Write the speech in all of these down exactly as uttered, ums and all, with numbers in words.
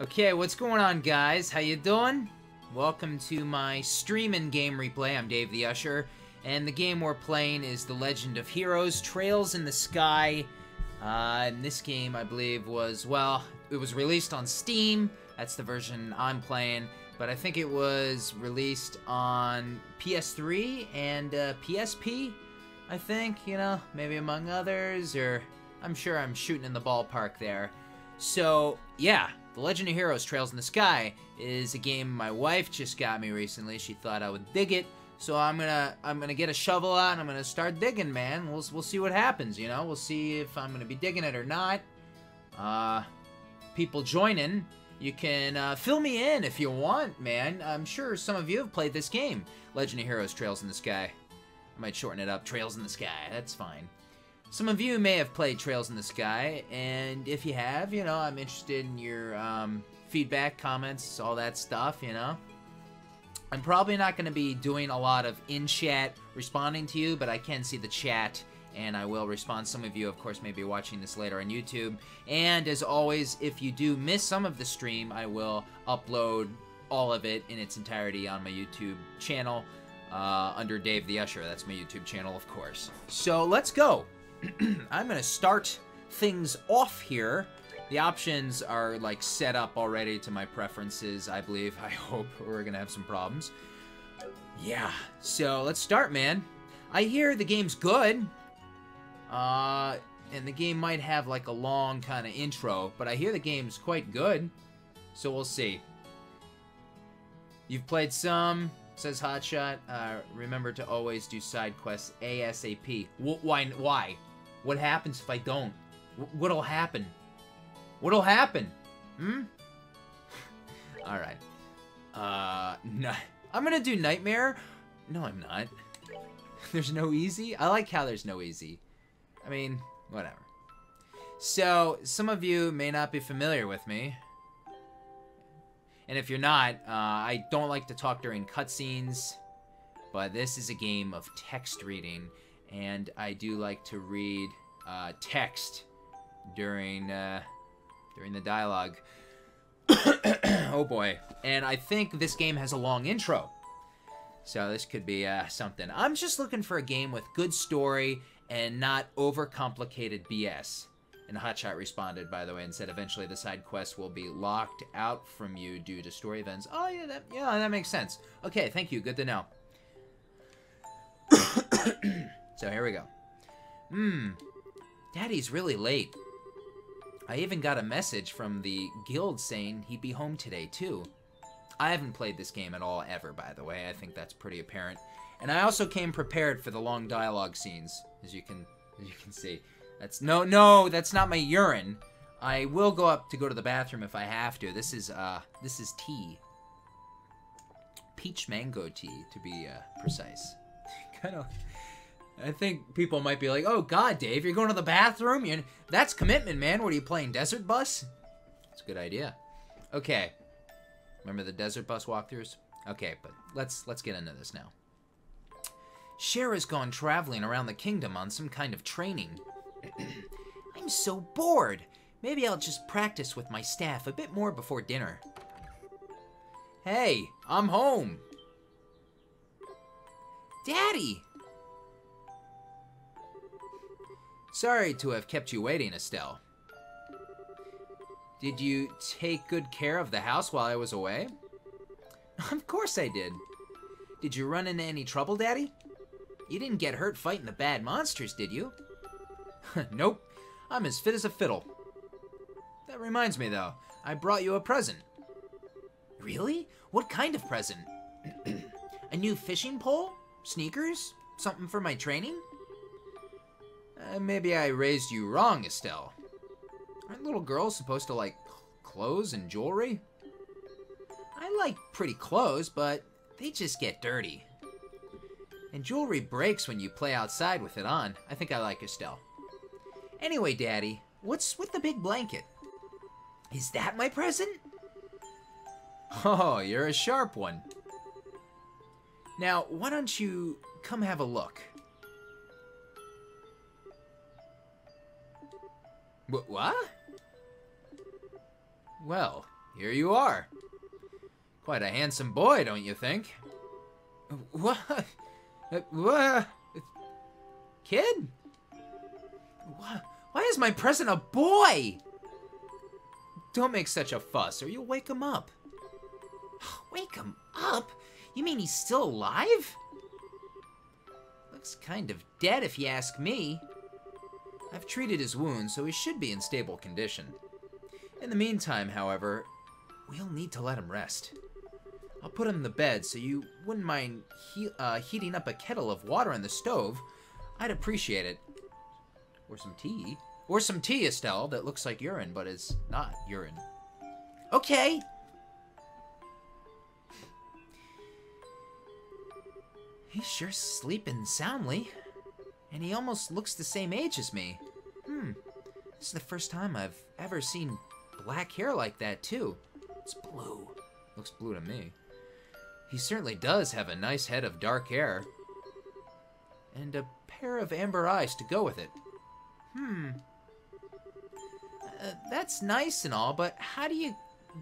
Okay, what's going on, guys? How you doing? Welcome to my stream and game replay. I'm Dave the Usher, and the game we're playing is The Legend of Heroes: Trails in the Sky. Uh, and this game, I believe, was, well, it was released on Steam. That's the version I'm playing. But I think it was released on P S three and uh, P S P, I think, you know, maybe among others, or I'm sure I'm shooting in the ballpark there. So, yeah. The Legend of Heroes Trails in the Sky is a game my wife just got me recently. She thought I would dig it, so I'm gonna I'm gonna get a shovel out and I'm gonna start digging, man. We'll we'll see what happens, you know. We'll see if I'm gonna be digging it or not. Uh, people joining, you can uh, fill me in if you want, man. I'm sure some of you have played this game, Legend of Heroes Trails in the Sky. I might shorten it up, Trails in the Sky. That's fine. Some of you may have played Trails in the Sky, and if you have, you know, I'm interested in your um, feedback, comments, all that stuff, you know. I'm probably not going to be doing a lot of in-chat responding to you, but I can see the chat, and I will respond. Some of you, of course, may be watching this later on YouTube. And as always, if you do miss some of the stream, I will upload all of it in its entirety on my YouTube channel uh, under Dave the Usher. That's my YouTube channel, of course. So let's go. I'm gonna start things off here. The options are like set up already to my preferences, I believe. I hope we're gonna have some problems. Yeah, so let's start, man. I hear the game's good. Uh, and the game might have like a long kind of intro, but I hear the game's quite good. So we'll see. You've played some... Says Hotshot, uh, remember to always do side quests ASAP. W why? Why? What happens if I don't? W what'll happen? What'll happen? Hmm? Alright. Uh, no. I'm gonna do Nightmare? No, I'm not. There's no easy? I like how there's no easy. I mean, whatever. So, some of you may not be familiar with me. And if you're not, uh, I don't like to talk during cutscenes, but this is a game of text reading, and I do like to read uh, text during uh, during the dialogue. Oh boy! And I think this game has a long intro, so this could be uh, something. I'm just looking for a game with good story and not overcomplicated B S. And Hotshot responded, by the way, and said eventually the side quests will be locked out from you due to story events. Oh, yeah, that, yeah, that makes sense. Okay, thank you. Good to know. So here we go. Hmm. Daddy's really late. I even got a message from the guild saying he'd be home today, too. I haven't played this game at all ever, by the way. I think that's pretty apparent. And I also came prepared for the long dialogue scenes, as you can, as you can see. That's no, no, that's not my urine. I will go up to go to the bathroom if I have to. This is, uh, this is tea. Peach mango tea, to be, uh, precise. Kind of, I think people might be like, oh, God, Dave, you're going to the bathroom? You're, that's commitment, man. What are you playing, Desert Bus? That's a good idea. Okay. Remember the Desert Bus walkthroughs? Okay, but let's, let's get into this now. Cher has gone traveling around the kingdom on some kind of training. I'm so bored. Maybe I'll just practice with my staff a bit more before dinner. Hey, I'm home. Daddy! Sorry to have kept you waiting, Estelle. Did you take good care of the house while I was away? Of course I did. Did you run into any trouble, Daddy? You didn't get hurt fighting the bad monsters, did you? Nope. I'm as fit as a fiddle. That reminds me, though. I brought you a present. Really? What kind of present? A new fishing pole? Sneakers? Something for my training? Uh, maybe I raised you wrong, Estelle. Aren't little girls supposed to like clothes and jewelry? I like pretty clothes, but they just get dirty. And jewelry breaks when you play outside with it on. I think I like Estelle. Anyway, Daddy, what's with the big blanket? Is that my present? Oh, you're a sharp one. Now, why don't you come have a look? What? Well, here you are. Quite a handsome boy, don't you think? What? What? Kid? What? Why is my present a boy? Don't make such a fuss, or you'll wake him up. Wake him up? You mean he's still alive? Looks kind of dead, if you ask me. I've treated his wound, so he should be in stable condition. In the meantime, however, we'll need to let him rest. I'll put him in the bed, so you wouldn't mind he uh, heating up a kettle of water on the stove. I'd appreciate it. Or some tea. Or some tea, Estelle, that looks like urine, but is not urine. Okay! He's sure sleeping soundly. And he almost looks the same age as me. Hmm. This is the first time I've ever seen black hair like that, too. It's blue. Looks blue to me. He certainly does have a nice head of dark hair. And a pair of amber eyes to go with it. Hmm. Uh, that's nice and all, but how do you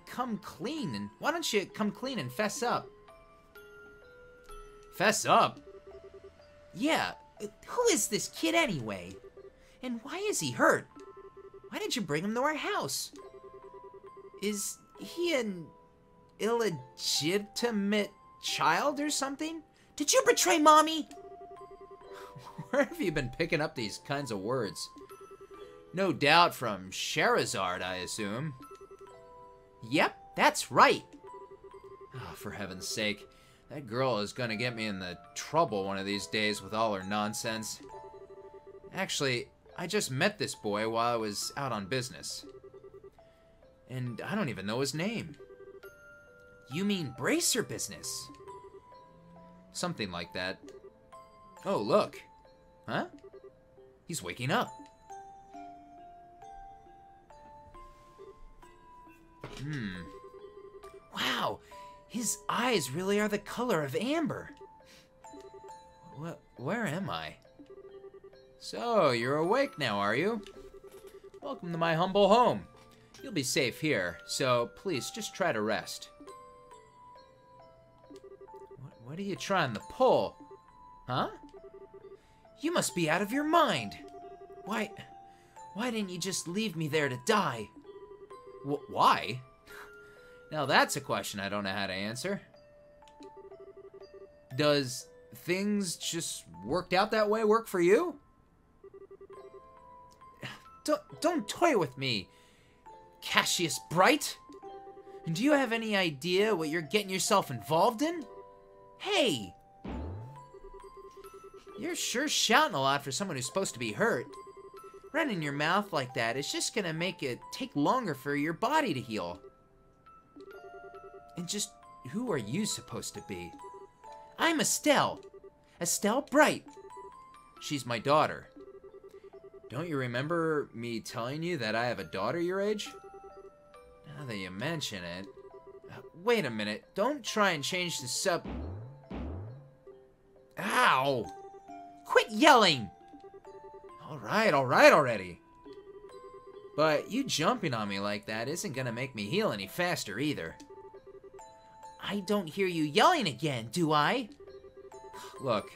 come clean and... Why don't you come clean and fess up? Fess up? Yeah. Who is this kid anyway? And why is he hurt? Why did you bring him to our house? Is he an illegitimate child or something? Did you betray Mommy? Where have you been picking up these kinds of words? No doubt from Scheherazade, I assume. Yep, that's right. Oh, for heaven's sake. That girl is gonna get me in the trouble one of these days with all her nonsense. Actually, I just met this boy while I was out on business. And I don't even know his name. You mean Bracer Business? Something like that. Oh, look. Huh? He's waking up. Hmm. Wow! His eyes really are the color of amber. What? Where am I? So, you're awake now, are you? Welcome to my humble home. You'll be safe here, so please just try to rest. What, what are you trying to pull? Huh? You must be out of your mind. Why, why didn't you just leave me there to die? Wh- why? Now that's a question I don't know how to answer. Does things just worked out that way work for you? Don't, don't toy with me, Cassius Bright. And do you have any idea what you're getting yourself involved in? Hey! You're sure shouting a lot for someone who's supposed to be hurt. Running your mouth like that is just gonna make it take longer for your body to heal. And just, who are you supposed to be? I'm Estelle. Estelle Bright. She's my daughter. Don't you remember me telling you that I have a daughter your age? Now that you mention it... Uh, wait a minute. Don't try and change the sub... Ow! Quit yelling! Alright, alright already. But you jumping on me like that isn't gonna make me heal any faster either. I don't hear you yelling again, do I? Look,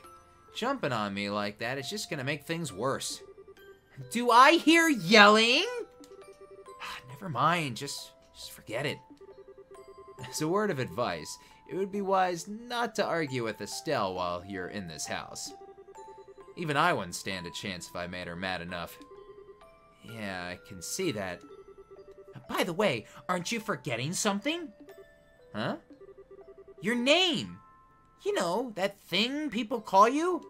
jumping on me like that is just gonna make things worse. Do I hear yelling? Never mind, just, just forget it. As a word of advice, it would be wise not to argue with Estelle while you're in this house. Even I wouldn't stand a chance if I made her mad enough. Yeah, I can see that. By the way, aren't you forgetting something? Huh? Your name! You know, that thing people call you?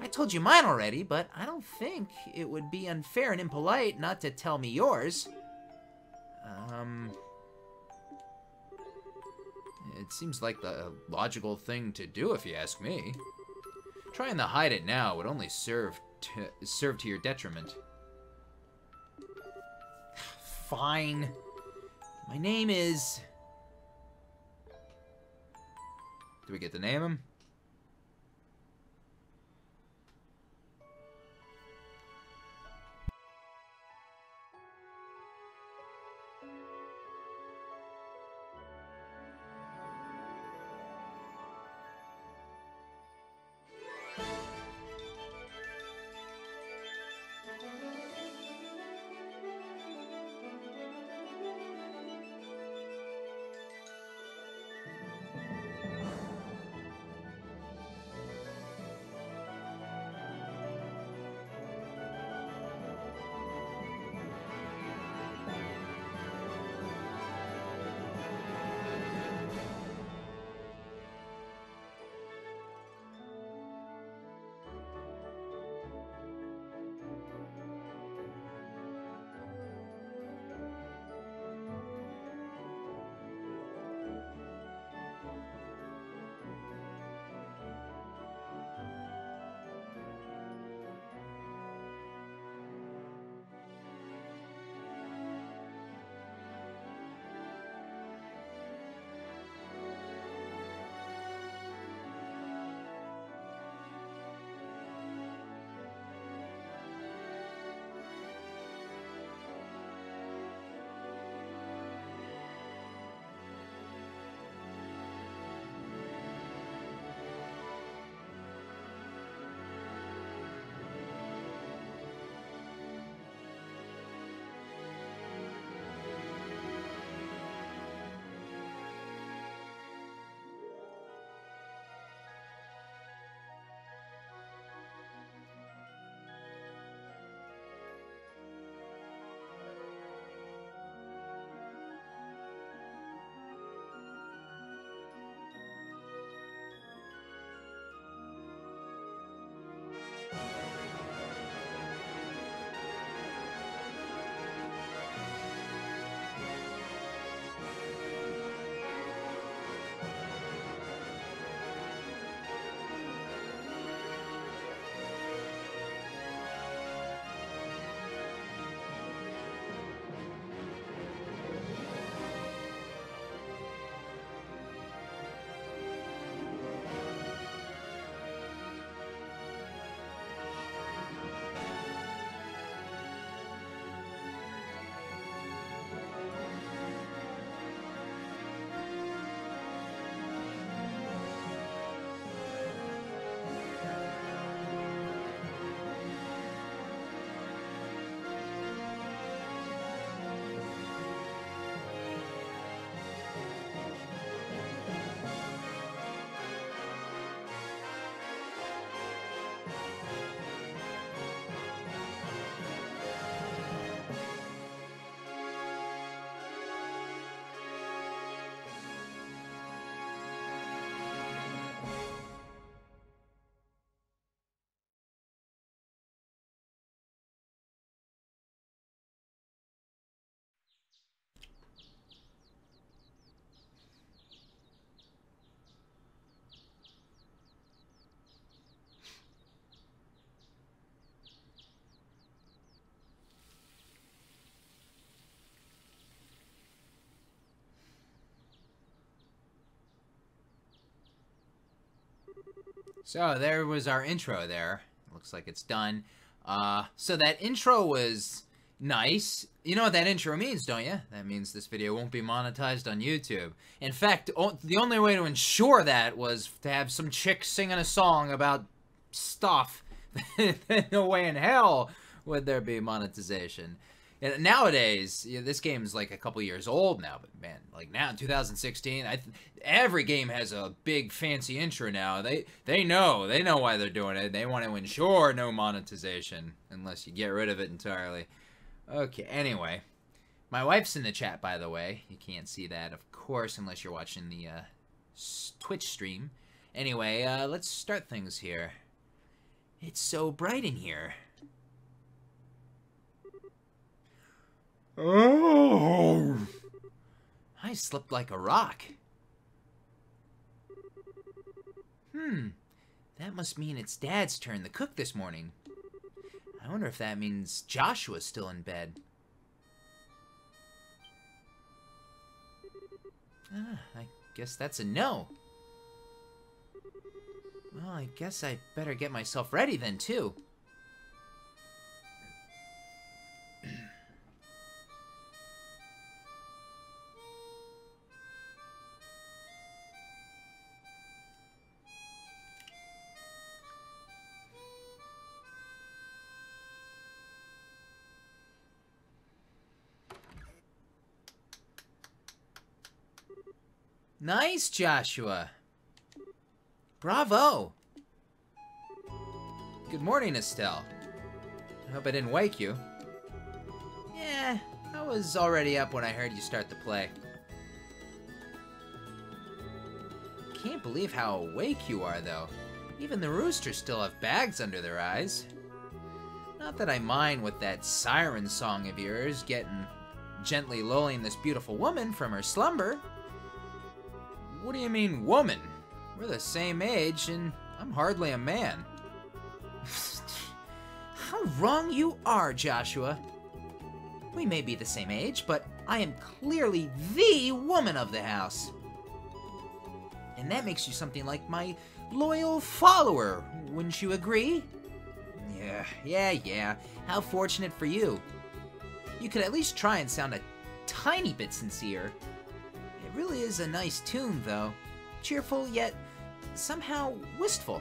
I told you mine already, but I don't think it would be unfair and impolite not to tell me yours. Um... It seems like the logical thing to do, if you ask me. Trying to hide it now would only serve to, serve to your detriment. Fine. My name is... Do we get to name him? So there was our intro there. Looks like it's done. Uh, so that intro was nice. You know what that intro means, don't you? That means this video won't be monetized on YouTube. In fact, o the only way to ensure that was to have some chick singing a song about stuff. No way in hell would there be monetization. And nowadays, you know, this game's like a couple years old now, but man, like now in two thousand sixteen, I th every game has a big fancy intro now. They they know, they know why they're doing it. They want to ensure no monetization unless you get rid of it entirely. Okay, anyway, my wife's in the chat, by the way. You can't see that, of course, unless you're watching the uh, Twitch stream. Anyway, uh, let's start things here. It's so bright in here. Oh! I slept like a rock. Hmm. That must mean it's Dad's turn to cook this morning. I wonder if that means Joshua's still in bed. Ah, I guess that's a no. Well, I guess I better get myself ready then, too. Nice, Joshua. Bravo. Good morning, Estelle. I hope I didn't wake you. Yeah, I was already up when I heard you start the play. Can't believe how awake you are, though. Even the roosters still have bags under their eyes. Not that I mind with that siren song of yours getting gently lulling this beautiful woman from her slumber. What do you mean, woman? We're the same age, and I'm hardly a man. How wrong you are, Joshua. We may be the same age, but I am clearly the woman of the house. And that makes you something like my loyal follower, wouldn't you agree? Yeah, yeah, yeah. How fortunate for you. You could at least try and sound a tiny bit sincere. Really is a nice tune, though. Cheerful, yet somehow wistful.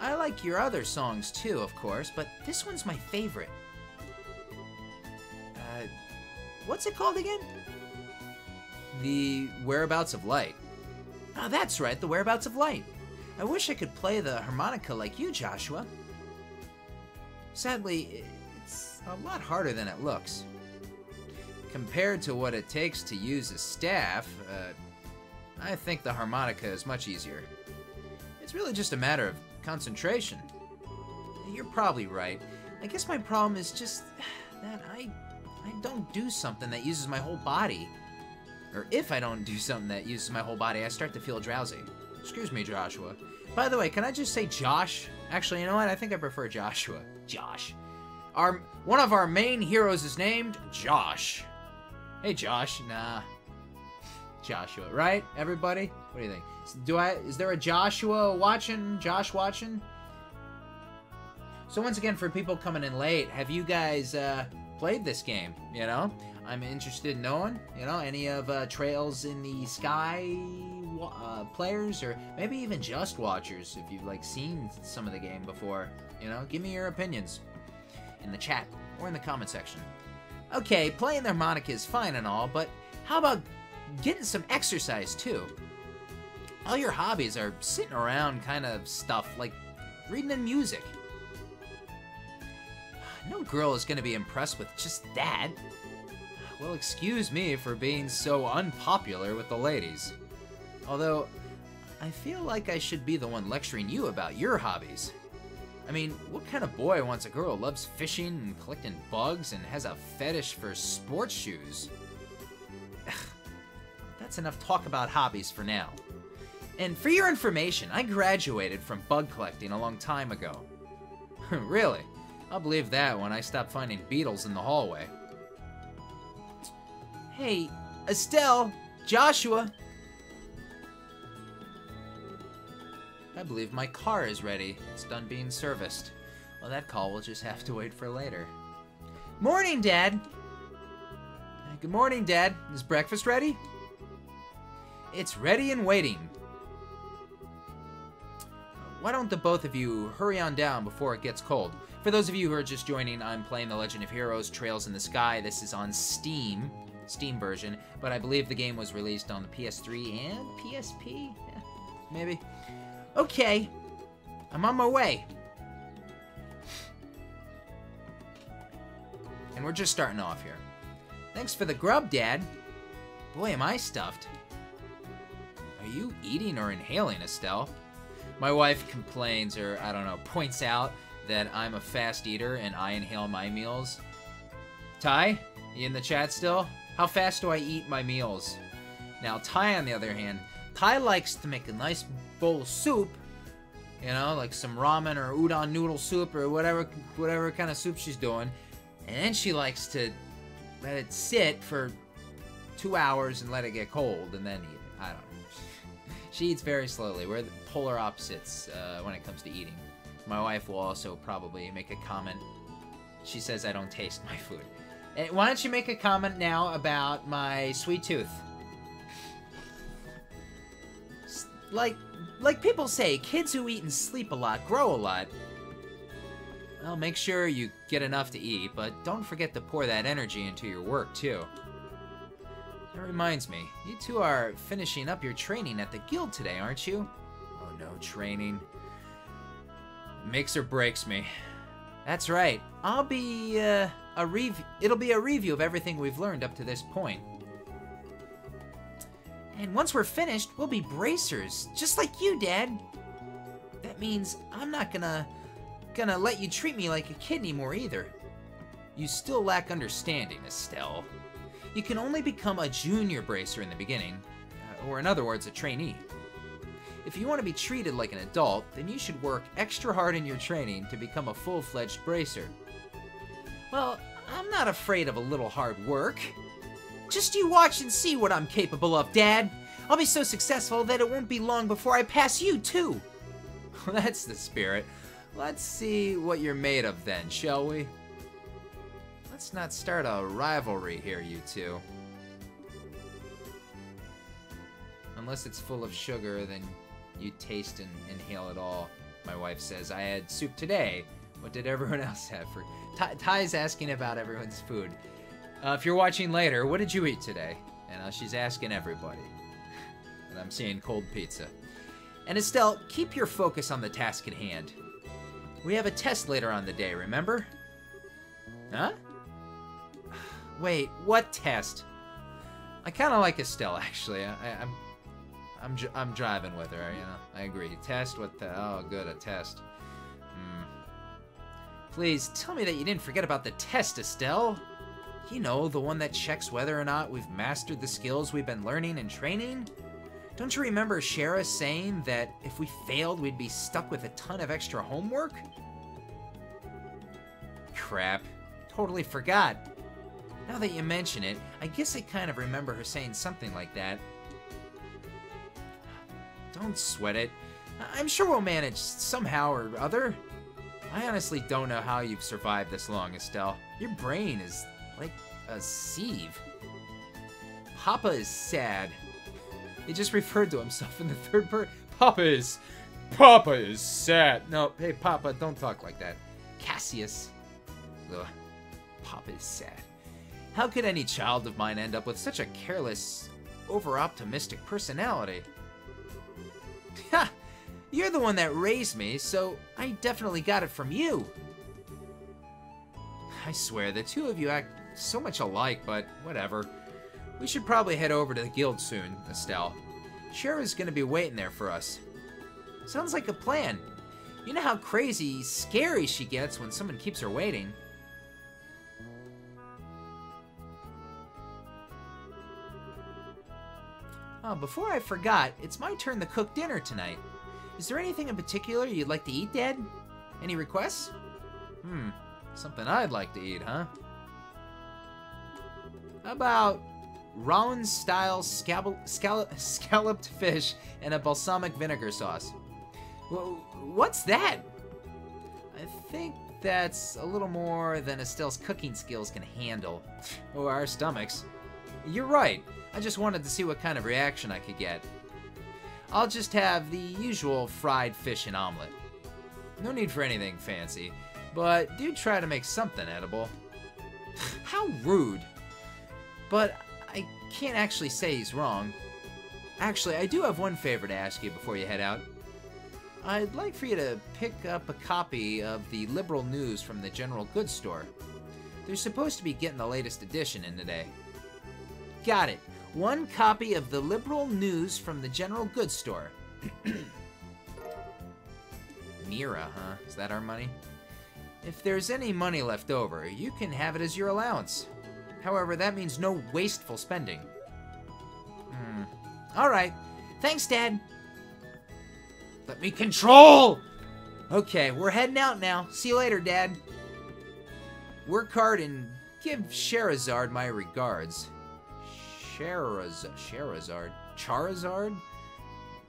I like your other songs, too, of course, but this one's my favorite. Uh, what's it called again? The Whereabouts of Light. Oh, that's right, The Whereabouts of Light. I wish I could play the harmonica like you, Joshua. Sadly, it's a lot harder than it looks. Compared to what it takes to use a staff, uh, I think the harmonica is much easier. It's really just a matter of concentration. You're probably right. I guess my problem is just that I, I don't do something that uses my whole body. Or if I don't do something that uses my whole body, I start to feel drowsy. Excuse me, Joshua. By the way, can I just say Josh? Actually, you know what? I think I prefer Joshua. Josh. Our, one of our main heroes is named Josh. Hey, Josh. Nah. Joshua, right? Everybody? What do you think? Do I... Is there a Joshua watching? Josh watching? So once again, for people coming in late, have you guys uh, played this game? You know? I'm interested in knowing, you know, any of uh, Trails in the Sky uh, players, or maybe even just watchers, if you've, like, seen some of the game before. You know? Give me your opinions in the chat or in the comment section. Okay, playing the harmonica is fine and all, but how about getting some exercise, too? All your hobbies are sitting around kind of stuff, like reading and music. No girl is going to be impressed with just that. Well, excuse me for being so unpopular with the ladies. Although, I feel like I should be the one lecturing you about your hobbies. I mean, what kind of boy wants a girl who loves fishing and collecting bugs and has a fetish for sports shoes? Ugh, that's enough talk about hobbies for now. And for your information, I graduated from bug collecting a long time ago. Really? I'll believe that when I stop finding beetles in the hallway. Hey, Estelle, Joshua. I believe my car is ready. It's done being serviced. Well, that call will just have to wait for later. Morning, Dad! Good morning, Dad. Is breakfast ready? It's ready and waiting. Why don't the both of you hurry on down before it gets cold? For those of you who are just joining, I'm playing The Legend of Heroes: Trails in the Sky. This is on Steam, Steam version, but I believe the game was released on the P S three and P S P? Yeah, maybe. Okay, I'm on my way. And we're just starting off here. Thanks for the grub, Dad. Boy, am I stuffed. Are you eating or inhaling, Estelle? My wife complains, or I don't know, points out that I'm a fast eater and I inhale my meals. Ty, you in the chat still? How fast do I eat my meals? Now, Ty, on the other hand, Ty likes to make a nice bowl of soup, you know, like some ramen or udon noodle soup or whatever, whatever kind of soup she's doing, and then she likes to let it sit for two hours and let it get cold and then eat it. I don't know. She eats very slowly. We're the polar opposites uh, when it comes to eating. My wife will also probably make a comment. She says I don't taste my food. And why don't you make a comment now about my sweet tooth? Like, like people say, kids who eat and sleep a lot grow a lot. Well, make sure you get enough to eat, but don't forget to pour that energy into your work, too. That reminds me, you two are finishing up your training at the guild today, aren't you? Oh no, training. Makes or breaks me. That's right. I'll be, uh, a rev- it'll be a review of everything we've learned up to this point. And once we're finished, we'll be bracers, just like you, Dad. That means I'm not gonna, gonna let you treat me like a kid anymore either. You still lack understanding, Estelle. You can only become a junior bracer in the beginning, or in other words, a trainee. If you want to be treated like an adult, then you should work extra hard in your training to become a full-fledged bracer. Well, I'm not afraid of a little hard work. Just you watch and see what I'm capable of, Dad. I'll be so successful that it won't be long before I pass you, too. Well, that's the spirit. Let's see what you're made of then, shall we? Let's not start a rivalry here, you two. Unless it's full of sugar, then you taste and inhale it all. My wife says, I had soup today. What did everyone else have for... Ty, Ty's asking about everyone's food. Uh, if you're watching later, what did you eat today? And uh, she's asking everybody. And I'm seeing cold pizza. And Estelle, keep your focus on the task at hand. We have a test later on the day, remember? Huh? Wait, what test? I kind of like Estelle, actually. I, I, I'm, I'm, j I'm driving with her. You know, I agree. Test what the? Oh, good, a test. Mm. Please tell me that you didn't forget about the test, Estelle. You know, the one that checks whether or not we've mastered the skills we've been learning and training. Don't you remember Shara saying that if we failed, we'd be stuck with a ton of extra homework? Crap. Totally forgot. Now that you mention it, I guess I kind of remember her saying something like that. Don't sweat it. I'm sure we'll manage somehow or other. I honestly don't know how you've survived this long, Estelle. Your brain is like a sieve. Papa is sad. He just referred to himself in the third person. Papa is... Papa is sad. No, hey, Papa, don't talk like that. Cassius. Ugh. Papa is sad. How could any child of mine end up with such a careless, over-optimistic personality? Ha! You're the one that raised me, so I definitely got it from you! I swear, the two of you act so much alike, but whatever. We should probably head over to the guild soon, Estelle. Shara's gonna be waiting there for us. Sounds like a plan. You know how crazy, scary she gets when someone keeps her waiting. Oh, before I forgot, it's my turn to cook dinner tonight. Is there anything in particular you'd like to eat, Dad? Any requests? Hmm, something I'd like to eat, huh? How about Rolent-style scalloped fish and a balsamic vinegar sauce? Well, what's that? I think that's a little more than Estelle's cooking skills can handle. Or our stomachs. You're right. I just wanted to see what kind of reaction I could get. I'll just have the usual fried fish and omelet. No need for anything fancy, but do try to make something edible. How rude. But I can't actually say he's wrong. Actually, I do have one favor to ask you before you head out. I'd like for you to pick up a copy of the Liberl News from the General Goods Store. They're supposed to be getting the latest edition in today. Got it. One copy of the Liberl News from the General Goods Store. Mira, huh? Is that our money? If there's any money left over, you can have it as your allowance. However, that means no wasteful spending. Hmm. Alright. Thanks, Dad. Let me control! Okay, we're heading out now. See you later, Dad. Work hard and give Scheherazade my regards. Scheherazade? Scheherazade? Charizard?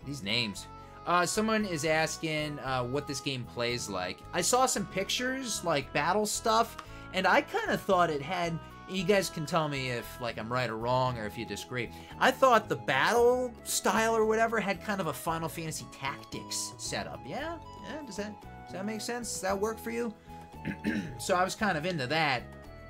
These names. Uh, someone is asking uh, what this game plays like. I saw some pictures, like battle stuff, and I kind of thought it had... You guys can tell me if, like, I'm right or wrong, or if you disagree. I thought the battle style or whatever had kind of a Final Fantasy Tactics setup. Yeah? Yeah? Does that, does that make sense? Does that work for you? So I was kind of into that.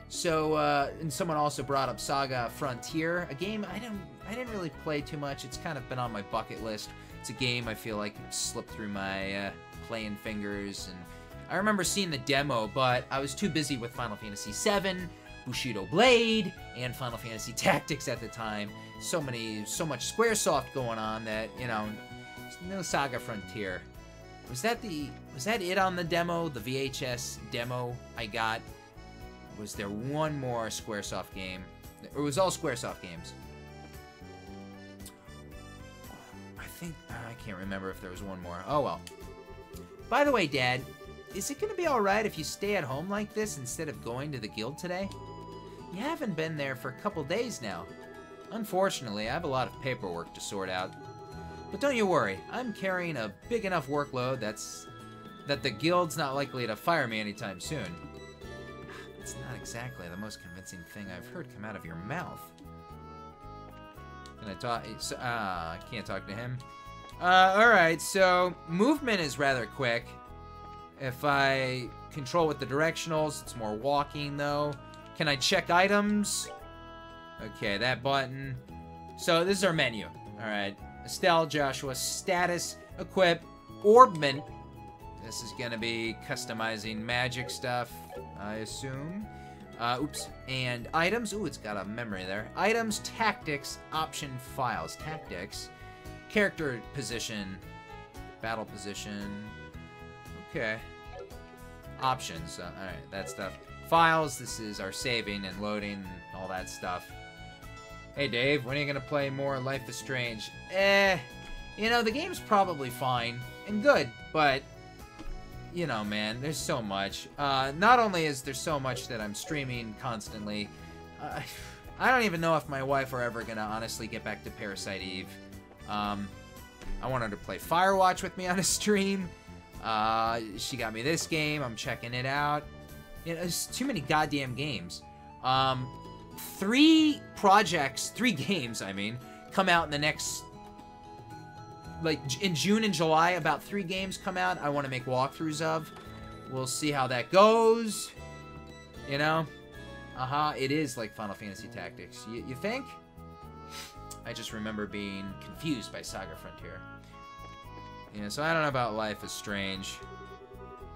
So, uh, and someone also brought up Saga Frontier, a game I didn't, I didn't really play too much. It's kind of been on my bucket list. It's a game I feel like slipped through my uh, playing fingers. And I remember seeing the demo, but I was too busy with Final Fantasy seven, Bushido Blade, and Final Fantasy Tactics at the time. So many, so much Squaresoft going on that, you know, no Saga Frontier. Was that the, was that it on the demo, the V H S demo I got? Was there one more Squaresoft game? Or it was all Squaresoft games. I think, I can't remember if there was one more. Oh well. By the way, Dad, is it gonna be alright if you stay at home like this instead of going to the guild today? You haven't been there for a couple days now. Unfortunately, I have a lot of paperwork to sort out. But don't you worry, I'm carrying a big enough workload that's... that the guild's not likely to fire me anytime soon. It's not exactly the most convincing thing I've heard come out of your mouth. Can I talk... Ah, uh, I can't talk to him. Uh, alright, so... Movement is rather quick. If I control with the directionals, it's more walking, though. Can I check items? Okay, that button. So, this is our menu. Alright. Estelle, Joshua, status, equip, orbment. This is gonna be customizing magic stuff, I assume. Uh, oops. And items. Ooh, it's got a memory there. Items, tactics, option files. Tactics. Character position. Battle position. Okay. Options. Uh, Alright, that stuff. Files, this is our saving and loading and all that stuff. Hey, Dave, when are you going to play more Life is Strange? Eh, you know, the game's probably fine and good, but, you know, man, there's so much. Uh, not only is there so much that I'm streaming constantly, uh, I don't even know if my wife are ever going to honestly get back to Parasite Eve. Um, I want her to play Firewatch with me on a stream. Uh, she got me this game. I'm checking it out. You know, it's too many goddamn games. Um, three projects, three games, I mean, come out in the next... Like, in June and July, about three games come out I want to make walkthroughs of. We'll see how that goes. You know? Uh-huh, it is like Final Fantasy Tactics. You, you think? I just remember being confused by Saga Frontier. Yeah, so I don't know about Life is Strange.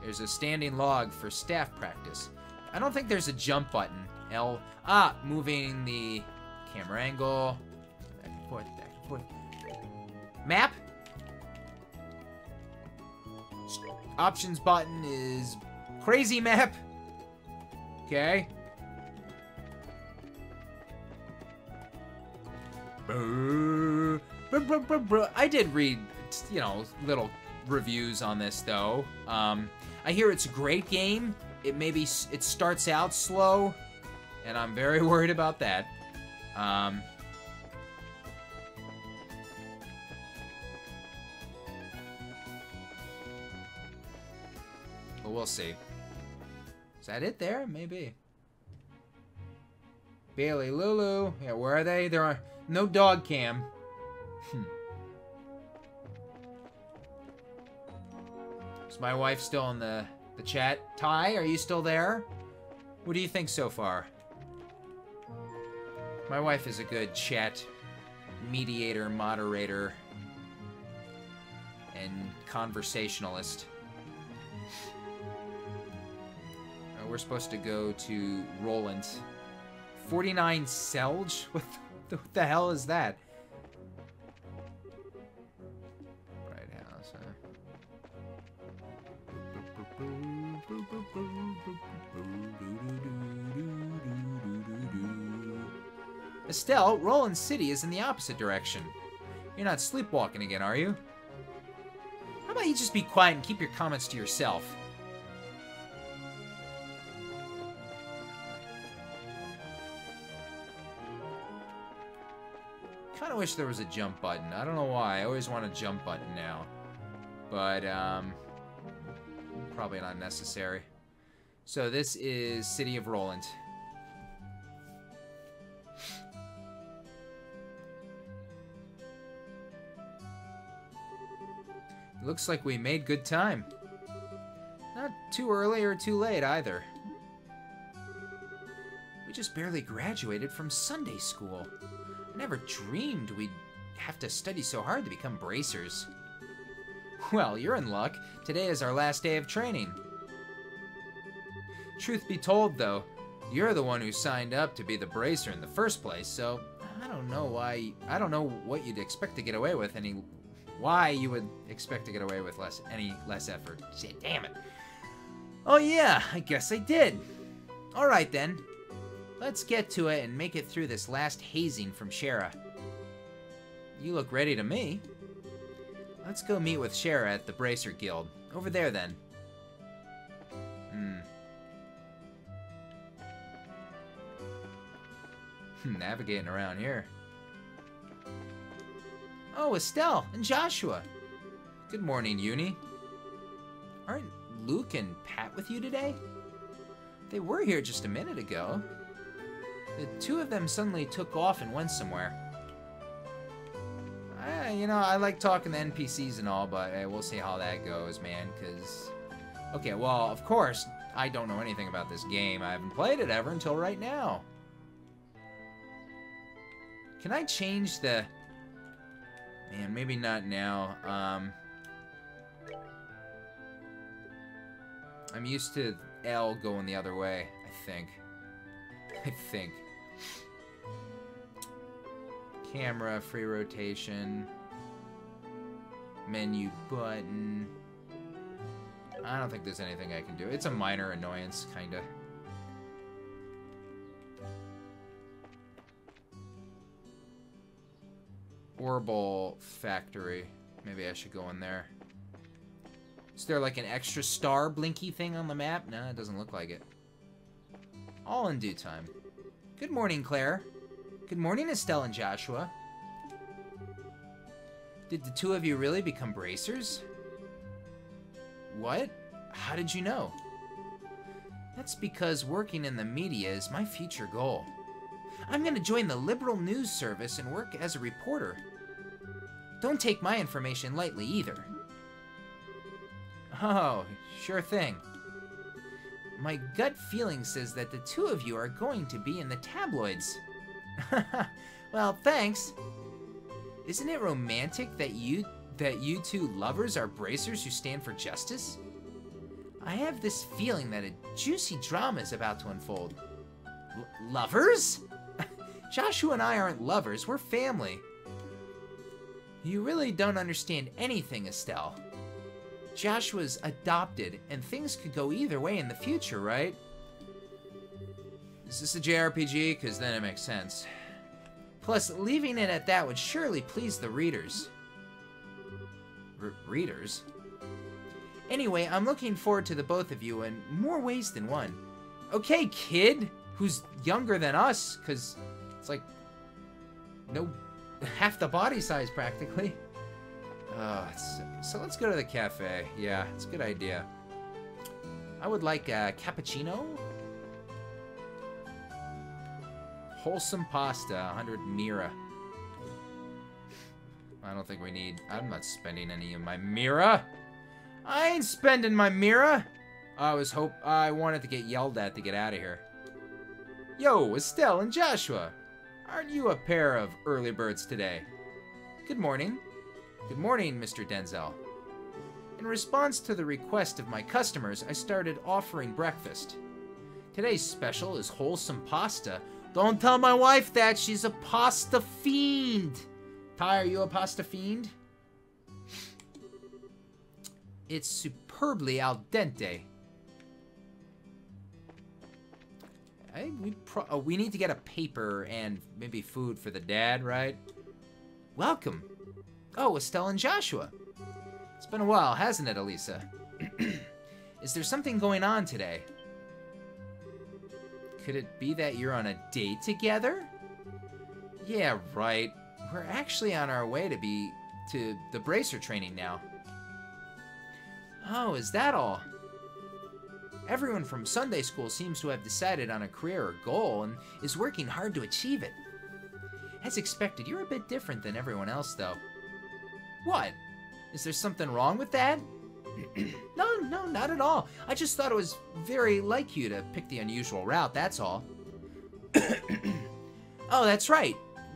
There's a standing log for staff practice. I don't think there's a jump button. L. Ah, moving the camera angle. Back and forth, back and forth. Map? Options button is crazy map. Okay. I did read, you know, little reviews on this though. Um, I hear it's a great game. It maybe it starts out slow, and I'm very worried about that. Um, But we'll see. Is that it there? Maybe. Bailey, Lulu. Yeah, where are they? There are no dog cam. Hmm. Is my wife still in the, the chat? Ty, are you still there? What do you think so far? My wife is a good chat mediator, moderator, and conversationalist. Uh, we're supposed to go to Rolent. forty-nine Selge? What the, what the hell is that? Bright House, huh? Estelle, Rolent City is in the opposite direction. You're not sleepwalking again, are you? How about you just be quiet and keep your comments to yourself? I wish there was a jump button. I don't know why. I always want a jump button now. But, um... probably not necessary. So this is City of Rolent. Looks like we made good time. Not too early or too late, either. We just barely graduated from Sunday school. I never dreamed we'd have to study so hard to become bracers. Well, you're in luck. Today is our last day of training. Truth be told, though, you're the one who signed up to be the bracer in the first place, so I don't know why... I don't know what you'd expect to get away with any... Why you would expect to get away with less any less effort. Shit, damn it. Oh yeah, I guess I did. All right, then. Let's get to it and make it through this last hazing from Shara. You look ready to me. Let's go meet with Shara at the Bracer Guild. Over there, then. Hmm. Navigating around here. Oh, Estelle and Joshua. Good morning, Uni. Aren't Luke and Pat with you today? They were here just a minute ago. The two of them suddenly took off and went somewhere. I, you know, I like talking to N P Cs and all, but hey, we'll see how that goes, man, because... Okay, well, of course, I don't know anything about this game. I haven't played it ever until right now. Can I change the... Man, maybe not now. Um, I'm used to L going the other way, I think. I think. Camera, free rotation, menu button. I don't think there's anything I can do. It's a minor annoyance, kinda. Orbal Factory. Maybe I should go in there. Is there like an extra star blinky thing on the map? No, it doesn't look like it. All in due time. Good morning, Claire. Good morning, Estelle and Joshua. Did the two of you really become bracers? What? How did you know? That's because working in the media is my future goal. I'm going to join the Liberl News service and work as a reporter. Don't take my information lightly either. Oh, sure thing. My gut feeling says that the two of you are going to be in the tabloids. Well, thanks. Isn't it romantic that you that you two lovers are bracers who stand for justice? I have this feeling that a juicy drama is about to unfold. L lovers? Joshua and I aren't lovers, we're family. You really don't understand anything, Estelle. Joshua's adopted, and things could go either way in the future, right? Is this a J R P G? Because then it makes sense. Plus, leaving it at that would surely please the readers. R- readers? Anyway, I'm looking forward to the both of you in more ways than one. Okay, kid, who's younger than us, because it's like... no... half the body size, practically. Uh, so, so let's go to the cafe. Yeah, it's a good idea. I would like a cappuccino. Wholesome pasta, one hundred Mira. I don't think we need... I'm not spending any of my Mira. I ain't spending my Mira. I was hope... I wanted to get yelled at to get out of here. Yo, Estelle and Joshua. Aren't you a pair of early birds today? Good morning. Good morning, Mister Denzel. In response to the request of my customers, I started offering breakfast. Today's special is wholesome pasta. Don't tell my wife that, she's a pasta fiend. Ty, are you a pasta fiend? It's superbly al dente. I, we, pro oh, we need to get a paper and maybe food for the dad, right? Welcome. Oh, Estelle and Joshua. It's been a while, hasn't it, Elisa? Is there something going on today? Could it be that you're on a date together? Yeah, right. We're actually on our way to be to the bracer training now. Oh, is that all? Everyone from Sunday school seems to have decided on a career or goal and is working hard to achieve it. As expected, you're a bit different than everyone else, though. What? Is there something wrong with that? No, no, not at all. I just thought it was very like you to pick the unusual route, that's all. Oh, that's right.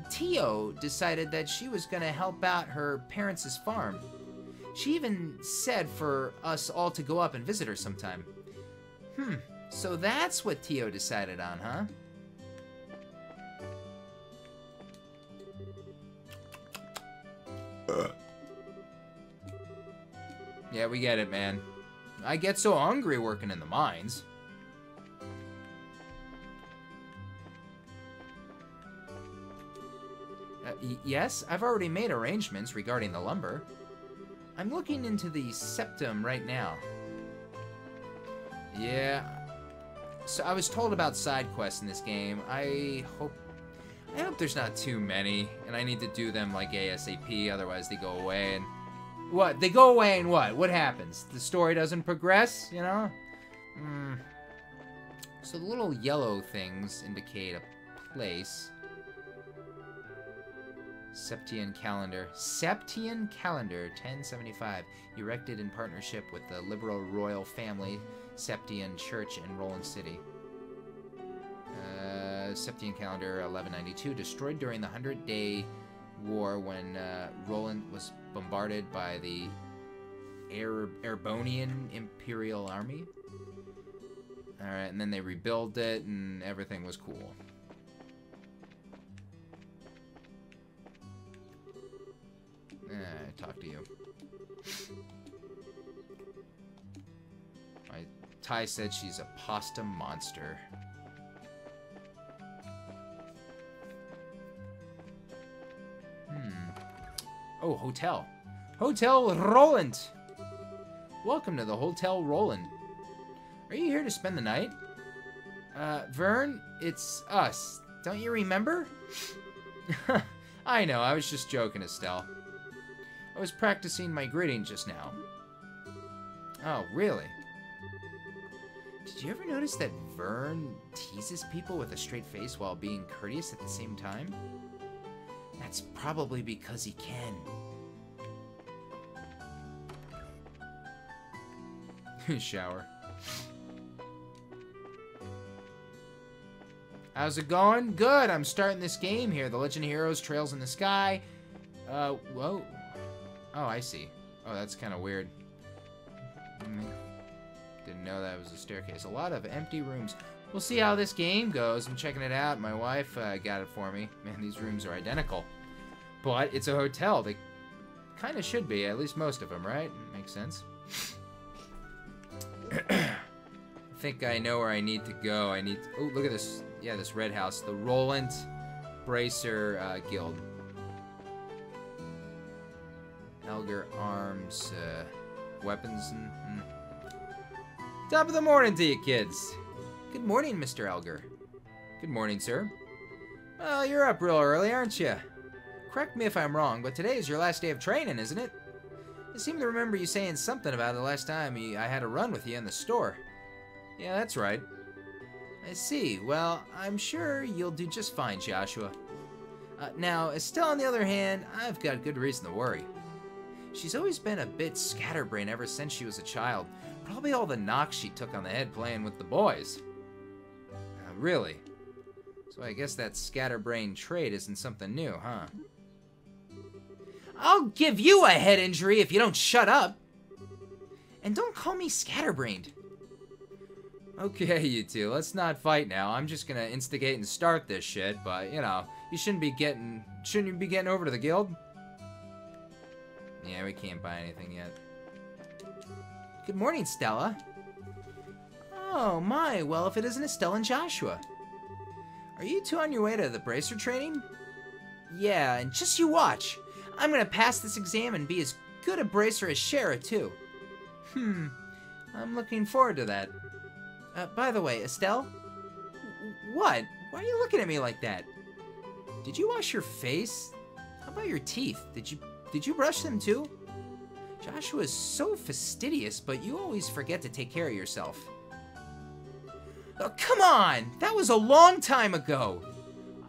Tio decided that she was going to help out her parents' farm. She even said for us all to go up and visit her sometime. Hmm, so that's what Tio decided on, huh? Ugh. Yeah, we get it, man. I get so hungry working in the mines. Uh, yes, I've already made arrangements regarding the lumber. I'm looking into the septum right now. Yeah. So I was told about side quests in this game. I hope... I hope there's not too many, and I need to do them like ASAP, otherwise they go away and... What? They go away and what? What happens? The story doesn't progress, you know? Mm. So the little yellow things indicate a place. Septian calendar. Septian calendar, ten seventy-five. Erected in partnership with the Liberal Royal Family, Septian Church in Rolent City. Uh, Septian calendar, eleven ninety-two. Destroyed during the Hundred-Day War when uh, Rolent was bombarded by the Ebonian Imperial Army. Alright, and then they rebuilt it and everything was cool. Eh, talk to you. My, Ty said she's a pasta monster. Hmm. Oh, hotel. Hotel Rolent! Welcome to the Hotel Rolent. Are you here to spend the night? Uh, Vern, it's us. Don't you remember? I know, I was just joking, Estelle. I was practicing my greeting just now. Oh, really? Did you ever notice that Vern teases people with a straight face while being courteous at the same time? That's probably because he can. Shower. How's it going? Good, I'm starting this game here. The Legend of Heroes, Trails in the Sky. Uh, whoa. Oh, I see. Oh, that's kind of weird. Didn't know that was a staircase. A lot of empty rooms. We'll see how this game goes. I'm checking it out. My wife uh, got it for me. Man, these rooms are identical. But it's a hotel. They kind of should be. At least most of them, right? Makes sense. I think I know where I need to go. I need... To... Oh, look at this. Yeah, this red house. The Rolent Bracer uh, Guild. Elgar Arms, uh, weapons, and... Mm. Top of the morning to you, kids. Good morning, Mister Elgar. Good morning, sir. Well, you're up real early, aren't you? Correct me if I'm wrong, but today is your last day of training, isn't it? I seem to remember you saying something about it the last time I had a run with you in the store. Yeah, that's right. I see. Well, I'm sure you'll do just fine, Joshua. Uh, now, Estelle, on the other hand, I've got good reason to worry. She's always been a bit scatterbrained ever since she was a child. Probably all the knocks she took on the head playing with the boys. Uh, really? So I guess that scatterbrain trait isn't something new, huh? I'll give you a head injury if you don't shut up! And don't call me scatterbrained. Okay, you two, let's not fight now. I'm just gonna instigate and start this shit, but, you know, you shouldn't be getting... Shouldn't you be getting over to the guild? Yeah, we can't buy anything yet. Good morning, Stella. Oh, my. Well, if it isn't Estelle and Joshua. Are you two on your way to the bracer training? Yeah, and just you watch. I'm gonna pass this exam and be as good a bracer as Shara, too. Hmm. I'm looking forward to that. Uh, by the way, Estelle? What? Why are you looking at me like that? Did you wash your face? How about your teeth? Did you did you brush them too? Joshua is so fastidious, but you always forget to take care of yourself. Oh, come on! That was a long time ago!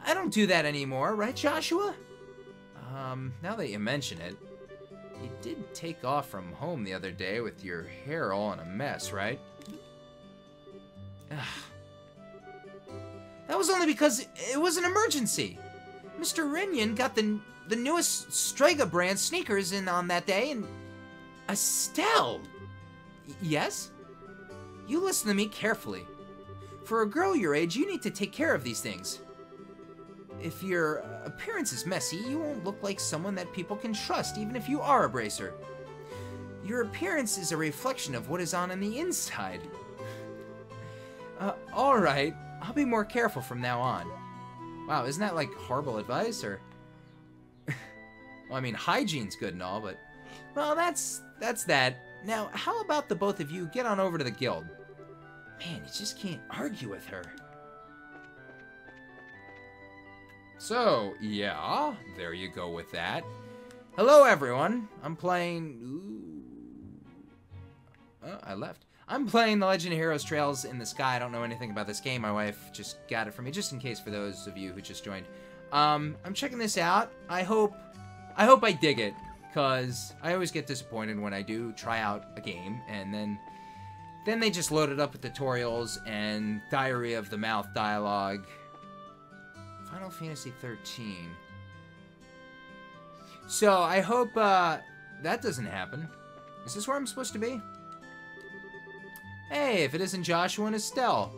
I don't do that anymore, right, Joshua? Um, now that you mention it, you did take off from home the other day with your hair all in a mess, right? Ugh. That was only because it was an emergency. Mister Runyon got the the newest Strega brand sneakers in on that day, and Estelle. Y yes? You listen to me carefully. For a girl your age, you need to take care of these things. If your appearance is messy, you won't look like someone that people can trust, even if you are a bracer. Your appearance is a reflection of what is on in the inside. Uh, alright, I'll be more careful from now on. Wow, isn't that like horrible advice, or... Well, I mean, hygiene's good and all, but... Well, that's... that's that. Now, how about the both of you get on over to the guild? Man, you just can't argue with her. So, yeah, there you go with that. Hello, everyone. I'm playing... Ooh. Oh, I left. I'm playing The Legend of Heroes: Trails in the Sky. I don't know anything about this game. My wife just got it for me, just in case for those of you who just joined. Um, I'm checking this out. I hope, I hope I dig it, cause I always get disappointed when I do try out a game and then, then they just load it up with tutorials and diarrhea of the mouth dialogue. Final Fantasy thirteen. So I hope uh, that doesn't happen. Is this where I'm supposed to be? Hey, if it isn't Joshua and Estelle.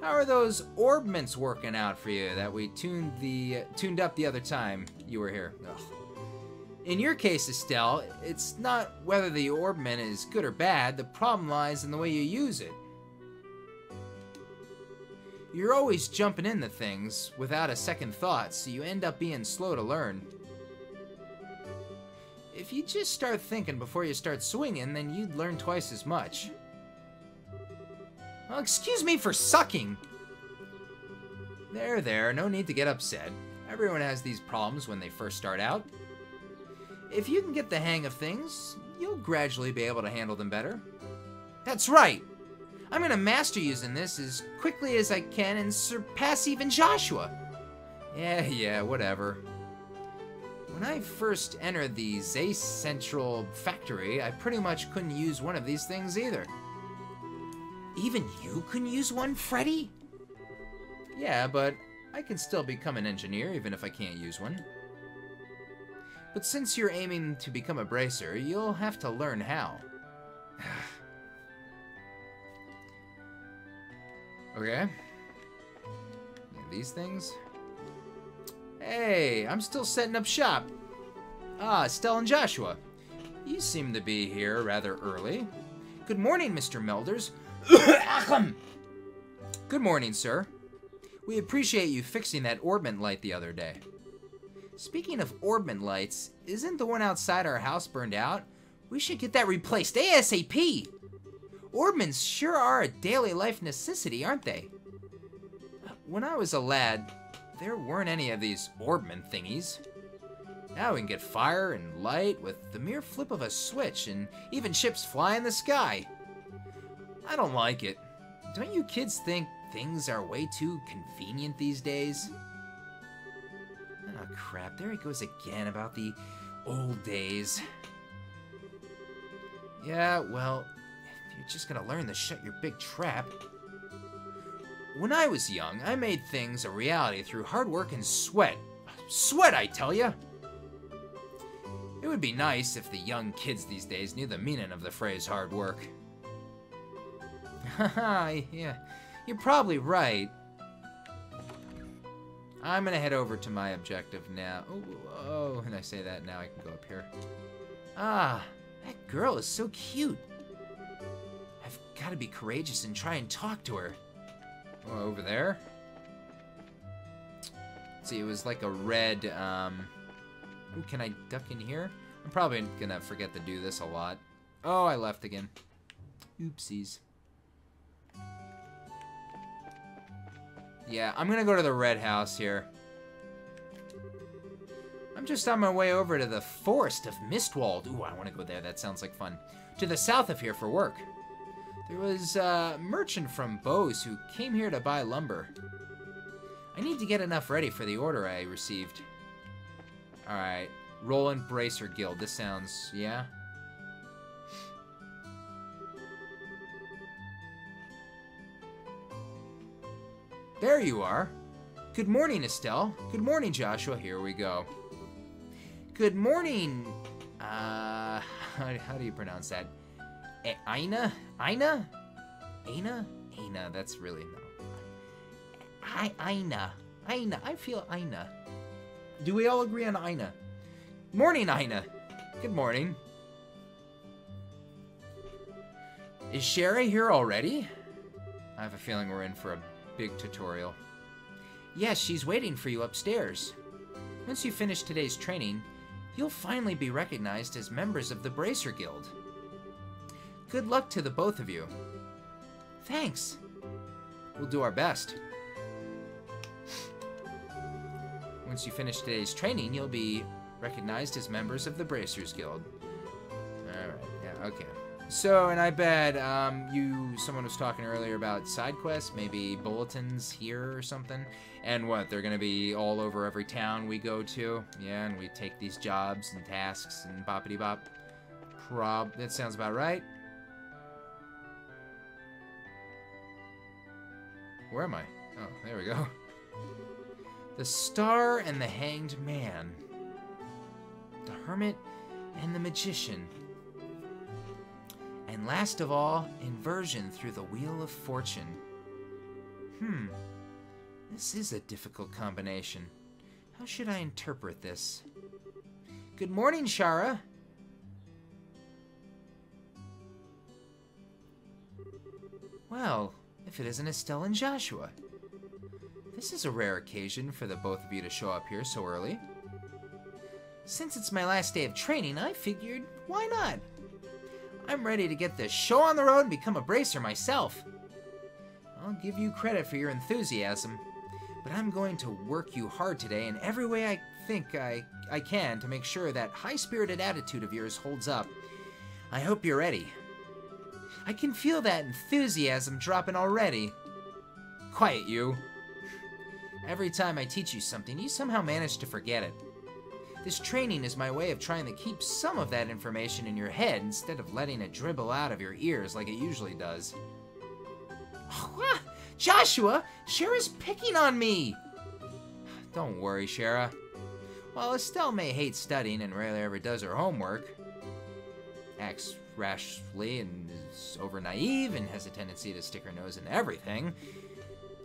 How are those orbments working out for you that we tuned the uh, tuned up the other time you were here? Ugh. In your case, Estelle, it's not whether the orbment is good or bad. The problem lies in the way you use it. You're always jumping into things without a second thought, so you end up being slow to learn. If you just start thinking before you start swinging, then you'd learn twice as much. Well, excuse me for sucking! There, there, no need to get upset. Everyone has these problems when they first start out. If you can get the hang of things, you'll gradually be able to handle them better. That's right! I'm gonna master using this as quickly as I can and surpass even Joshua! Yeah, yeah, whatever. When I first entered the Zeiss Central Factory, I pretty much couldn't use one of these things either. Even you couldn't use one, Freddy? Yeah, but I can still become an engineer even if I can't use one. But since you're aiming to become a bracer, you'll have to learn how. Okay. These things? Hey, I'm still setting up shop. Ah, Estelle and Joshua. You seem to be here rather early. Good morning, Mister Melders. Good morning, sir. We appreciate you fixing that orbment light the other day. Speaking of orbment lights, isn't the one outside our house burned out? We should get that replaced ASAP. Orbments sure are a daily life necessity, aren't they? When I was a lad, there weren't any of these orbment thingies. Now we can get fire and light with the mere flip of a switch and even ships fly in the sky. I don't like it. Don't you kids think things are way too convenient these days? Oh crap, there he goes again about the old days. Yeah, well, you're just gonna learn to shut your big trap. When I was young, I made things a reality through hard work and sweat. Sweat, I tell ya! It would be nice if the young kids these days knew the meaning of the phrase hard work. Haha, yeah, you're probably right. I'm gonna head over to my objective now. Oh, oh, and I say that now I can go up here. Ah, that girl is so cute. I've gotta be courageous and try and talk to her. Oh, over there? Let's see, it was like a red, um... Ooh, can I duck in here? I'm probably gonna forget to do this a lot. Oh, I left again. Oopsies. Yeah, I'm gonna go to the red house here. I'm just on my way over to the forest of Mistwald. Ooh, I wanna go there, that sounds like fun. To the south of here for work. There was a merchant from Bose who came here to buy lumber. I need to get enough ready for the order I received. Alright, Rolent Bracer Guild, this sounds, yeah? There you are. Good morning, Estelle. Good morning, Joshua. Here we go. Good morning. Uh, how, how do you pronounce that? E Aina? Aina? Aina? Aina. That's really no. I Aina. Aina. I feel Aina. Do we all agree on Aina? Morning, Aina. Good morning. Is Sherry here already? I have a feeling we're in for a big tutorial. Yes, she's waiting for you upstairs. Once you finish today's training, you'll finally be recognized as members of the Bracer Guild. Good luck to the both of you. Thanks. We'll do our best. Once you finish today's training, you'll be recognized as members of the Bracers Guild. Alright, yeah, okay. So, and I bet um, you, someone was talking earlier about side quests, maybe bulletins here or something. And what, they're going to be all over every town we go to? Yeah, and we take these jobs and tasks and boppity-bop. Prob- that sounds about right. Where am I? Oh, there we go. The Star and the Hanged Man. The Hermit and the Magician. And last of all, inversion through the Wheel of Fortune. Hmm. This is a difficult combination. How should I interpret this? Good morning, Shara. Well, if it isn't Estelle and Joshua. This is a rare occasion for the both of you to show up here so early. Since it's my last day of training, I figured, why not? I'm ready to get this show on the road and become a bracer myself. I'll give you credit for your enthusiasm, but I'm going to work you hard today in every way I think I, I can to make sure that high-spirited attitude of yours holds up. I hope you're ready. I can feel that enthusiasm dropping already. Quiet, you. Every time I teach you something, you somehow manage to forget it. This training is my way of trying to keep some of that information in your head instead of letting it dribble out of your ears like it usually does. Oh, Joshua! Shara's picking on me! Don't worry, Shara. While Estelle may hate studying and rarely ever does her homework, acts rashly and is over-naive and has a tendency to stick her nose in everything,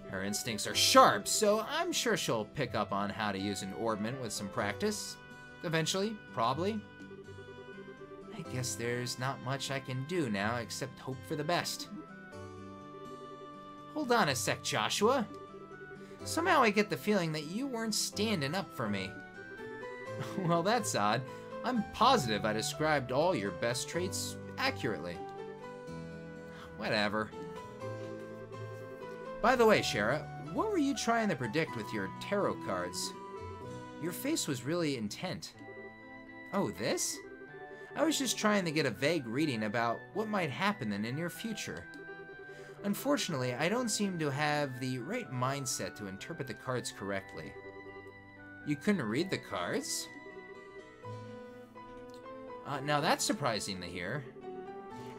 her instincts are sharp, so I'm sure she'll pick up on how to use an orbment with some practice. Eventually, probably. I guess there's not much I can do now except hope for the best. Hold on a sec, Joshua. Somehow I get the feeling that you weren't standing up for me. Well, that's odd. I'm positive I described all your best traits accurately. Whatever. By the way, Shara, what were you trying to predict with your tarot cards? Your face was really intent. Oh, this? I was just trying to get a vague reading about what might happen in the near future. Unfortunately, I don't seem to have the right mindset to interpret the cards correctly. You couldn't read the cards? Uh, now that's surprising to hear.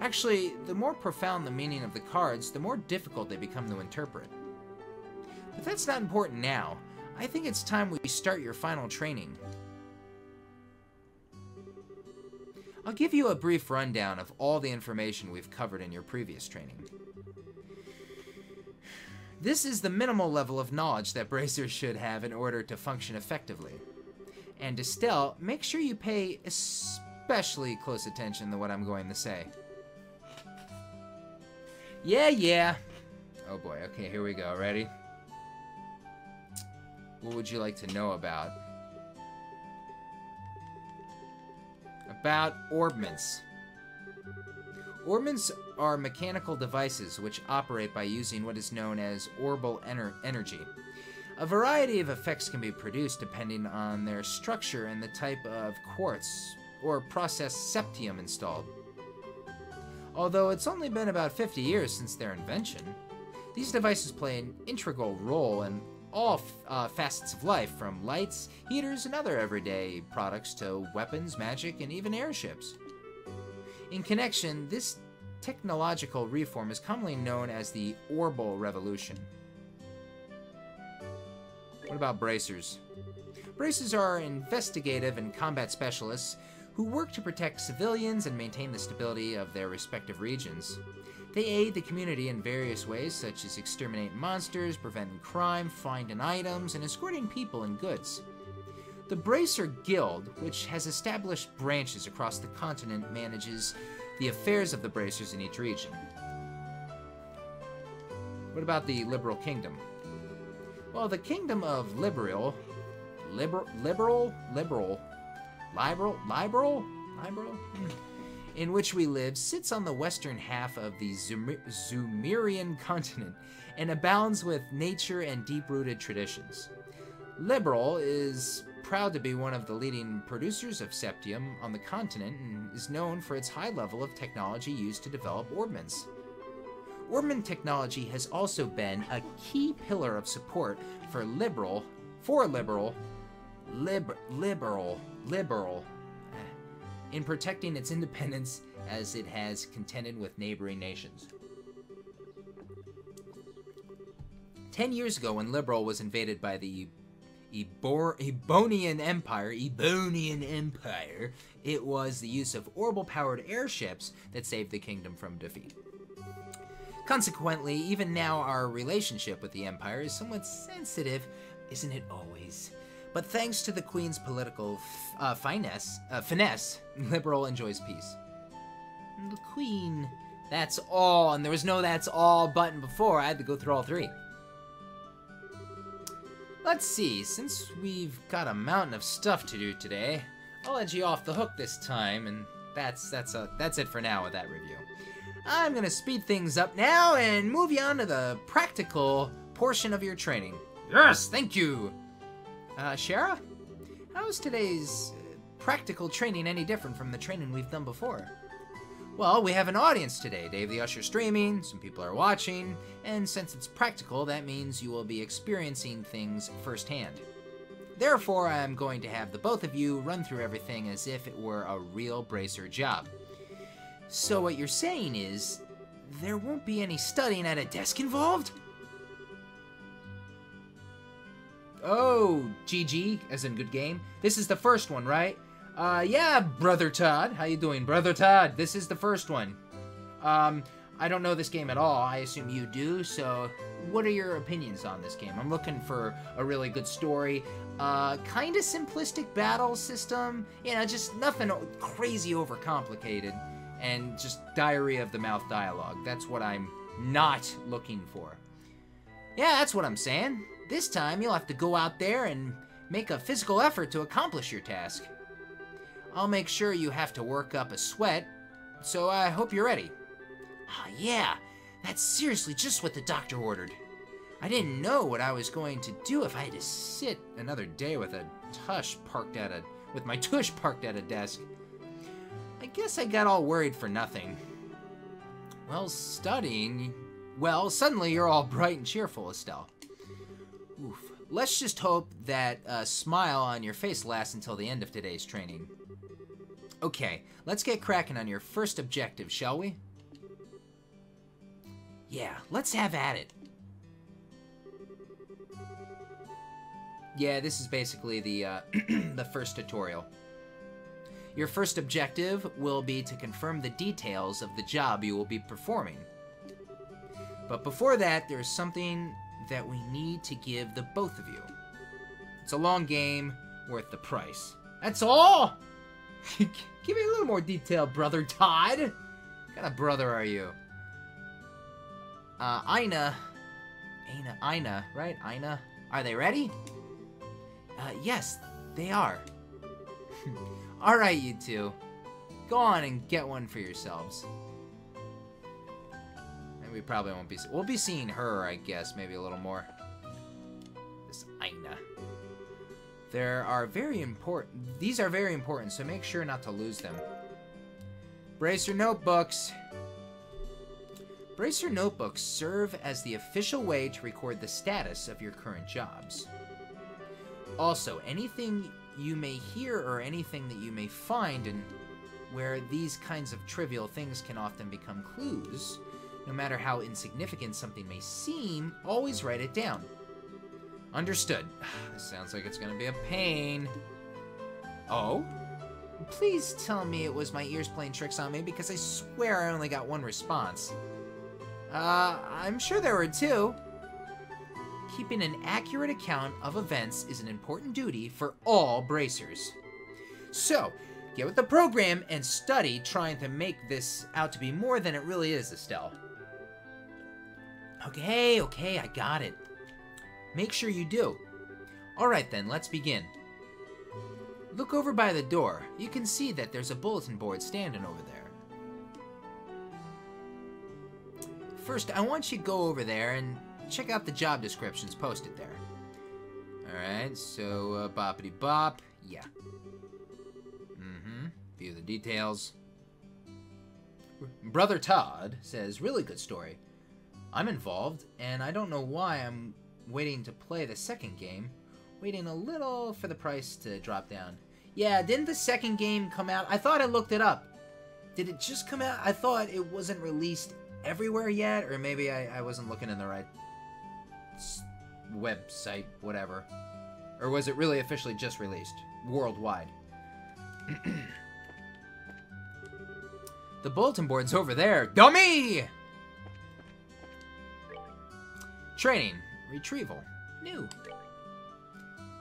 Actually, the more profound the meaning of the cards, the more difficult they become to interpret. But that's not important now. I think it's time we start your final training. I'll give you a brief rundown of all the information we've covered in your previous training. This is the minimal level of knowledge that bracers should have in order to function effectively. And Estelle, make sure you pay especially close attention to what I'm going to say. Yeah, yeah. Oh boy, okay, here we go. Ready? What would you like to know about? About orbments. Orbments are mechanical devices which operate by using what is known as orbal ener energy. A variety of effects can be produced depending on their structure and the type of quartz or processed septium installed. Although it's only been about fifty years since their invention, these devices play an integral role in all uh, facets of life, from lights, heaters, and other everyday products to weapons, magic, and even airships. In connection, this technological reform is commonly known as the Orbal Revolution. What about bracers? Bracers are investigative and combat specialists who work to protect civilians and maintain the stability of their respective regions. They aid the community in various ways, such as exterminating monsters, preventing crime, finding items, and escorting people and goods. The Bracer Guild, which has established branches across the continent, manages the affairs of the bracers in each region. What about the Liberl Kingdom? Well, the Kingdom of Liberl, Liberl, Liberl, Liberl, Liberl, Liberl, Liberl? in which we live, sits on the western half of the Zumerian continent and abounds with nature and deep-rooted traditions. Liberl is proud to be one of the leading producers of septium on the continent and is known for its high level of technology used to develop orbments. Orbment technology has also been a key pillar of support for Liberl, for Liberl, Lib, Liberl, Liberl, in protecting its independence as it has contended with neighboring nations. Ten years ago, when Liberl was invaded by the Ebor Ebonian Empire, Ebonian Empire, it was the use of Orbal-powered airships that saved the kingdom from defeat. Consequently, even now our relationship with the Empire is somewhat sensitive, isn't it always? But thanks to the Queen's political f uh, finesse, uh, finesse, Liberl enjoys peace. The Queen. That's all, and there was no that's all button before. I had to go through all three. Let's see, since we've got a mountain of stuff to do today, I'll let you off the hook this time, and that's that's a, that's it for now with that review. I'm gonna speed things up now and move you on to the practical portion of your training. Yes, thank you! Uh, Shara? How's today's practical training any different from the training we've done before? Well, we have an audience today. Dave the Usher streaming, some people are watching, and since it's practical, that means you will be experiencing things firsthand. Therefore, I am going to have the both of you run through everything as if it were a real bracer job. So what you're saying is, there won't be any studying at a desk involved? Oh, G G, as in good game. This is the first one, right? Uh, yeah, Brother Todd. How you doing, Brother Todd? This is the first one. Um, I don't know this game at all. I assume you do, so what are your opinions on this game? I'm looking for a really good story. Uh, kind of simplistic battle system. You know, just nothing crazy overcomplicated. And just diary-of-the-mouth dialogue. That's what I'm not looking for. Yeah, that's what I'm saying. This time, you'll have to go out there and make a physical effort to accomplish your task. I'll make sure you have to work up a sweat, so I hope you're ready. Ah, yeah, that's seriously just what the doctor ordered. I didn't know what I was going to do if I had to sit another day with a tush parked at a with my tush parked at a desk. I guess I got all worried for nothing. Well, studying Well, suddenly you're all bright and cheerful, Estelle. Oof. Let's just hope that uh, smile on your face lasts until the end of today's training. Okay, let's get cracking on your first objective, shall we? Yeah, let's have at it. Yeah, this is basically the uh, the first tutorial. Your first objective will be to confirm the details of the job you will be performing. But before that, there's something that we need to give the both of you. It's a long game, worth the price. That's all! Give me a little more detail, brother Todd. What kind of brother are you? Uh, Ina. Ina, Ina, right? Ina. Are they ready? Uh, yes, they are. Alright, you two. Go on and get one for yourselves. And we probably won't be... We'll be seeing her, I guess, maybe a little more. This Ina. There are very important... These are very important, so make sure not to lose them. Bracer notebooks. Bracer notebooks serve as the official way to record the status of your current jobs. Also, anything you may hear or anything that you may find and where these kinds of trivial things can often become clues, no matter how insignificant something may seem, always write it down. Understood. This sounds like it's gonna be a pain. Oh? Please tell me it was my ears playing tricks on me, because I swear I only got one response. Uh, I'm sure there were two. Keeping an accurate account of events is an important duty for all bracers. So, get with the program and study trying to make this out to be more than it really is, Estelle. Okay, okay, I got it. Make sure you do. Alright then, let's begin. Look over by the door. You can see that there's a bulletin board standing over there. First, I want you to go over there and check out the job descriptions posted there. Alright, so uh, boppity bop. Yeah. Mm-hmm. View the details. Brother Todd says, really good story. I'm involved, and I don't know why I'm waiting to play the second game. Waiting a little for the price to drop down. Yeah, didn't the second game come out? I thought I looked it up. Did it just come out? I thought it wasn't released everywhere yet, or maybe I, I wasn't looking in the right s website, whatever. Or was it really officially just released worldwide? The bulletin board's over there, dummy! Training. Retrieval. New.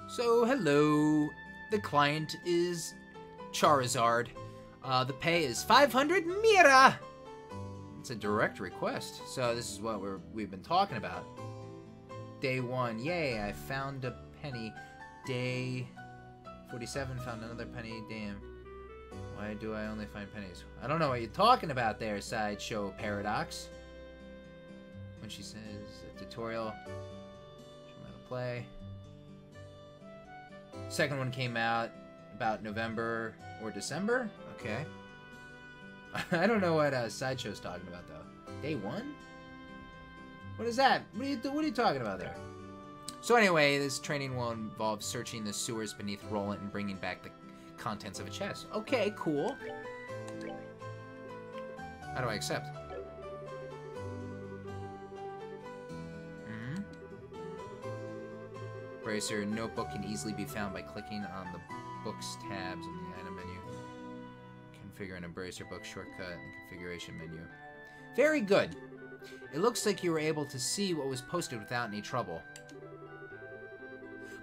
So, hello. The client is Scheherazade. Uh, the pay is five hundred Mira! It's a direct request. So this is what we're, we've been talking about. Day one. Yay, I found a penny. Day forty-seven, found another penny. Damn. Why do I only find pennies? I don't know what you're talking about there, Sideshow Paradox. When she says a tutorial. She'll have a play. Second one came out about November or December. Okay. I don't know what uh, Sideshow's talking about, though. Day one? What is that? What are, you what are you talking about there? So anyway, this training will involve searching the sewers beneath Rolent and bringing back the contents of a chest. Okay, cool. How do I accept? Mm-hmm. Bracer notebook can easily be found by clicking on the books tabs in the item menu. Figure in a bracer book shortcut and configuration menu. Very good. It looks like you were able to see what was posted without any trouble.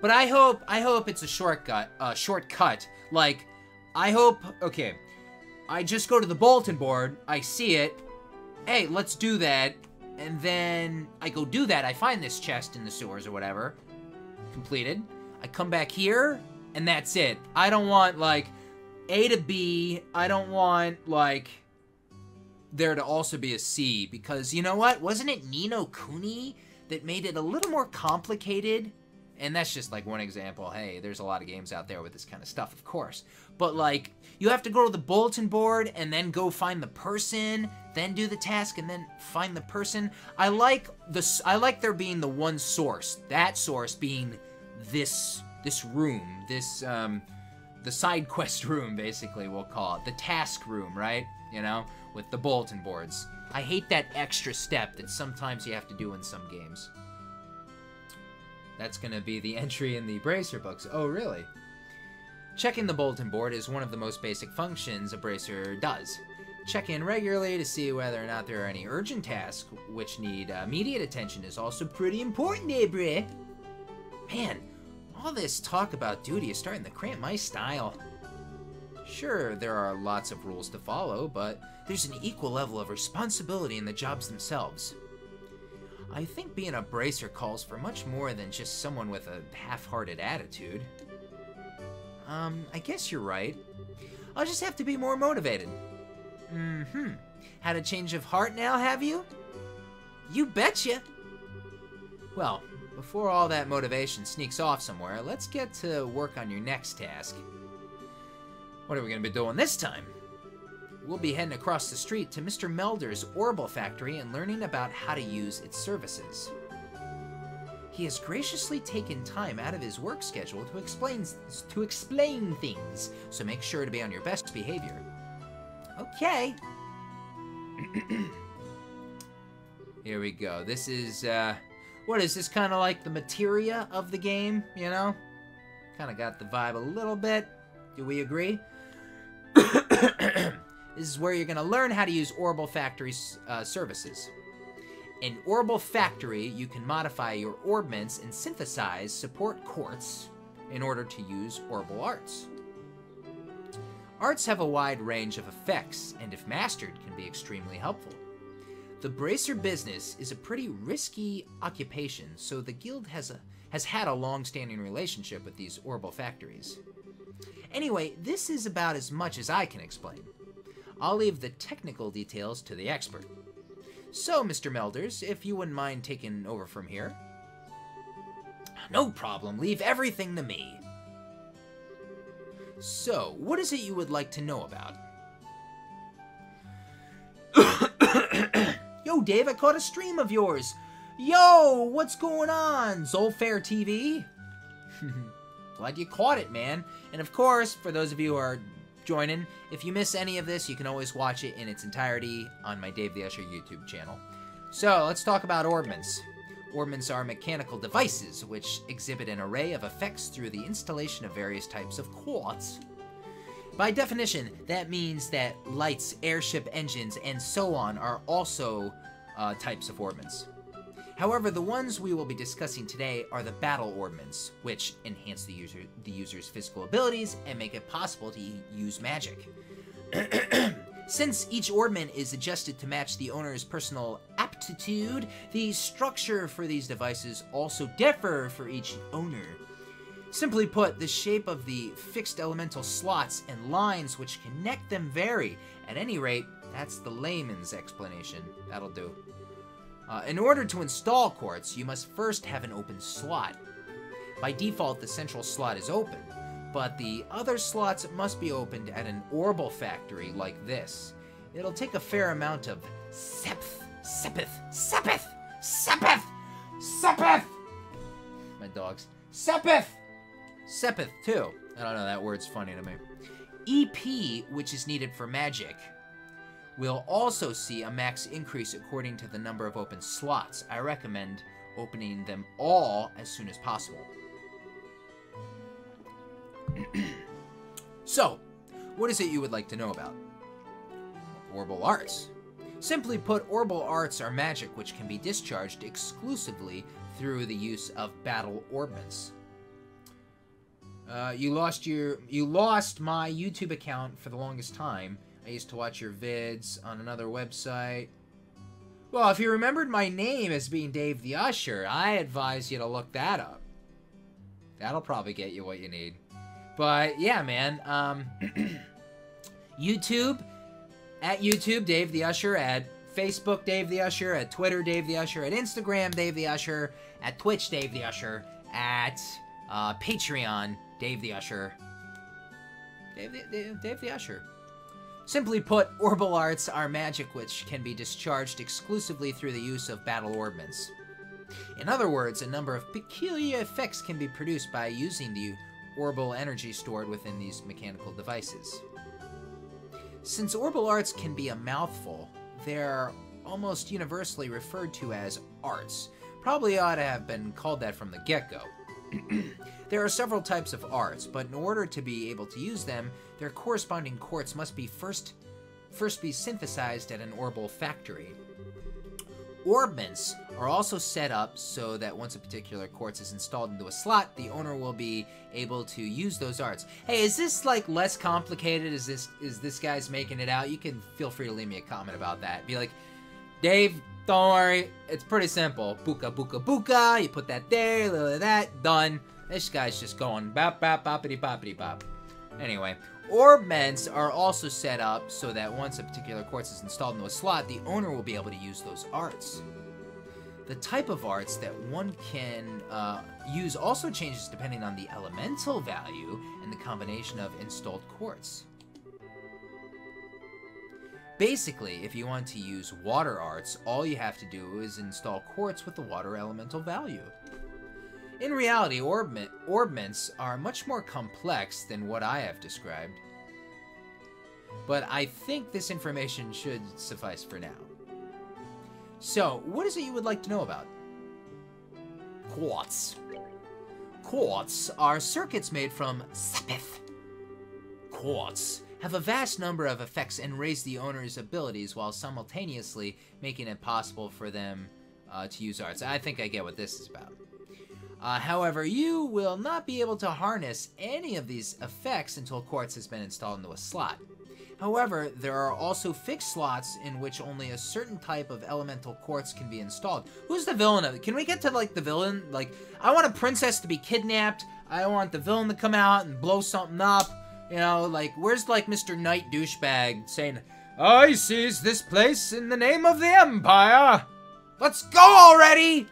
But I hope I hope it's a shortcut. A uh, shortcut. Like, I hope. Okay. I just go to the bulletin board. I see it. Hey, let's do that. And then I go do that. I find this chest in the sewers or whatever. Completed. I come back here, and that's it. I don't want like. A to B, I don't want, like, there to also be a C, because, you know what? Wasn't it Ni no Kuni that made it a little more complicated And that's just, like, one example. Hey, there's a lot of games out there with this kind of stuff, of course. But, like, you have to go to the bulletin board and then go find the person, then do the task, and then find the person. I like the, I like there being the one source. That source being this this room, this, um, the side quest room, basically, we'll call it. The task room, right? You know, with the bulletin boards. I hate that extra step that sometimes you have to do in some games. That's going to be the entry in the Bracer books. Oh, really? Checking the bulletin board is one of the most basic functions a Bracer does. Check in regularly to see whether or not there are any urgent tasks which need immediate attention is also pretty important, eh, bruh? Man, all this talk about duty is starting to cramp my style. Sure, there are lots of rules to follow, but there's an equal level of responsibility in the jobs themselves. I think being a Bracer calls for much more than just someone with a half-hearted attitude. Um, I guess you're right. I'll just have to be more motivated. Mm-hmm. Had a change of heart now, have you? You betcha! Well, before all that motivation sneaks off somewhere, let's get to work on your next task. What are we going to be doing this time? We'll be heading across the street to Mister Melder's Orbal factory and learning about how to use its services. He has graciously taken time out of his work schedule to explain, to explain things, so make sure to be on your best behavior. Okay. Here we go. This is, uh, what is this, kind of like the materia of the game, you know? Kind of got the vibe a little bit. Do we agree? This is where you're going to learn how to use Orbal Factory's uh, services. In Orbal Factory, you can modify your orbments and synthesize support quartz in order to use Orbal Arts. Arts have a wide range of effects, and if mastered, can be extremely helpful. The Bracer business is a pretty risky occupation, so the Guild has, a, has had a long-standing relationship with these Orbal Factories. Anyway, this is about as much as I can explain. I'll leave the technical details to the expert. So, Mister Melders, if you wouldn't mind taking over from here. No problem, leave everything to me. So, what is it you would like to know about? Yo, Dave, I caught a stream of yours. Yo, what's going on, Zolfair T V? Glad you caught it, man. And of course, for those of you who are joining, if you miss any of this, you can always watch it in its entirety on my Dave the Usher YouTube channel. So, let's talk about orbments. Orbments are mechanical devices which exhibit an array of effects through the installation of various types of quartz. By definition, that means that lights, airship engines, and so on are also uh, types of orbments. However, the ones we will be discussing today are the battle orbments, which enhance the user the user's physical abilities and make it possible to use magic. Since each ornament is adjusted to match the owner's personal aptitude, the structure for these devices also differ for each owner. Simply put, the shape of the fixed elemental slots and lines which connect them vary. At any rate, that's the layman's explanation. That'll do. Uh, in order to install quartz, you must first have an open slot. By default, the central slot is open, but the other slots must be opened at an Orbal factory like this. It'll take a fair amount of Sepith, Sepith, Sepith, Sepith, Sepith. My dogs. Sepith, Sepith too. I don't know, that word's funny to me. E P, which is needed for magic. We'll also see a max increase according to the number of open slots. I recommend opening them all as soon as possible. So, what is it you would like to know about? Orbal Arts. Simply put, Orbal Arts are magic which can be discharged exclusively through the use of battle orbments. Uh, you lost your, you lost my YouTube account for the longest time. I used to watch your vids on another website. Well, if you remembered my name as being Dave the Usher, I advise you to look that up. That'll probably get you what you need. But, yeah, man. Um, YouTube, at YouTube, Dave the Usher. At Facebook, Dave the Usher. At Twitter, Dave the Usher. At Instagram, Dave the Usher. At Twitch, Dave the Usher. at uh, Patreon, Dave the Usher. Dave the, Dave, Dave the Usher. Simply put, Orbal Arts are magic which can be discharged exclusively through the use of battle orbments. In other words, a number of peculiar effects can be produced by using the Orbal energy stored within these mechanical devices. Since Orbal Arts can be a mouthful, they're almost universally referred to as arts. Probably ought to have been called that from the get-go. There are several types of arts, but in order to be able to use them, their corresponding quartz must be first, first be synthesized at an Orbal factory. Orbments are also set up so that once a particular quartz is installed into a slot, the owner will be able to use those arts. Hey, is this like less complicated? Is this is this guy's making it out? You can feel free to leave me a comment about that. Be like, Dave, don't worry, it's pretty simple. Buka, buka, buka. You put that there, a little of that, done. This guy's just going bop, bop, boppity, boppity, bop. Anyway, orbments are also set up so that once a particular quartz is installed into a slot, the owner will be able to use those arts. The type of arts that one can uh, use also changes depending on the elemental value and the combination of installed quartz. Basically, if you want to use water arts, all you have to do is install quartz with the water elemental value. In reality, orbment, orbments are much more complex than what I have described, but I think this information should suffice for now. So, what is it you would like to know about? Quartz. Quartz are circuits made from Sepith. Quartz have a vast number of effects and raise the owner's abilities while simultaneously making it possible for them uh, to use arts. I think I get what this is about. Uh, however, you will not be able to harness any of these effects until quartz has been installed into a slot. However, there are also fixed slots in which only a certain type of elemental quartz can be installed. Who's the villain of it? Can we get to, like, the villain? Like, I want a princess to be kidnapped. I want the villain to come out and blow something up. You know, like, where's, like, Mister Knight douchebag saying, I seize this place in the name of the Empire. Let's go already!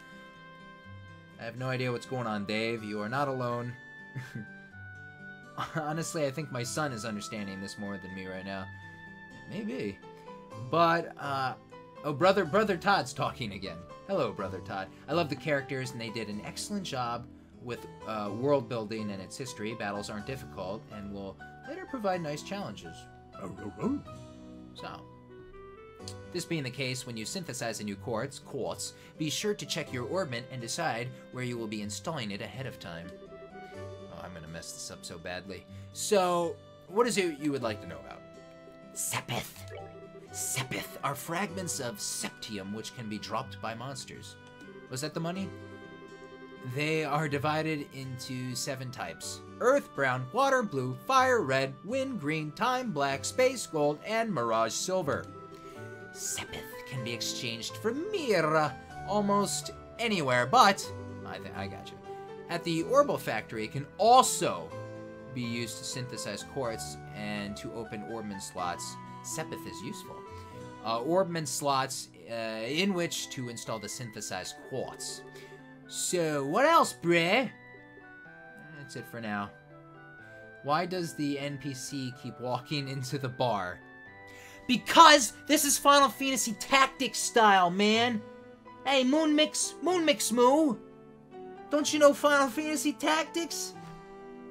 I have no idea what's going on, Dave. You are not alone. Honestly, I think my son is understanding this more than me right now. Maybe. But, uh... oh, brother, brother Todd's talking again. Hello, Brother Todd. I love the characters, and they did an excellent job with uh, world building and its history. Battles aren't difficult, and will later provide nice challenges. So... this being the case, when you synthesize a new quartz, quartz, be sure to check your orbment and decide where you will be installing it ahead of time. Oh, I'm gonna mess this up so badly. So, what is it you would like to know about? Sepith. Sepith are fragments of septium which can be dropped by monsters. Was that the money? They are divided into seven types. Earth, brown, water, blue, fire, red, wind, green, time, black, space, gold, and mirage, silver. Sepith can be exchanged for Mira almost anywhere, but I think I got you. At the Orbal factory, it can also be used to synthesize quartz and to open orbment slots. Sepith is useful. Uh, orbment slots uh, in which to install the synthesized quartz. So what else, bruh? That's it for now. Why does the N P C keep walking into the bar? Because this is Final Fantasy Tactics style, man! Hey, Moonmix, Moonmix Moo! Don't you know Final Fantasy Tactics?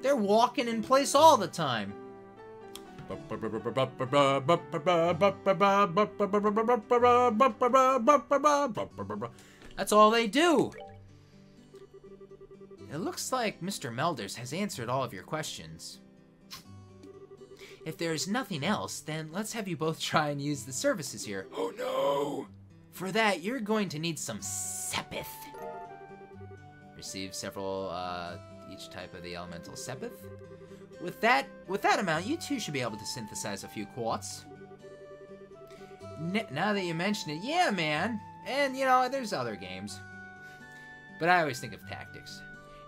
They're walking in place all the time. That's all they do! It looks like Mister Melders has answered all of your questions. If there is nothing else, then let's have you both try and use the services here. Oh no! For that, you're going to need some Sepith. Receive several, uh, each type of the elemental Sepith. With that, with that amount, you two should be able to synthesize a few quartz. N- now that you mention it, yeah, man. And, you know, there's other games. But I always think of Tactics.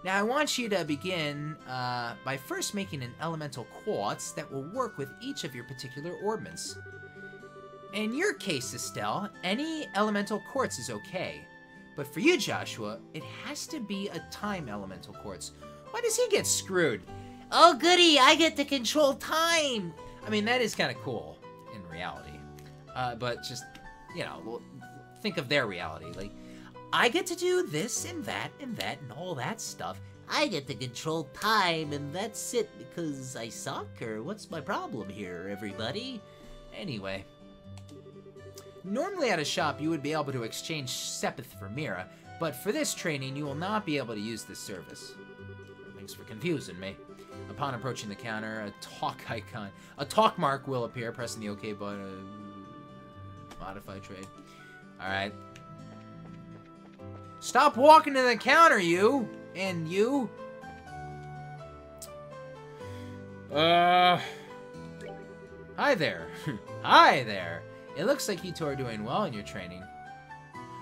Now I want you to begin uh, by first making an elemental quartz that will work with each of your particular orbments. In your case, Estelle, any elemental quartz is okay. But for you, Joshua, it has to be a time elemental quartz. Why does he get screwed? Oh, goody, I get to control time! I mean, that is kind of cool in reality. Uh, but just, you know, think of their reality. Like, I get to do this and that and that and all that stuff. I get to control time, and that's it, because I suck, or what's my problem here, everybody? Anyway. Normally at a shop, you would be able to exchange Sepith for Mira, but for this training, you will not be able to use this service. Thanks for confusing me. Upon approaching the counter, a talk icon, a talk mark will appear, pressing the OK button. Modify trade. Alright. Stop walking to the counter, you! And you? Uh... Hi there. Hi there. It looks like you two are doing well in your training.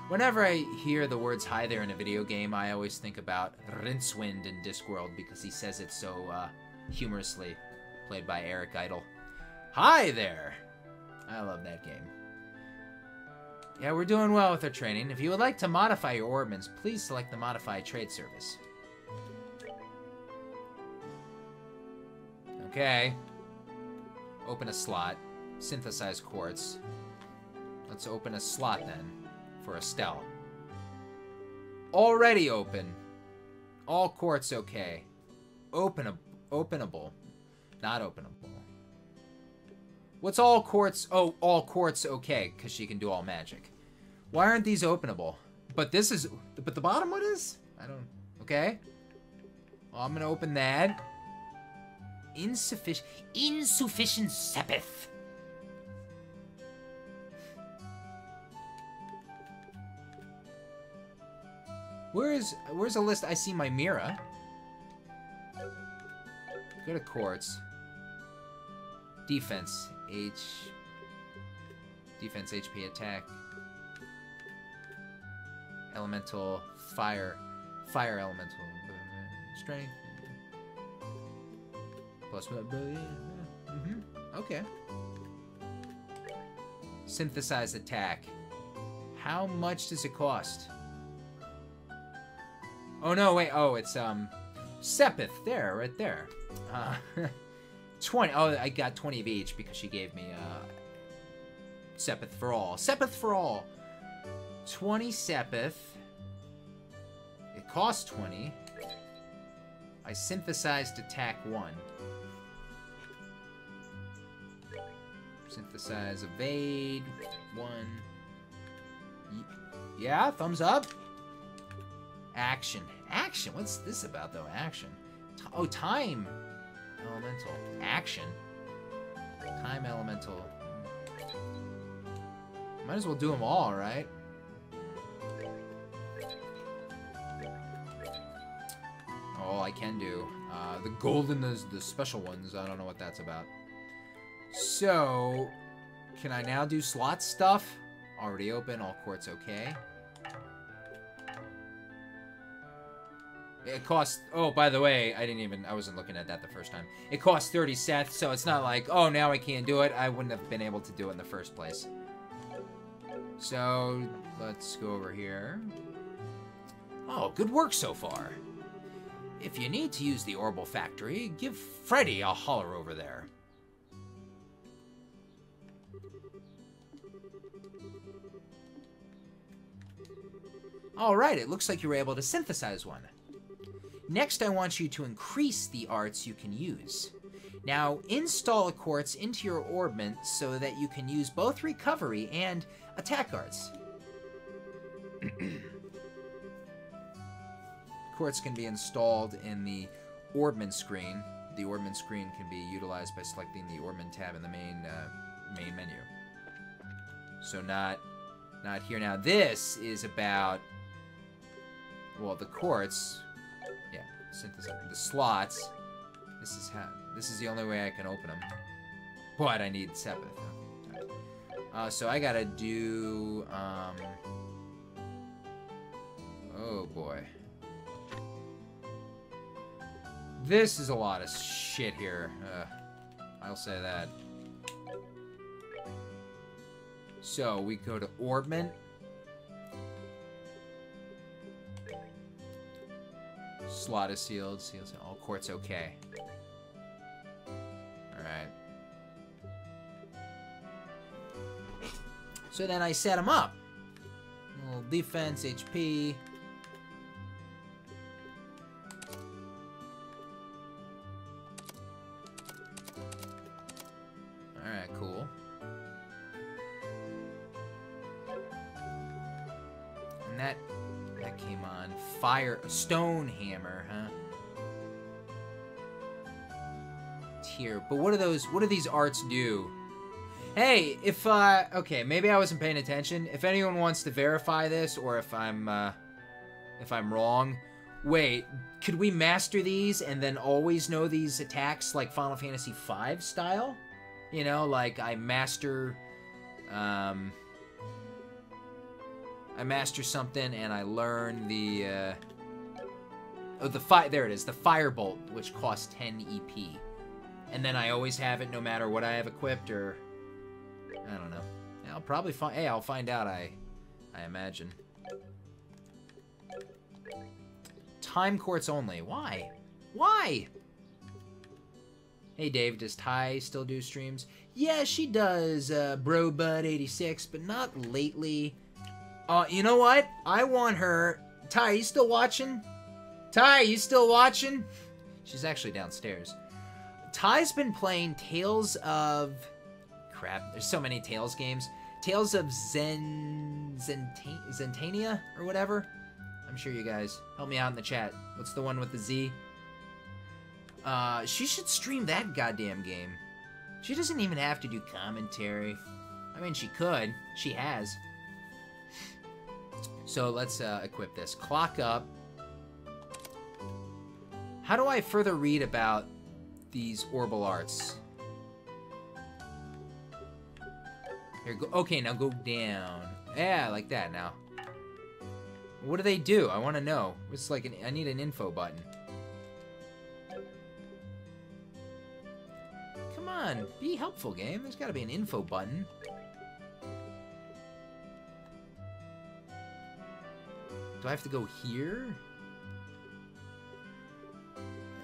Whenever I hear the words hi there in a video game, I always think about Rincewind in Discworld because he says it so uh, humorously, played by Eric Idle. Hi there. I love that game. Yeah, we're doing well with our training. If you would like to modify your ornaments, please select the Modify Trade service. Okay. Open a slot. Synthesize quartz. Let's open a slot then, for Estelle. Already open. All quartz okay. Open openable. Not openable. What's all quartz? Oh, all quartz okay, because she can do all magic. Why aren't these openable? But this is, but the bottom one is? I don't, okay. Well, I'm gonna open that. Insufficient, insufficient Sepith. Where is, where's a list? I see my Mira. Go to quartz. Defense. H. Defense, H P, attack. Elemental, fire. Fire elemental. Strength. Plus what? Mm-hmm. Okay. Synthesize attack. How much does it cost? Oh no, wait. Oh, it's, um, Sepith. There, right there. Uh, twenty. Oh, I got twenty of each because she gave me uh, Sepith for all. Sepith for all. twenty Sepith. It costs twenty. I synthesized attack one. Synthesize evade one. Yeah, thumbs up. Action. Action. What's this about though? Action. Oh, time. Elemental. Action. Time elemental. Might as well do them all, right? All I can do. Uh, the golden, the, the special ones, I don't know what that's about. So, can I now do slot stuff? Already open, all quartz okay. It costs, oh, by the way, I didn't even, I wasn't looking at that the first time. It costs thirty Seth, so it's not like, oh, now I can't do it. I wouldn't have been able to do it in the first place. So, let's go over here. Oh, good work so far. If you need to use the Orbal factory, give Freddy a holler over there. All right, it looks like you were able to synthesize one. Next, I want you to increase the arts you can use. Now, install a quartz into your orbment so that you can use both recovery and attack arts. Quartz can be installed in the orbment screen. The orbment screen can be utilized by selecting the orbment tab in the main uh, main menu. So not not here. Now, this is about, well, the quartz. Synthesize the slots. This is how. This is the only way I can open them. But I need Sepith. Uh, so I gotta do. Um, oh boy. This is a lot of shit here. Uh, I'll say that. So we go to Orbment. slot is sealed. Seals in all courts, okay. Alright. So then I set him up. A little defense, H P. Alright, cool. And that that came on fire, stone hammer, huh? Here, but what are those? What do these arts do? Hey, if uh, okay, maybe I wasn't paying attention. If anyone wants to verify this, or if I'm uh, if I'm wrong, wait, could we master these and then always know these attacks like Final Fantasy five style? You know, like I master, um, I master something and I learn the, uh, oh, the fire, there it is, the firebolt, which costs ten E P. And then I always have it no matter what I have equipped or, I don't know. I'll probably find, hey, I'll find out, I, I imagine. Time courts only, why? Why? Hey Dave, does Ty still do streams? Yeah, she does, uh, Bro Bud eighty-six, but not lately. Uh, you know what? I want her. Ty, you still watching? Ty, you still watching? She's actually downstairs. Ty's been playing Tales of... Crap, there's so many Tales games. Tales of Zen... Zenta... Zentania? Or whatever? I'm sure you guys... Help me out in the chat. What's the one with the Z? Uh, she should stream that goddamn game. She doesn't even have to do commentary. I mean, she could. She has. So let's uh, equip this. Clock up. How do I further read about these Orbal arts? Here, go. Okay, now go down. Yeah, like that now. What do they do? I want to know. It's like an, I need an info button. Come on, be helpful, game. There's got to be an info button. Do I have to go here?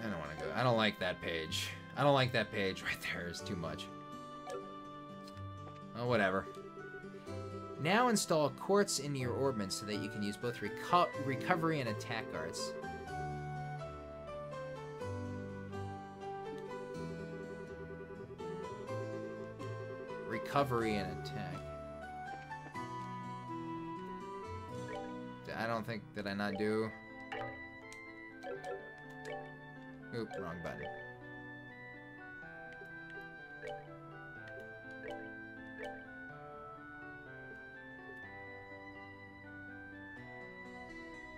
I don't want to go. I don't like that page. I don't like that page right there. It's too much. Oh, whatever. Now install quartz into your orbment so that you can use both reco recovery and attack arts. Recovery and attack. I don't think... Did I not do... Oop, wrong button.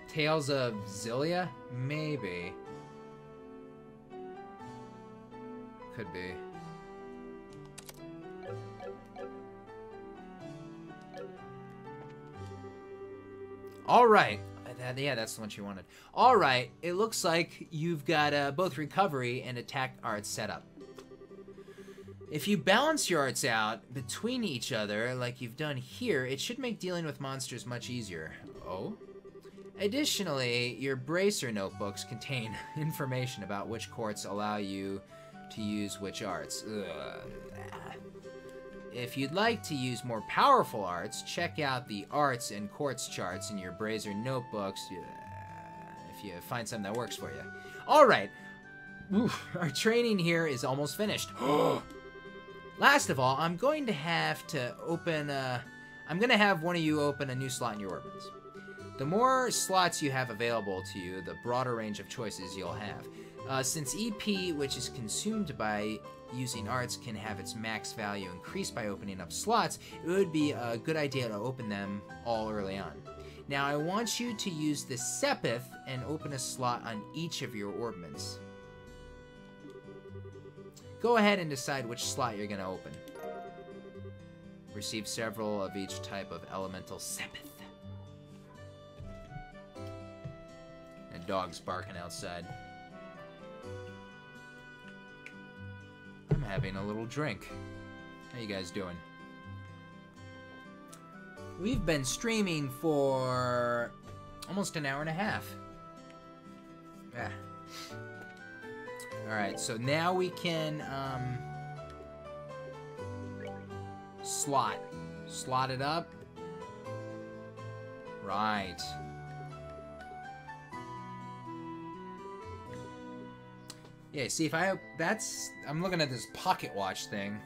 Tales of Zilia? Maybe. Could be. Alright. Yeah, that's the one she wanted. All right, it looks like you've got uh, both recovery and attack arts set up. If you balance your arts out between each other, like you've done here, it should make dealing with monsters much easier. Oh? Additionally, your bracer notebooks contain information about which courts allow you to use which arts. Ugh. If you'd like to use more powerful arts, check out the arts and courts charts in your Bracer notebooks if you find something that works for you. All right, oof, our training here is almost finished. Last of all, I'm going to have to open a, I'm gonna have one of you open a new slot in your orbits. The more slots you have available to you, the broader range of choices you'll have. Uh, since E P, which is consumed by using arts, can have its max value increased by opening up slots, it would be a good idea to open them all early on. Now I want you to use the Sepith and open a slot on each of your orbments. Go ahead and decide which slot you're going to open. Receive several of each type of elemental Sepith. The dog's barking outside. I'm having a little drink. How you guys doing? We've been streaming for almost an hour and a half. Yeah. Alright, so now we can, um... slot. Slot it up. Right. Yeah, see, if I... That's... I'm looking at this pocket watch thing.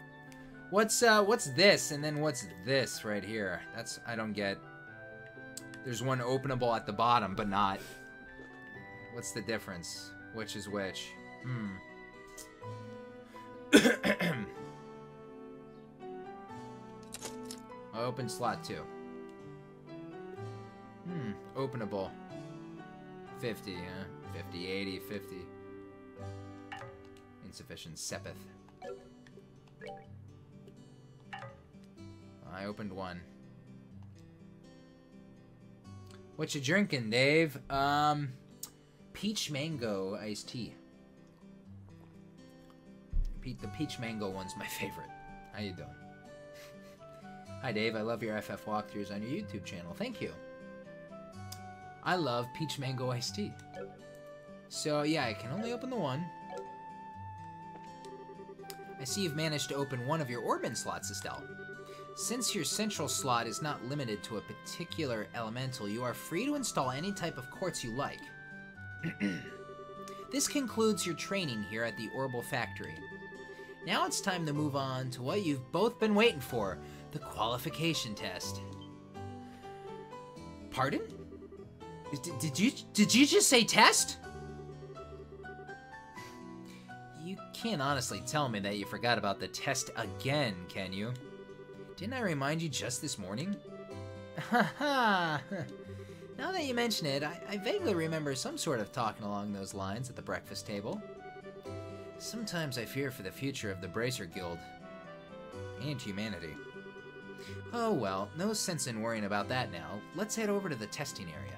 What's, uh, what's this? And then what's this right here? That's... I don't get... There's one openable at the bottom, but not... What's the difference? Which is which? Hmm. I'll open slot two. Hmm. Openable. fifty, huh? fifty, eighty, fifty. Insufficient Sepith. I opened one. What you drinking, Dave? Um, peach mango iced tea. Pe the peach mango one's my favorite. How you doing? Hi, Dave. I love your F F walkthroughs on your YouTube channel. Thank you. I love peach mango iced tea. So, yeah, I can only open the one. I see you've managed to open one of your Orbin slots, Estelle. Since your central slot is not limited to a particular elemental, you are free to install any type of quartz you like. This concludes your training here at the Orbal Factory. Now it's time to move on to what you've both been waiting for, the qualification test. Pardon? D- did you did you just say test? You can't honestly tell me that you forgot about the test again, can you? Didn't I remind you just this morning? Haha! Now that you mention it, I, I vaguely remember some sort of talking along those lines at the breakfast table. Sometimes I fear for the future of the Bracer Guild. And humanity. Oh well, no sense in worrying about that now. Let's head over to the testing area.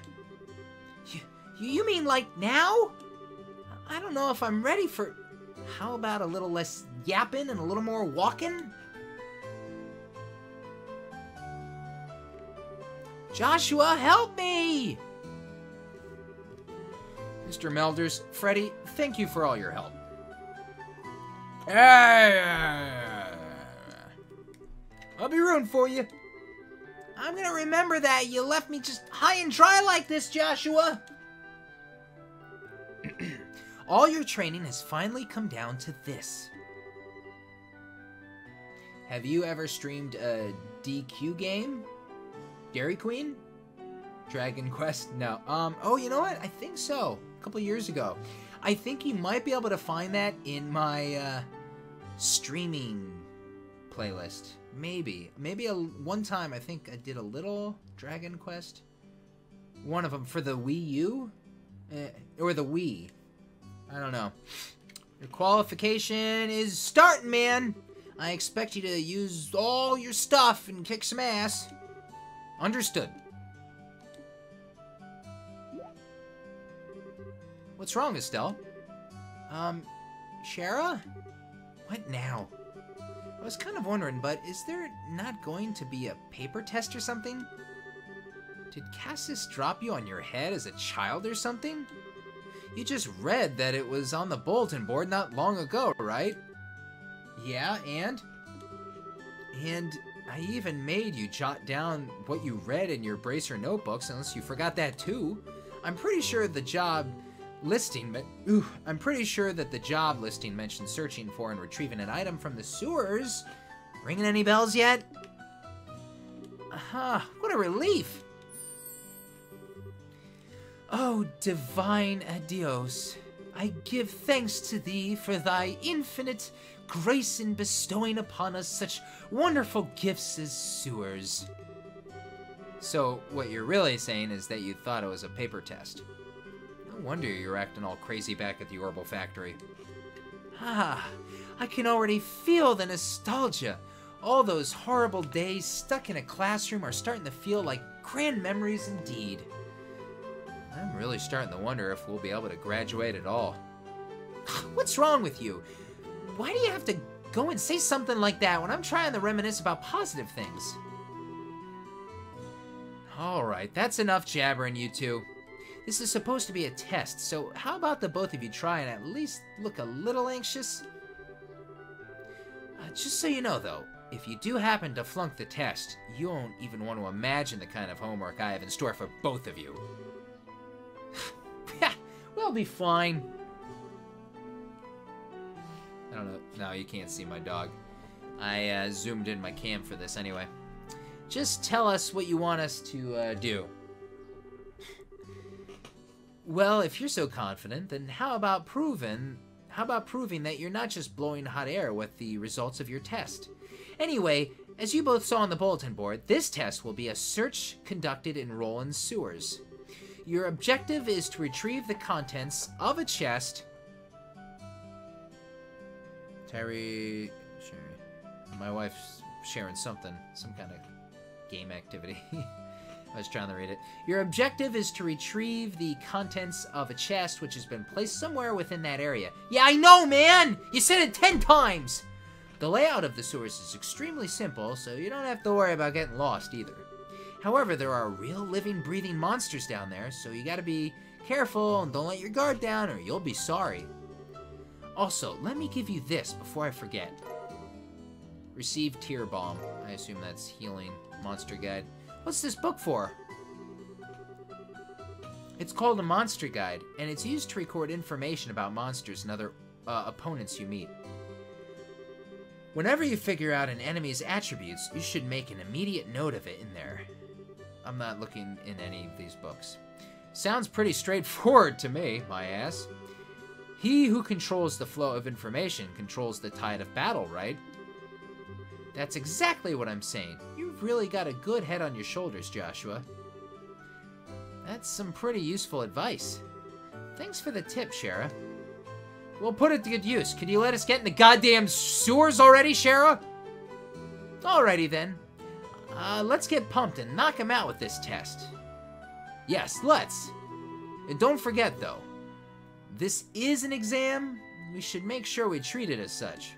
You, you mean like now? I don't know if I'm ready for... How about a little less yapping and a little more walking? Joshua, help me! Mister Melders, Freddy, thank you for all your help. I'll be rooting for you. I'm gonna remember that you left me just high and dry like this, Joshua. All your training has finally come down to this. Have you ever streamed a D Q game? Dairy Queen? Dragon Quest? No. Um, oh, you know what? I think so. A couple years ago. I think you might be able to find that in my, uh, streaming playlist. Maybe. Maybe a, one time I think I did a little Dragon Quest. One of them for the Wii U? Eh, or the Wii. I don't know. Your qualification is starting, man! I expect you to use all your stuff and kick some ass. Understood. What's wrong, Estelle? Um, Shara? What now? I was kind of wondering, but is there not going to be a paper test or something? Did Cassius drop you on your head as a child or something? You just read that it was on the bulletin board not long ago, right? Yeah, and? And... I even made you jot down what you read in your Bracer notebooks, unless you forgot that too. I'm pretty sure the job listing, but ooh, I'm pretty sure that the job listing mentioned searching for and retrieving an item from the sewers. Ringing any bells yet? Aha! Uh-huh, what a relief! Oh, divine Aidios, I give thanks to thee for thy infinite grace in bestowing upon us such wonderful gifts as sewers. So, what you're really saying is that you thought it was a paper test. No wonder you're acting all crazy back at the Orbal Factory. Ah, I can already feel the nostalgia. All those horrible days stuck in a classroom are starting to feel like grand memories indeed. I'm really starting to wonder if we'll be able to graduate at all. What's wrong with you? Why do you have to go and say something like that when I'm trying to reminisce about positive things? Alright, that's enough jabbering, you two. This is supposed to be a test, so how about the both of you try and at least look a little anxious? Uh, just so you know, though, if you do happen to flunk the test, you won't even want to imagine the kind of homework I have in store for both of you. Yeah, we'll be fine. I don't know. No, you can't see my dog. I uh, zoomed in my cam for this anyway. Just tell us what you want us to uh, do. Well, if you're so confident, then how about proving, how about proving that you're not just blowing hot air with the results of your test? Anyway, as you both saw on the bulletin board, this test will be a search conducted in Rolent sewers. Your objective is to retrieve the contents of a chest. Terry, Sherry, my wife's sharing something, some kind of game activity. I was trying to read it. Your objective is to retrieve the contents of a chest which has been placed somewhere within that area. Yeah, I know, man! You said it ten times! The layout of the sewers is extremely simple, so you don't have to worry about getting lost either. However, there are real living, breathing monsters down there, so you gotta be careful and don't let your guard down or you'll be sorry. Also, let me give you this before I forget. Receive Tear Bomb. I assume that's healing. Monster Guide. What's this book for? It's called a Monster Guide, and it's used to record information about monsters and other uh, opponents you meet. Whenever you figure out an enemy's attributes, you should make an immediate note of it in there. I'm not looking in any of these books. Sounds pretty straightforward to me, my ass. He who controls the flow of information controls the tide of battle, right? That's exactly what I'm saying. You've really got a good head on your shoulders, Joshua. That's some pretty useful advice. Thanks for the tip, Shara. We'll put it to good use. Can you let us get in the goddamn sewers already, Shara? Alrighty then. Uh, let's get pumped and knock him out with this test. Yes, let's. And don't forget, though, this is an exam. We should make sure we treat it as such.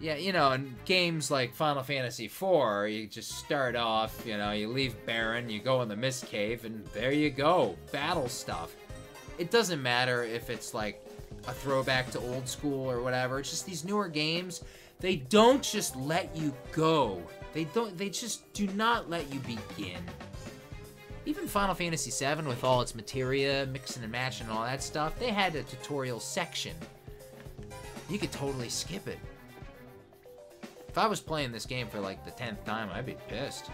Yeah, you know, in games like Final Fantasy four, you just start off, you know, you leave Baron, you go in the Mist Cave, and there you go. Battle stuff. It doesn't matter if it's like a throwback to old school or whatever. It's just these newer games, they don't just let you go. They don't, they just do not let you begin. Even Final Fantasy seven, with all its materia, mixing and matching and all that stuff, they had a tutorial section. You could totally skip it. If I was playing this game for like the tenth time, I'd be pissed.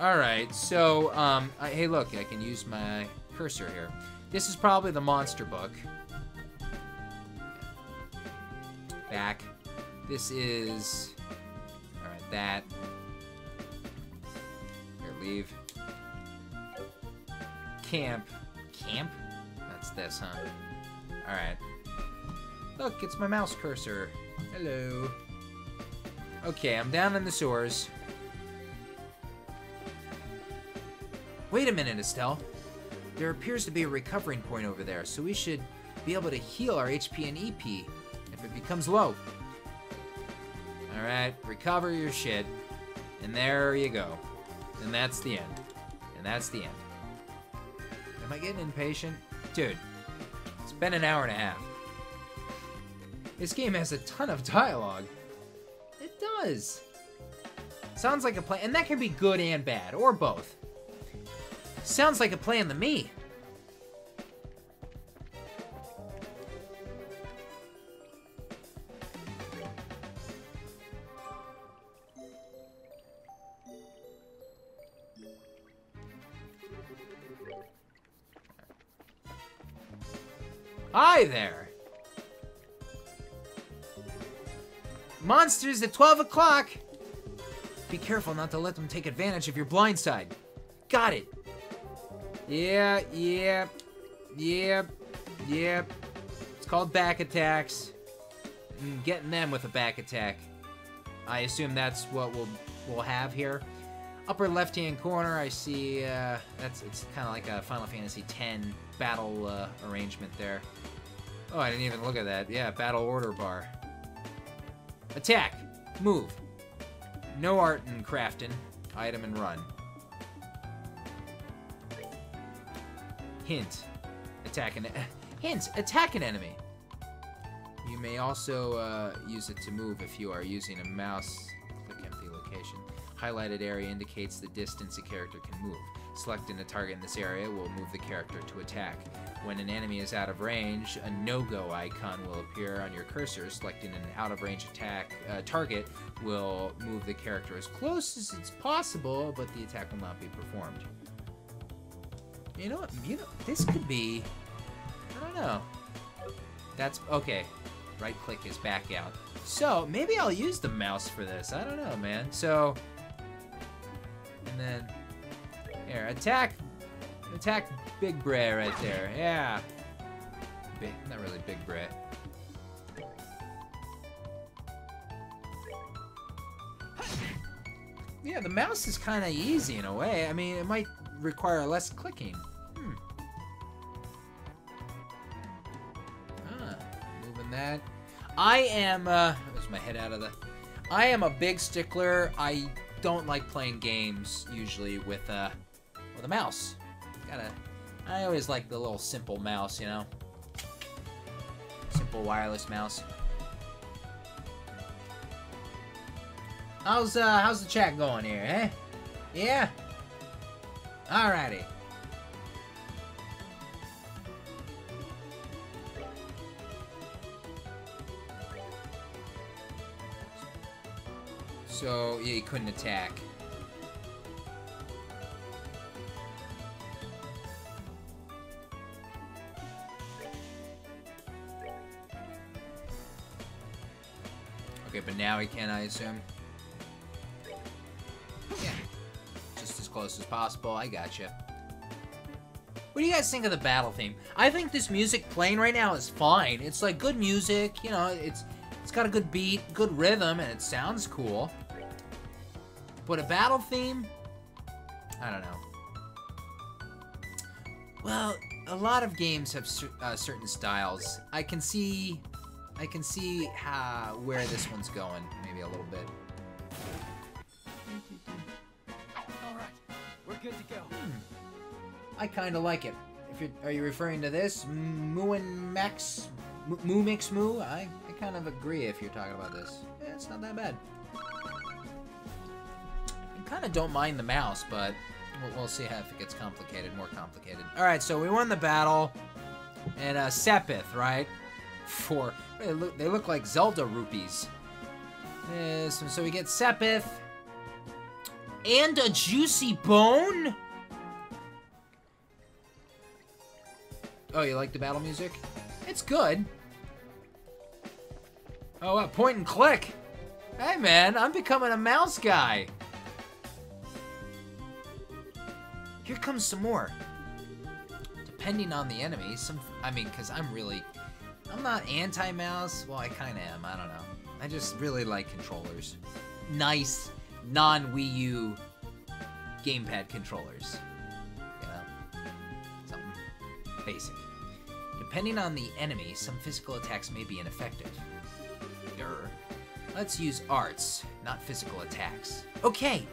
Alright, so, um, I, hey look, I can use my cursor here. This is probably the monster book. Back. This is... Alright, that. Here, leave. Camp. Camp? That's this, huh? Alright. Look, it's my mouse cursor. Hello. Okay, I'm down in the sewers. Wait a minute, Estelle. There appears to be a recovering point over there, so we should be able to heal our H P and E P if it becomes low. Alright, recover your shit. And there you go. And that's the end. And that's the end. Am I getting impatient? Dude, it's been an hour and a half. This game has a ton of dialogue. It does. Sounds like a play, and that can be good and bad, or both. Sounds like a plan to me. Hi there. Monsters at twelve o'clock. Be careful not to let them take advantage of your blind side. Got it. Yeah, yeah, yeah, yeah. It's called back attacks. And getting them with a back attack. I assume that's what we'll we'll have here. Upper left-hand corner, I see. Uh, that's it's kind of like a Final Fantasy ten battle uh, arrangement there. Oh, I didn't even look at that. Yeah, battle order bar. Attack, move. No art in crafting. Item and run. Hint, attack an hint, attack an enemy. You may also uh, use it to move if you are using a mouse. Click empty location. Highlighted area indicates the distance a character can move. Selecting a target in this area will move the character to attack. When an enemy is out of range, a no-go icon will appear on your cursor. Selecting an out-of-range attack uh, target will move the character as close as it's possible, but the attack will not be performed. You know what? You know, this could be... I don't know. That's... Okay. Right-click is back out. So, maybe I'll use the mouse for this. I don't know, man. So... And then... Here, attack... Attack... Big Bray right there, yeah. Big, not really Big Bray. Yeah, the mouse is kind of easy in a way. I mean, it might require less clicking. Hmm. Ah, moving that. I am, uh, there's my head out of the... I am a big stickler. I don't like playing games usually with, uh, with a mouse. Gotta... I always like the little simple mouse, you know? Simple wireless mouse. How's, uh, how's the chat going here, eh? Yeah? Alrighty. So, yeah, you couldn't attack. Okay, but now he can, I assume. Yeah. Just as close as possible. I gotcha. What do you guys think of the battle theme? I think this music playing right now is fine. It's like good music, you know, it's it's got a good beat, good rhythm, and it sounds cool. But a battle theme? I don't know. Well, a lot of games have cer uh, certain styles. I can see... I can see how, where this one's going, maybe a little bit. All right, we're good to go. Hmm. I kind of like it. If you're, are you referring to this? Moo and Max, Moo Mix Moo? I, I kind of agree if you're talking about this. Yeah, it's not that bad. I kind of don't mind the mouse, but we'll, we'll see how if it gets complicated, more complicated. All right, so we won the battle, and uh, Sepith, right? For they look, they look like Zelda rupees. Uh, so, so we get Sepith and a juicy bone. Oh, you like the battle music? It's good. Oh, uh, point and click. Hey, man, I'm becoming a mouse guy. Here comes some more. Depending on the enemy, some. I mean, because I'm really. I'm not anti-mouse. Well, I kind of am. I don't know. I just really like controllers. Nice, non-Wii U gamepad controllers. You know? Something basic. Depending on the enemy, some physical attacks may be ineffective. Durr. Let's use arts, not physical attacks. Okay!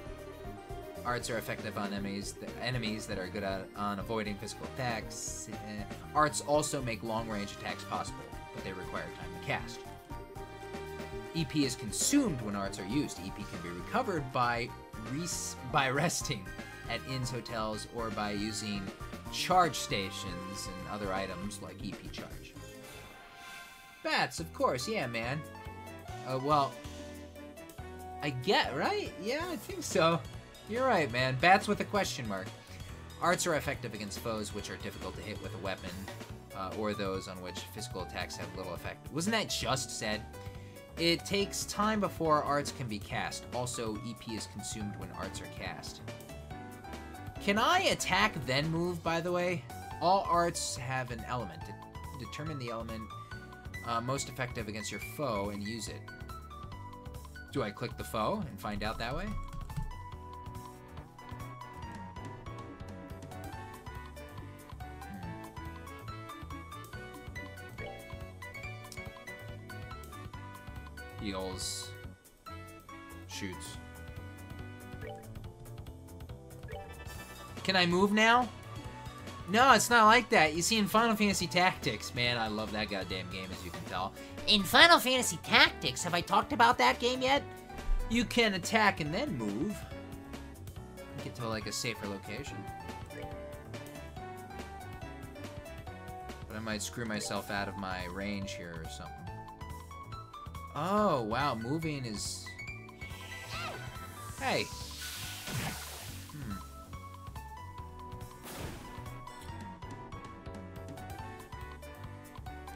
Arts are effective on enemies that, enemies that are good at on avoiding physical attacks. Eh. Arts also make long-range attacks possible, but they require time to cast. E P is consumed when arts are used. E P can be recovered by res by resting at inns, hotels, or by using charge stations and other items like E P charge. Bats, of course, yeah, man. Uh, well, I get, right? Yeah, I think so. You're right, man. Bats with a question mark. Arts are effective against foes which are difficult to hit with a weapon, uh, or those on which physical attacks have little effect. Wasn't that just said? It takes time before arts can be cast. Also, E P is consumed when arts are cast. Can I attack then move, by the way? All arts have an element. De- determine the element uh, most effective against your foe and use it. Do I click the foe and find out that way? Heals, shoots. Can I move now? No, it's not like that. You see, in Final Fantasy Tactics, man, I love that goddamn game, as you can tell. In Final Fantasy Tactics, have I talked about that game yet? You can attack and then move. Get to, like, a safer location. But I might screw myself out of my range here or something. Oh, wow, moving is... Hey! Hmm.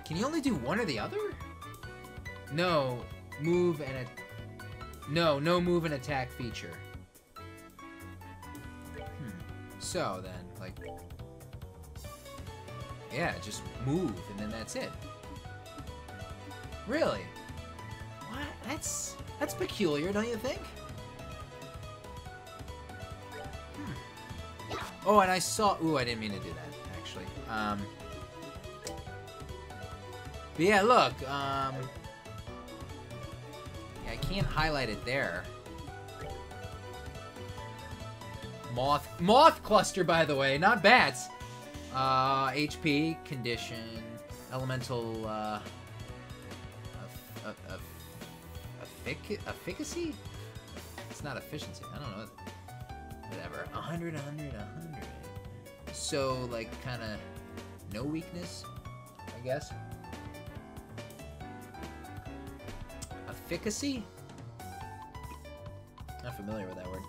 Can you only do one or the other? No, move and a... No, no move and attack feature. Hmm. So then, like... Yeah, just move, and then that's it. Really? What? That's... That's peculiar, don't you think? Hmm. Oh, and I saw... Ooh, I didn't mean to do that, actually. Um... But yeah, look, um... yeah, I can't highlight it there. Moth... Moth cluster, by the way, not bats! Uh, H P, condition, elemental, uh... Eff eff eff effic efficacy? It's not efficiency, I don't know. Whatever, one hundred, one hundred, one hundred. So, like, kinda no weakness, I guess. Efficacy? Not familiar with that word.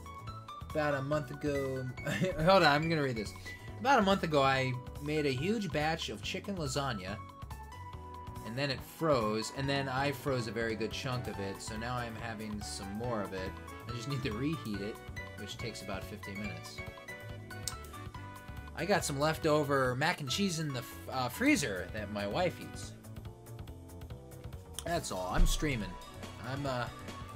About a month ago... Hold on, I'm gonna read this. About a month ago, I made a huge batch of chicken lasagna, and then it froze, and then I froze a very good chunk of it, so now I'm having some more of it. I just need to reheat it, which takes about fifteen minutes. I got some leftover mac and cheese in the uh, freezer that my wife eats. That's all. I'm streaming. I'm, uh,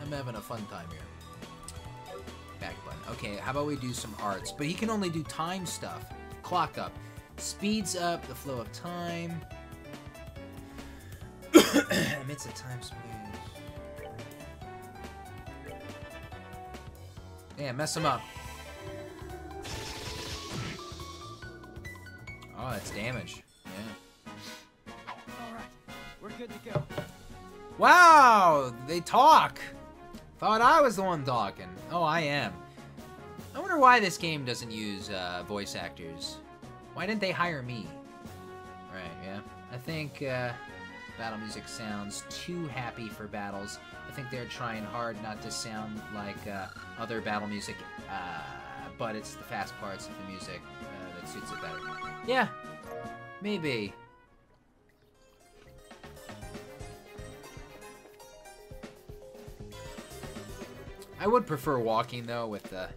I'm having a fun time here. Back button. Okay, how about we do some arts? But he can only do time stuff. Clock up. Speeds up the flow of time. Emits a time space. Yeah, mess him up. Oh, that's damage. Yeah. Alright, we're good to go. Wow, they talk. Thought I was the one talking. Oh, I am. I wonder why this game doesn't use uh, voice actors. Why didn't they hire me? All right, yeah. I think uh, battle music sounds too happy for battles. I think they're trying hard not to sound like uh, other battle music, uh, but it's the fast parts of the music uh, that suits it better. Yeah, maybe. I would prefer walking, though, with the...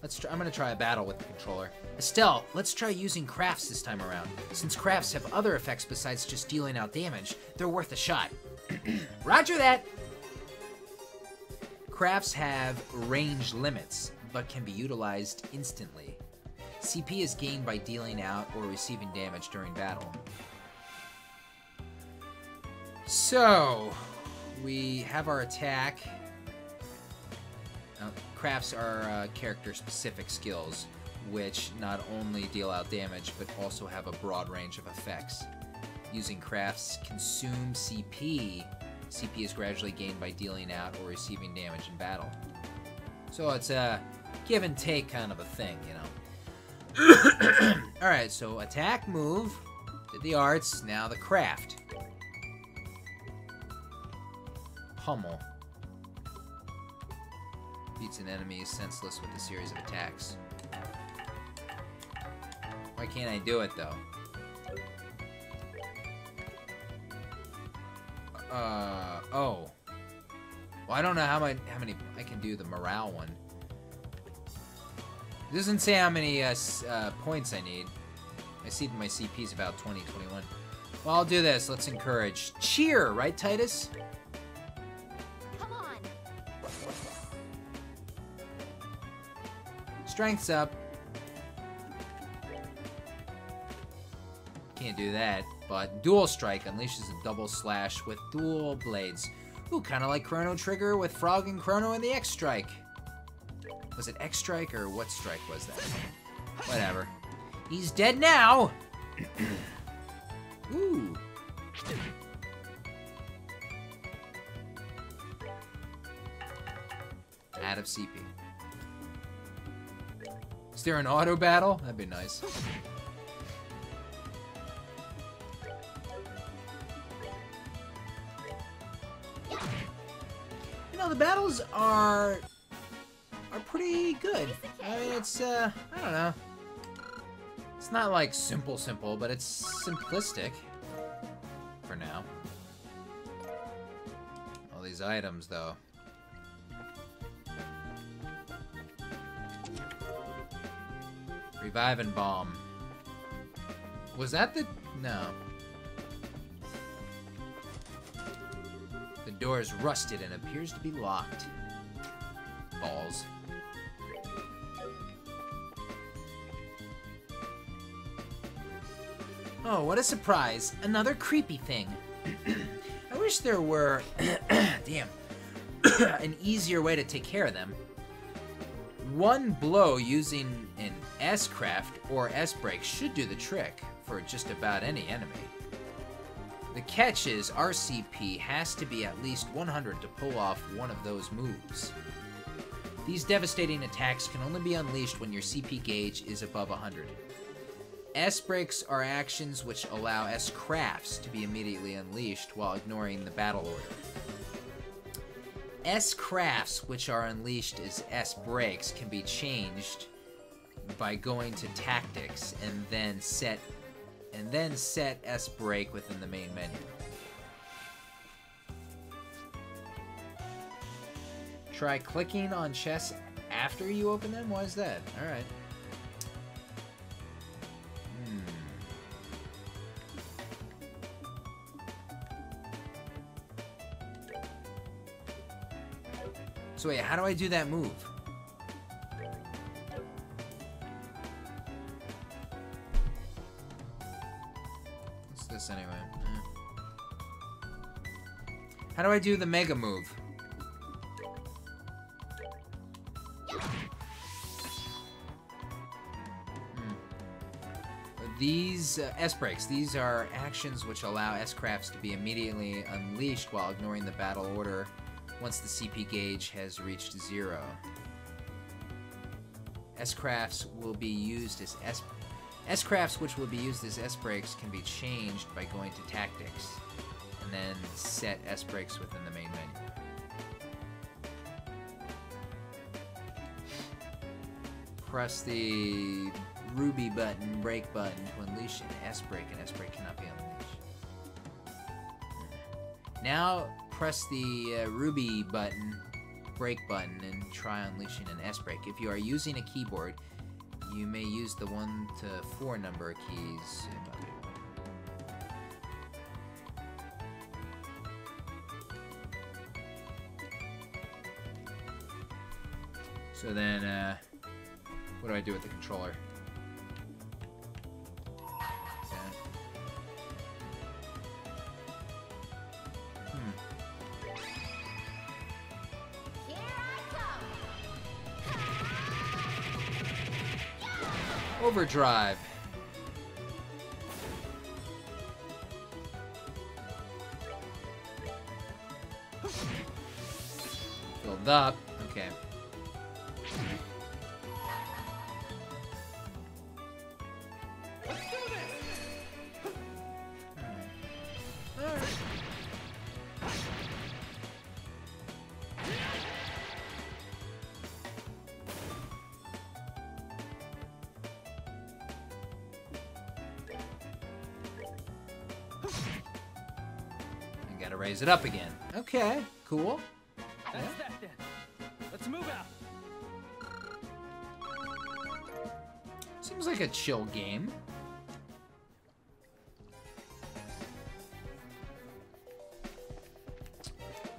Let's try, I'm gonna try a battle with the controller. Estelle, let's try using crafts this time around. Since crafts have other effects besides just dealing out damage, they're worth a shot. Roger that! Crafts have range limits, but can be utilized instantly. C P is gained by dealing out or receiving damage during battle. So, we have our attack. Uh, crafts are uh, character-specific skills, which not only deal out damage, but also have a broad range of effects. Using crafts consume C P. C P is gradually gained by dealing out or receiving damage in battle. So it's a give and take kind of a thing, you know. Alright, so attack, move, did the arts, now the craft. Pummel. Beats an enemy senseless with a series of attacks. Why can't I do it, though? Uh, oh. Well, I don't know how, my, how many... I can do the morale one. It doesn't say how many uh, uh, points I need. I see that my C P's about twenty, twenty-one. Well, I'll do this. Let's encourage. Cheer, right, Titus? Strength's up. Can't do that, but Dual Strike unleashes a double slash with dual blades. Ooh, kind of like Chrono Trigger with Frog and Chrono and the X Strike. Was it X Strike or what strike was that? Whatever. He's dead now! Ooh. Out of C P. Is there an auto battle? That'd be nice. You know, the battles are... are pretty good. I mean, it's, uh, I don't know. It's not, like, simple, simple, but it's simplistic. For now. All these items, though. Revive and bomb. Was that the... no. The door is rusted and appears to be locked. Balls. Oh, what a surprise. Another creepy thing. I wish there were... damn. an easier way to take care of them. One blow using an S-craft or S-brake should do the trick for just about any enemy. The catch is R C P has to be at least one hundred to pull off one of those moves. These devastating attacks can only be unleashed when your C P gauge is above one hundred. S-breaks are actions which allow S-crafts to be immediately unleashed while ignoring the battle order. S-crafts which are unleashed as S-breaks can be changed by going to tactics and then set and then set S-break within the main menu. Try clicking on chests after you open them? Why is that? Alright. So wait, how do I do that move? What's this anyway? Eh. How do I do the mega move? Hmm. These uh, S-breaks, these are actions which allow S-crafts to be immediately unleashed while ignoring the battle order. Once the C P gauge has reached zero. S-crafts will be used as S... S-crafts which will be used as S-breaks can be changed by going to tactics, and then set S-breaks within the main menu. Press the ruby button, break button to unleash an S-break, and S-break cannot be unleashed. Now... press the uh, ruby button, break button, and try unleashing an S-break. If you are using a keyboard, you may use the one to four number keys. So then, uh, what do I do with the controller? Overdrive. Build up. Okay. All right. All right. Raise it up again. Okay, cool. That's yeah. that then. Let's move out. Seems like a chill game.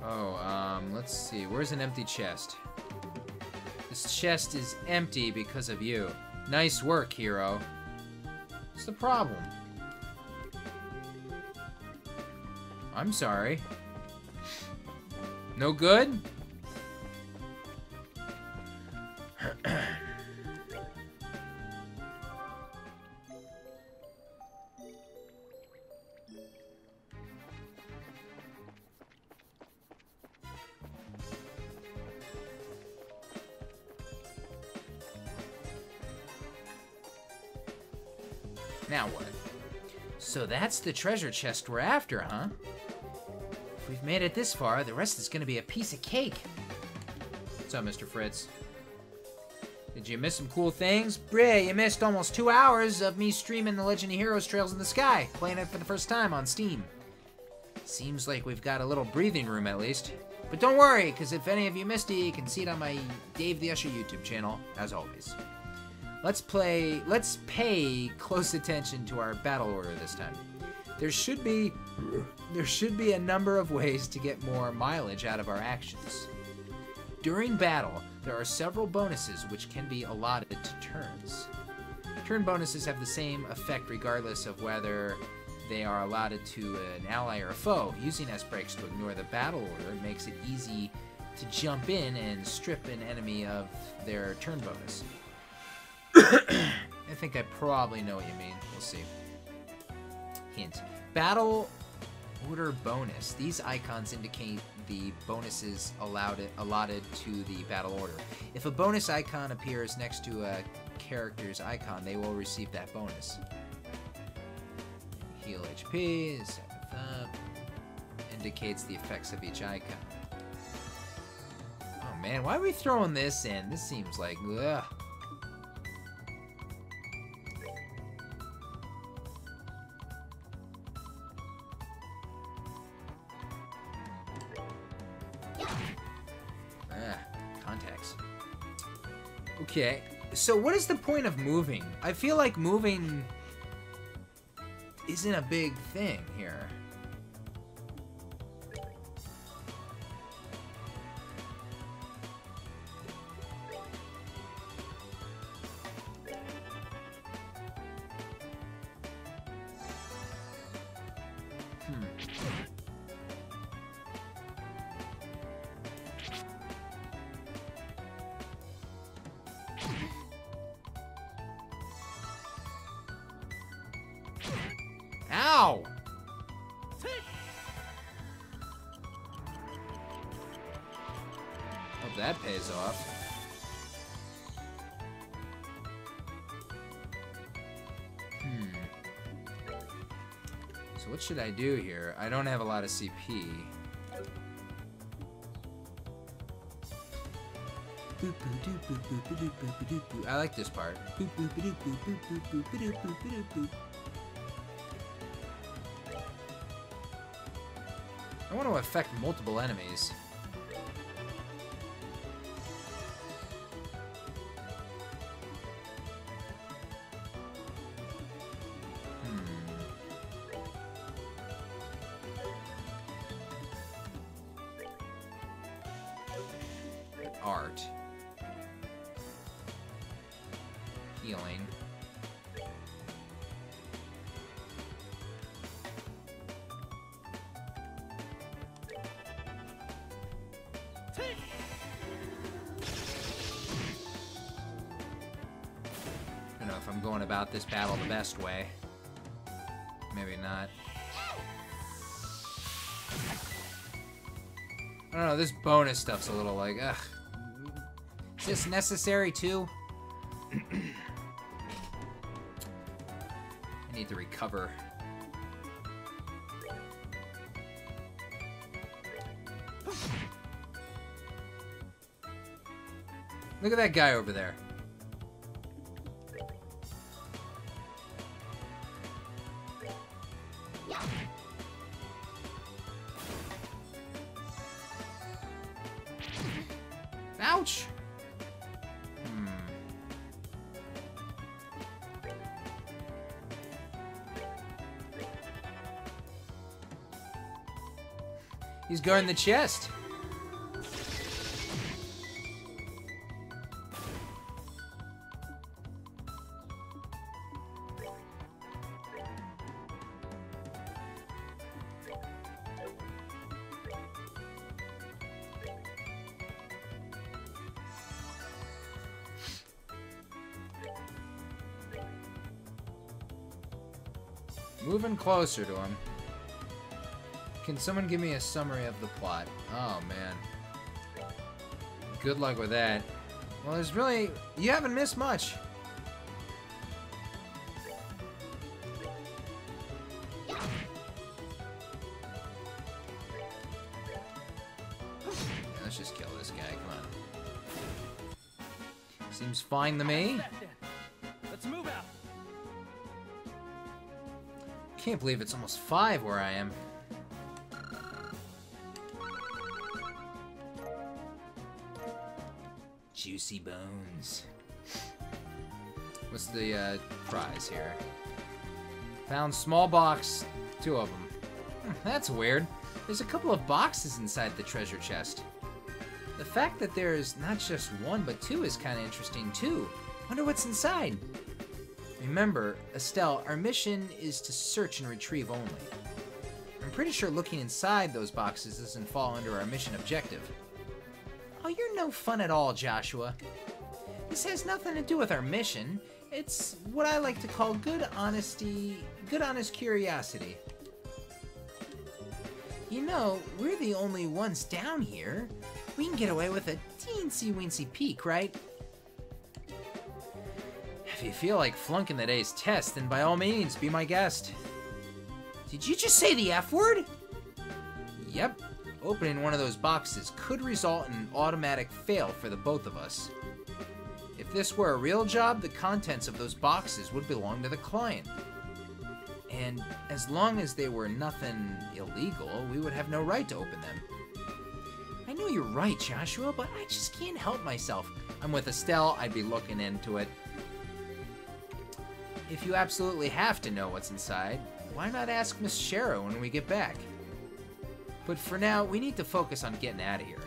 Oh, um, let's see. Where's an empty chest? This chest is empty because of you. Nice work, hero. What's the problem? I'm sorry. No good? Now what? So that's the treasure chest we're after, huh? If we've made it this far, the rest is gonna be a piece of cake. What's up, Mister Fritz? Did you miss some cool things? Bray, you missed almost two hours of me streaming The Legend of Heroes: Trails in the Sky, playing it for the first time on Steam. Seems like we've got a little breathing room at least. But don't worry, because if any of you missed it, you can see it on my DavetheUsher YouTube channel, as always. Let's play, let's pay close attention to our battle order this time. There should be, there should be a number of ways to get more mileage out of our actions. During battle, there are several bonuses which can be allotted to turns. Turn bonuses have the same effect regardless of whether they are allotted to an ally or a foe. Using S breaks to ignore the battle order makes it easy to jump in and strip an enemy of their turn bonus. I think I probably know what you mean. We'll see. Hint. Battle order bonus. These icons indicate the bonuses allowed it, allotted to the battle order. If a bonus icon appears next to a character's icon, they will receive that bonus. Heal H P, Sepith up, indicates the effects of each icon. Oh man, why are we throwing this in? This seems like, ugh. Okay, so what is the point of moving? I feel like moving isn't a big thing here. What should I do here? I don't have a lot of C P. I like this part. I want to affect multiple enemies. This battle the best way. Maybe not. I don't know, this bonus stuff's a little like, ugh. Is this necessary too? I need to recover. Look at that guy over there. He's guarding the chest. Moving closer to him. Can someone give me a summary of the plot? Oh, man. Good luck with that. Well, there's really... You haven't missed much. Seems fine to me. Let's move out. Can't believe it's almost five where I am. Juicy bones. What's the uh, prize here? Found small box, two of them. That's weird. There's a couple of boxes inside the treasure chest. The fact that there is not just one, but two is kind of interesting too. Wonder what's inside. Remember, Estelle, our mission is to search and retrieve only. I'm pretty sure looking inside those boxes doesn't fall under our mission objective. Oh, you're no fun at all, Joshua. This has nothing to do with our mission. It's what I like to call good honesty, good honest curiosity. You know, we're the only ones down here. We can get away with a teensy-weensy peek, right? If you feel like flunking the day's test, then by all means, be my guest. Did you just say the F word? Yep. Opening one of those boxes could result in an automatic fail for the both of us. If this were a real job, the contents of those boxes would belong to the client. And as long as they were nothing illegal, we would have no right to open them. I know you're right, Joshua, but I just can't help myself. I'm with Estelle, I'd be looking into it. If you absolutely have to know what's inside, why not ask Miss Shara when we get back? But for now, we need to focus on getting out of here.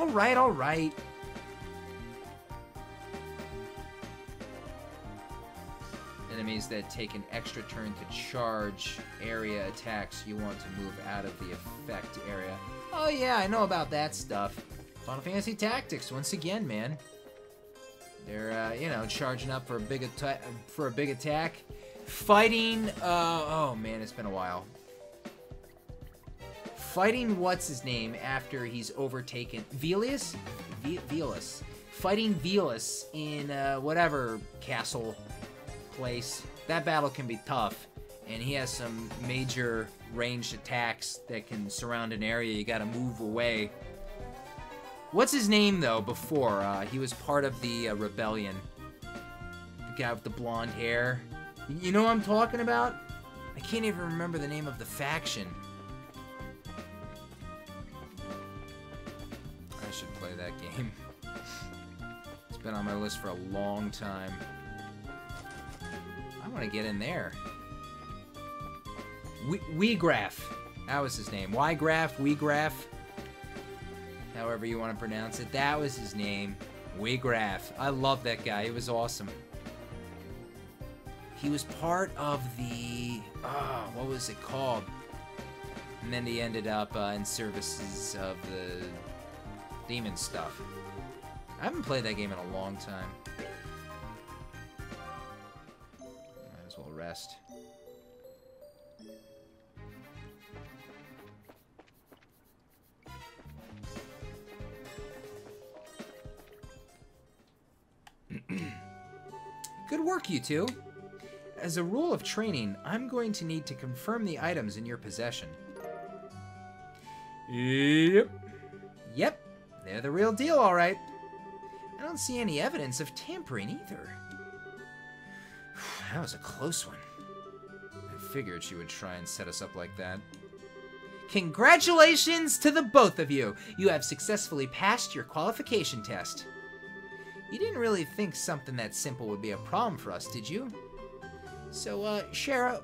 All right, all right. Enemies that take an extra turn to charge area attacks, you want to move out of the effect area. Oh yeah, I know about that stuff. Final Fantasy Tactics, once again, man. They're, uh, you know, charging up for a big attack, for a big attack. Fighting, uh, oh man, it's been a while. Fighting what's-his-name after he's overtaken, Velius? V Velius. Fighting Velius in, uh, whatever castle place. That battle can be tough, and he has some major ranged attacks that can surround an area. You gotta move away. What's his name though before? Uh, he was part of the uh, rebellion. The guy with the blonde hair. You know what I'm talking about? I can't even remember the name of the faction. I should play that game. It's been on my list for a long time. I want to get in there. Weegraf. That was his name. Wygraf, Weegraf. However you want to pronounce it. That was his name. Weegraf. I love that guy. He was awesome. He was part of the... Oh, what was it called? And then he ended up uh, in services of the demon stuff. I haven't played that game in a long time. Rest. Good work, you two. As a rule of training, I'm going to need to confirm the items in your possession. Yep. Yep. They're the real deal, all right. I don't see any evidence of tampering either. That was a close one. I figured she would try and set us up like that. Congratulations to the both of you! You have successfully passed your qualification test. You didn't really think something that simple would be a problem for us, did you? So, uh, Shara,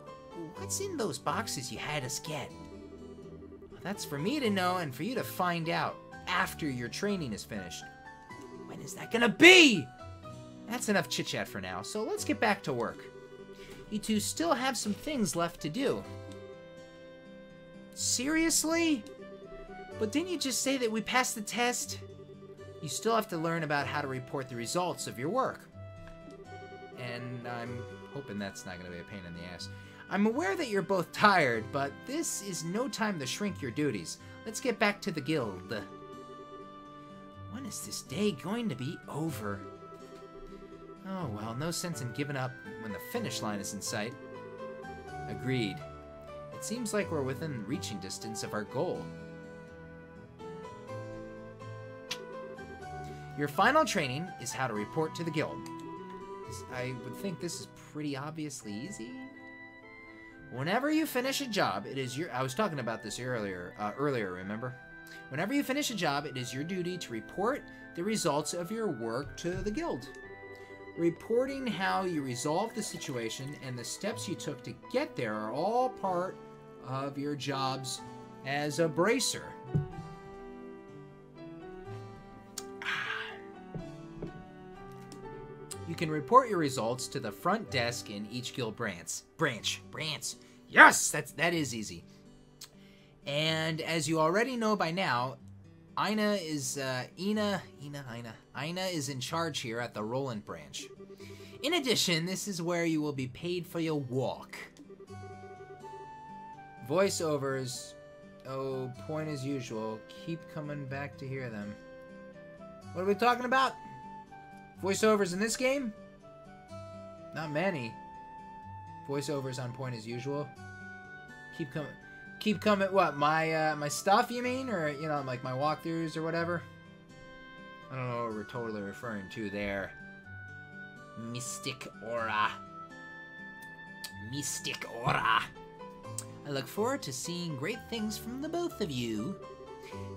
what's in those boxes you had us get? Well, that's for me to know and for you to find out after your training is finished. When is that gonna be? That's enough chit-chat for now, so let's get back to work. You two still have some things left to do. Seriously? But didn't you just say that we passed the test? You still have to learn about how to report the results of your work. And I'm hoping that's not going to be a pain in the ass. I'm aware that you're both tired, but this is no time to shrink your duties. Let's get back to the guild. When is this day going to be over? Oh, well, no sense in giving up when the finish line is in sight. Agreed. It seems like we're within reaching distance of our goal. Your final training is how to report to the guild. This, I would think this is pretty obviously easy. Whenever you finish a job, it is your... I was talking about this earlier, uh, earlier, remember? Whenever you finish a job, it is your duty to report the results of your work to the guild. Reporting how you resolved the situation and the steps you took to get there are all part of your jobs as a bracer. You can report your results to the front desk in each guild branch. Branch. Branch. Yes! That's, that is easy. And as you already know by now, Ina is, uh, Ina, Ina, Ina, Ina is in charge here at the Rolent branch. In addition, this is where you will be paid for your walk. Voiceovers. Oh, point as usual. Keep coming back to hear them. What are we talking about? Voiceovers in this game? Not many. Voiceovers on point as usual. Keep coming. Keep coming. What, my uh, my stuff? You mean, or you know, like my walkthroughs or whatever? I don't know what we're totally referring to there. Mystic aura. Mystic aura. I look forward to seeing great things from the both of you.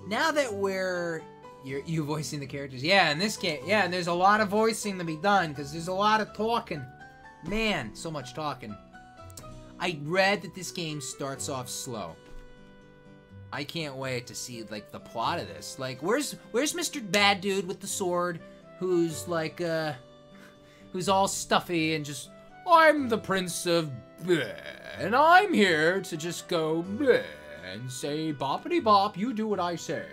Now that we're You're, you voicing the characters. Yeah, in this game. Yeah, and there's a lot of voicing to be done, because there's a lot of talking. Man, so much talking. I read that this game starts off slow. I can't wait to see, like, the plot of this. Like, where's where's Mister Bad Dude with the sword, who's, like, uh... who's all stuffy and just, I'm the Prince of Bleh, and I'm here to just go Bleh, and say boppity bop, you do what I say.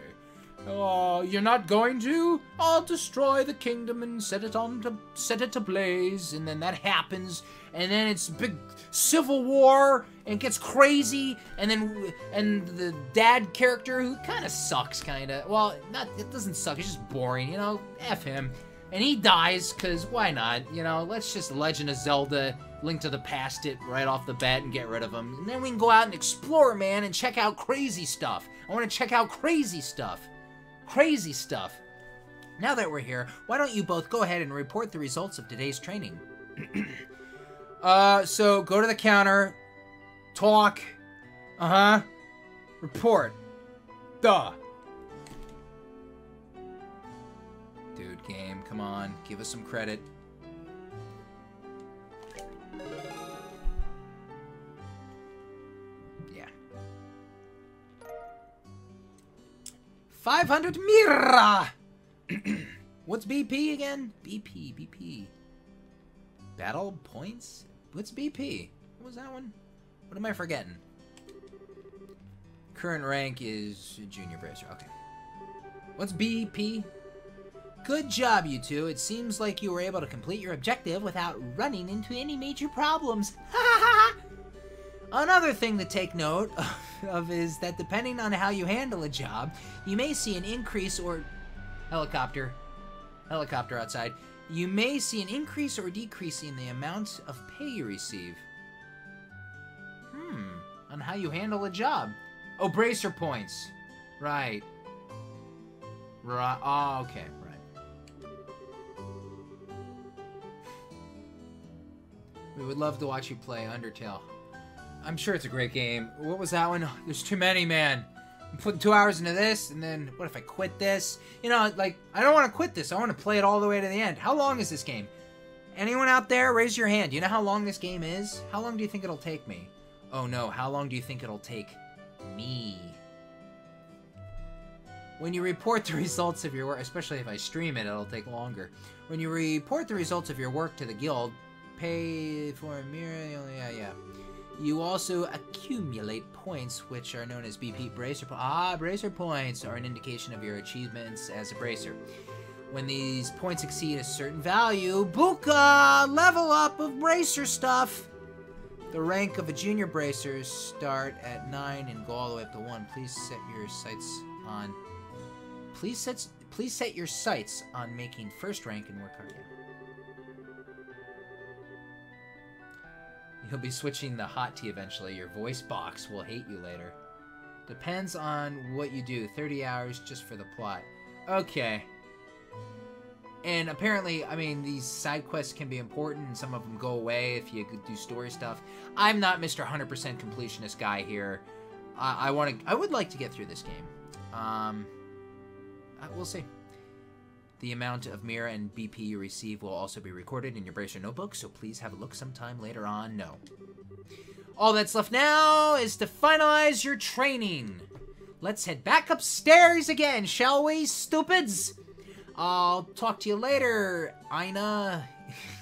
Oh, uh, you're not going to? I'll destroy the kingdom and set it on to set it to blaze, and then that happens, and then it's big civil war and gets crazy, and then and the dad character who kind of sucks, kind of well, not it doesn't suck, it's just boring, you know. F him, and he dies because why not? You know, let's just Legend of Zelda, Link to the Past it right off the bat and get rid of him, and then we can go out and explore, man, and check out crazy stuff. I want to check out crazy stuff. Crazy stuff. Now that we're here, why don't you both go ahead and report the results of today's training? uh, so go to the counter, talk, uh-huh, report. Duh. Dude, game, come on, give us some credit. five hundred Mira! What's B P again? B P, B P. Battle points? What's B P? What was that one? What am I forgetting? Current rank is Junior Bracer. Okay. What's B P? Good job, you two. It seems like you were able to complete your objective without running into any major problems. Ha ha ha! Another thing to take note of is that depending on how you handle a job, you may see an increase or... Helicopter. Helicopter outside. You may see an increase or decrease in the amount of pay you receive. Hmm. On how you handle a job. Oh, bracer points. Right. Right. Oh, okay. Right. We would love to watch you play Undertale. I'm sure it's a great game. What was that one? There's too many, man. I'm putting two hours into this, and then what if I quit this? You know, like, I don't want to quit this. I want to play it all the way to the end. How long is this game? Anyone out there, raise your hand. You know how long this game is? How long do you think it'll take me? Oh, no. How long do you think it'll take me? When you report the results of your work, especially if I stream it, it'll take longer. When you report the results of your work to the guild, pay for a mirror, yeah, yeah. You also accumulate points, which are known as B P bracer points. Ah, bracer points are an indication of your achievements as a bracer. When these points exceed a certain value, Buka! Level up of bracer stuff! The rank of a junior bracer start at nine and go all the way up to one. Please set your sights on... Please set, please set your sights on making first rank and work hard. You'll be switching the hot tea eventually. Your voice box will hate you later. Depends on what you do. thirty hours just for the plot. Okay. And apparently, I mean, these side quests can be important, and some of them go away if you do story stuff. I'm not Mister one hundred percent completionist guy here. Uh, I want to. I would like to get through this game. Um, I, we'll see. The amount of Mira and B P you receive will also be recorded in your Bracer notebook, so please have a look sometime later on. No. All that's left now is to finalize your training. Let's head back upstairs again, shall we, stupids? I'll talk to you later, Ina.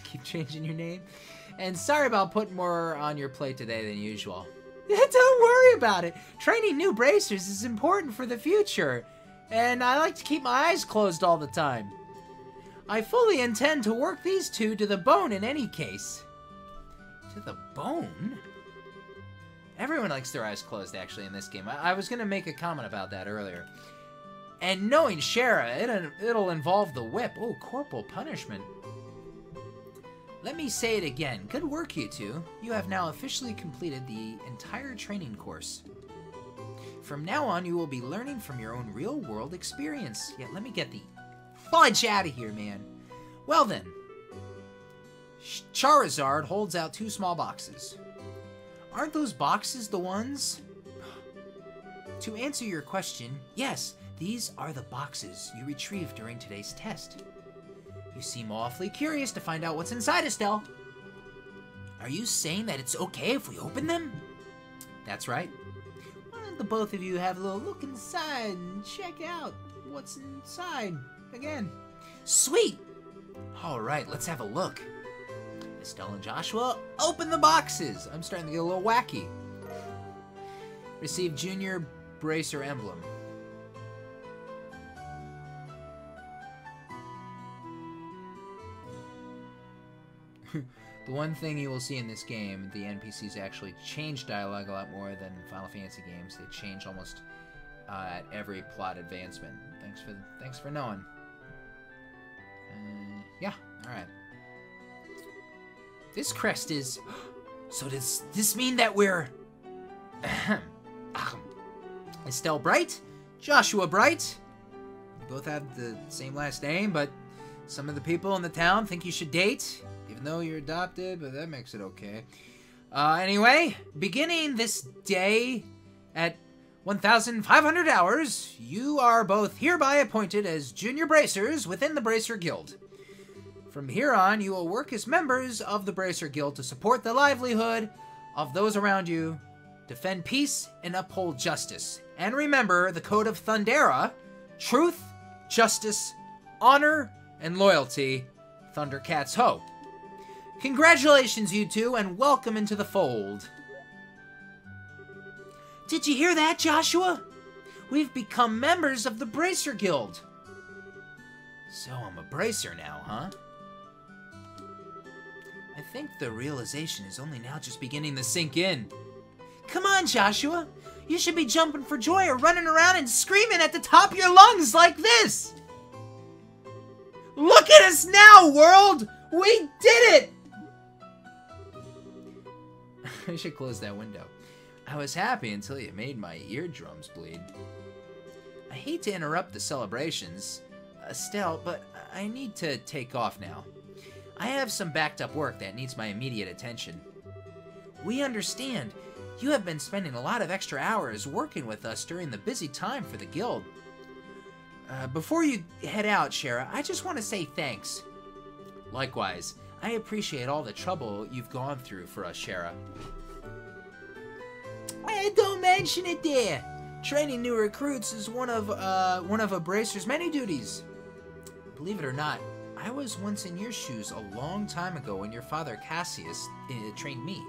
Keep changing your name. And sorry about putting more on your plate today than usual. Don't worry about it. Training new bracers is important for the future, and I like to keep my eyes closed all the time. I fully intend to work these two to the bone in any case. To the bone? Everyone likes their eyes closed, actually, in this game. I, I was going to make a comment about that earlier. And knowing Shara, it, it'll involve the whip. Oh, corporal punishment. Let me say it again. Good work, you two. You have now officially completed the entire training course. From now on, you will be learning from your own real-world experience. Yeah, let me get the fudge out of here, man. Well then. Scheherazade holds out two small boxes. Aren't those boxes the ones? To answer your question, yes. These are the boxes you retrieved during today's test. You seem awfully curious to find out what's inside, Estelle. Are you saying that it's okay if we open them? That's right. Why don't the both of you have a little look inside and check out what's inside again? Sweet! All right, let's have a look. Estelle and Joshua, open the boxes! I'm starting to get a little wacky. Receive Junior Bracer Emblem. The one thing you will see in this game, the N P Cs actually change dialogue a lot more than Final Fantasy games. They change almost uh, at every plot advancement. Thanks for thanks for knowing. Uh, yeah, all right. This crest is. So does this mean that we're? Estelle Bright, Joshua Bright. You both have the same last name, but some of the people in the town think you should date. Even though you're adopted, but that makes it okay. Uh, anyway, beginning this day at one thousand five hundred hours, you are both hereby appointed as junior bracers within the Bracer Guild. From here on, you will work as members of the Bracer Guild to support the livelihood of those around you, defend peace, and uphold justice. And remember the code of Thundera, truth, justice, honor, and loyalty, Thundercats Ho. Congratulations, you two, and welcome into the fold. Did you hear that, Joshua? We've become members of the Bracer Guild. So I'm a bracer now, huh? I think the realization is only now just beginning to sink in. Come on, Joshua. You should be jumping for joy or running around and screaming at the top of your lungs like this. Look at us now, world! We did it! I should close that window. I was happy until you made my eardrums bleed. I hate to interrupt the celebrations, Estelle, but I need to take off now. I have some backed up work that needs my immediate attention. We understand. You have been spending a lot of extra hours working with us during the busy time for the guild. Uh, before you head out, Shara, I just want to say thanks. Likewise, I appreciate all the trouble you've gone through for us, Shara. Hey, don't mention it there! Training new recruits is one of, uh, one of a bracer's many duties. Believe it or not, I was once in your shoes a long time ago when your father Cassius uh, trained me.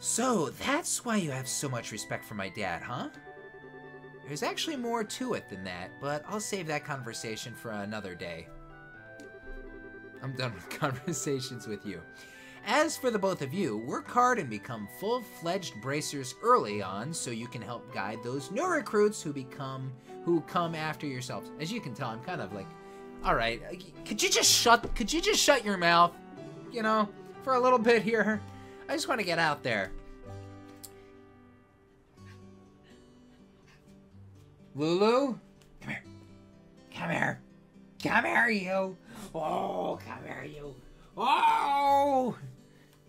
So, that's why you have so much respect for my dad, huh? There's actually more to it than that, but I'll save that conversation for another day. I'm done with conversations with you. As for the both of you, work hard and become full-fledged bracers early on so you can help guide those new recruits who become who come after yourselves. As you can tell, I'm kind of like, all right, could you just shut could you just shut your mouth, you know, for a little bit here? I just want to get out there. Lulu, come here. Come here. Come here, you. Oh, come here, you. Oh!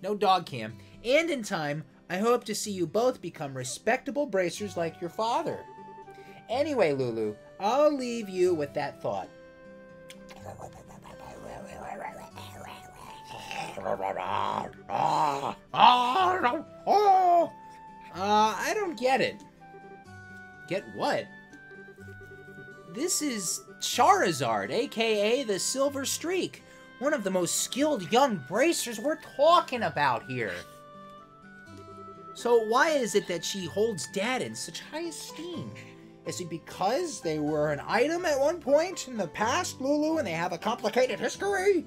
No dog cam. And in time, I hope to see you both become respectable bracers like your father. Anyway, Lulu, I'll leave you with that thought. Uh, I don't get it. Get what? This is Scheherazade, aka the Silver Streak. One of the most skilled young bracers we're talking about here. So why is it that she holds Dad in such high esteem? Is it because they were an item at one point in the past, Lulu, and they have a complicated history?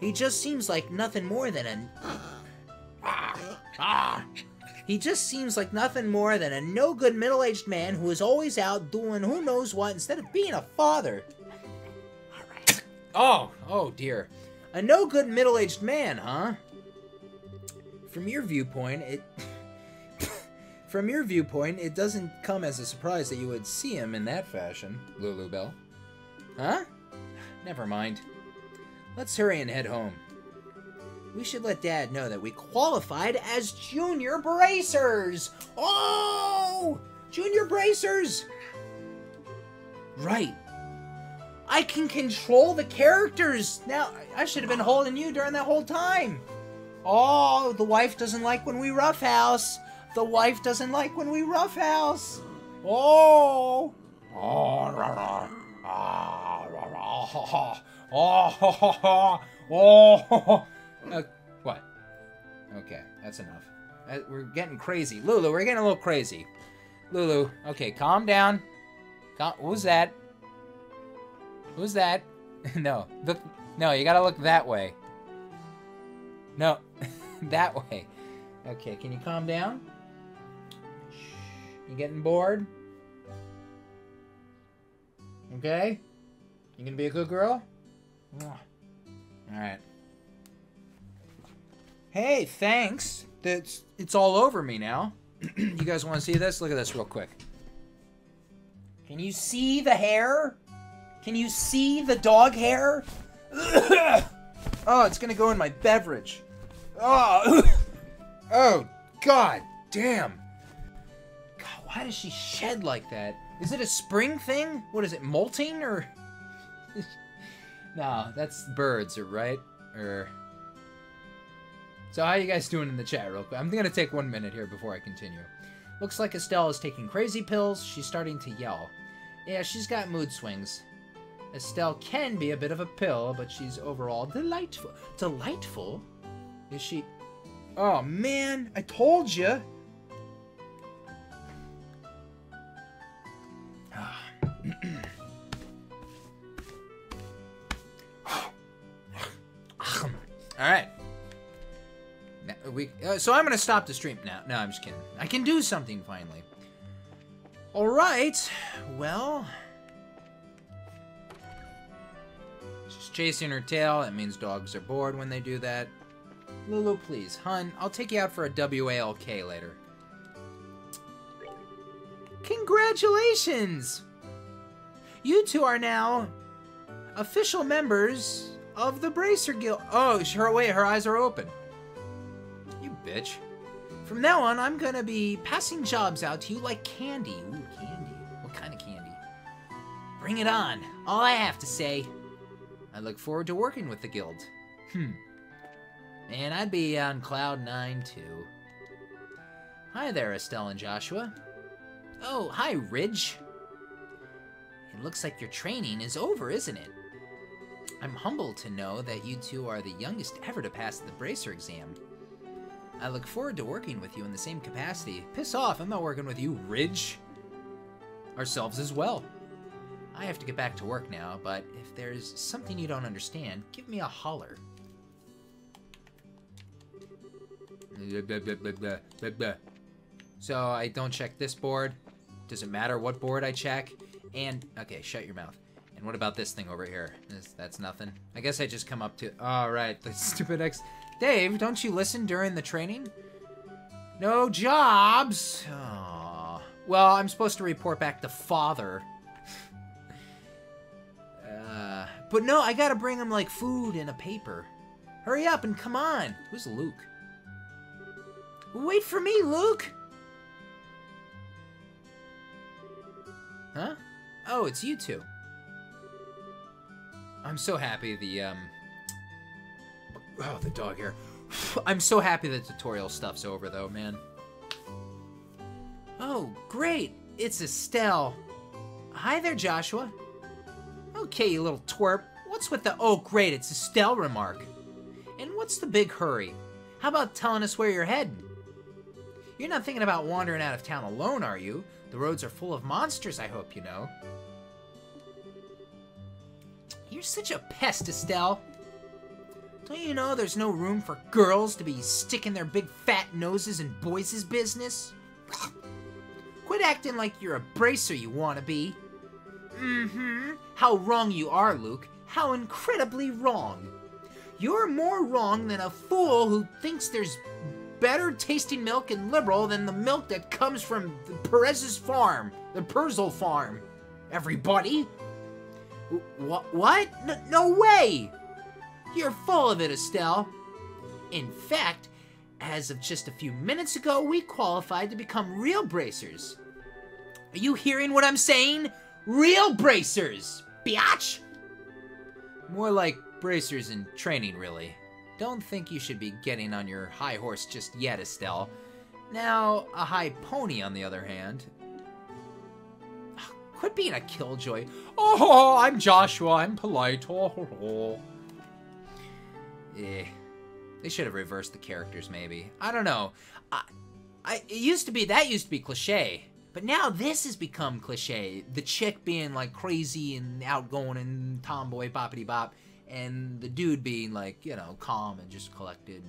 He just seems like nothing more than an... He just seems like nothing more than a no-good middle-aged man who is always out doing who knows what instead of being a father. Oh, oh dear. A no-good middle-aged man, huh? From your viewpoint, it... From your viewpoint, it doesn't come as a surprise that you would see him in that fashion, Lulu Bell. Huh? Never mind. Let's hurry and head home. We should let Dad know that we qualified as Junior Bracers! Oh! Junior Bracers! Right. I can control the characters! Now, I should have been holding you during that whole time! Oh, the wife doesn't like when we roughhouse! The wife doesn't like when we roughhouse. Oh. Oh. Uh, what? Okay, that's enough. Uh, we're getting crazy. Lulu, we're getting a little crazy. Lulu, okay, calm down. Cal Who's that? Who's that? No. Look, no, you gotta look that way. No. That way. Okay, can you calm down? You getting bored? Okay? You gonna be a good girl? Alright. Hey, thanks! That's, it's all over me now. You guys wanna see this? Look at this real quick. Can you see the hair? Can you see the dog hair? Oh, it's gonna go in my beverage. Oh! Oh, god damn. God, why does she shed like that? Is it a spring thing? What is it, molting, or...? No, that's birds, right? Or... So how you guys doing in the chat real quick? I'm gonna take one minute here before I continue. Looks like Estelle is taking crazy pills. She's starting to yell. Yeah, she's got mood swings. Estelle can be a bit of a pill, but she's overall delightful. Delightful? Is she... Oh, man, I told you. All right. Now, we, uh, so I'm going to stop the stream now. No, I'm just kidding. I can do something finally. All right. Well. She's chasing her tail. That means dogs are bored when they do that. Lulu, please. Hun, I'll take you out for a W A L K later. Congratulations! You two are now official members of the Bracer Guild. Oh, her, wait, her eyes are open. You bitch. From now on, I'm gonna be passing jobs out to you like candy. Ooh, candy. What kind of candy? Bring it on. All I have to say. I look forward to working with the guild. Hmm. Man, I'd be on cloud nine, too. Hi there, Estelle and Joshua. Oh, hi, Ridge. It looks like your training is over, isn't it? I'm humbled to know that you two are the youngest ever to pass the Bracer exam. I look forward to working with you in the same capacity. Piss off, I'm not working with you, Ridge. Ourselves as well. I have to get back to work now, but if there's something you don't understand, give me a holler. So I don't check this board. Doesn't matter what board I check. And okay, shut your mouth. And what about this thing over here? This, that's nothing. I guess I just come up to. All right, the stupid ex. Dave, don't you listen during the training? No jobs. Aww. Well, I'm supposed to report back to father. But no, I gotta bring him, like, food and a paper. Hurry up and come on! Who's Luke? Wait for me, Luke! Huh? Oh, it's you two. I'm so happy the, um... oh, the dog hair. I'm so happy the tutorial stuff's over, though, man. Oh, great! It's Estelle. Hi there, Joshua. Okay, you little twerp. What's with the, oh, great, it's Estelle remark? And what's the big hurry? How about telling us where you're heading? You're not thinking about wandering out of town alone, are you? The roads are full of monsters, I hope you know. You're such a pest, Estelle. Don't you know there's no room for girls to be sticking their big fat noses in boys' business? Quit acting like you're a bracer you wanna be. Mm-hmm. How wrong you are, Luke. How incredibly wrong. You're more wrong than a fool who thinks there's better tasting milk in Liberl than the milk that comes from the Perez's farm. The Perzel farm. Everybody? Wh what? No, no way! You're full of it, Estelle. In fact, as of just a few minutes ago, we qualified to become real bracers. Are you hearing what I'm saying? Real bracers, biatch! More like bracers in training, really. Don't think you should be getting on your high horse just yet, Estelle. Now, a high pony, on the other hand. Quit being a killjoy. Oh, I'm Joshua, I'm polite. Oh, oh, oh. Eh. They should have reversed the characters, maybe. I don't know. I, I, it used to be, that used to be cliche. But now this has become cliche. The chick being, like, crazy and outgoing and tomboy, boppity-bop. And the dude being, like, you know, calm and just collected.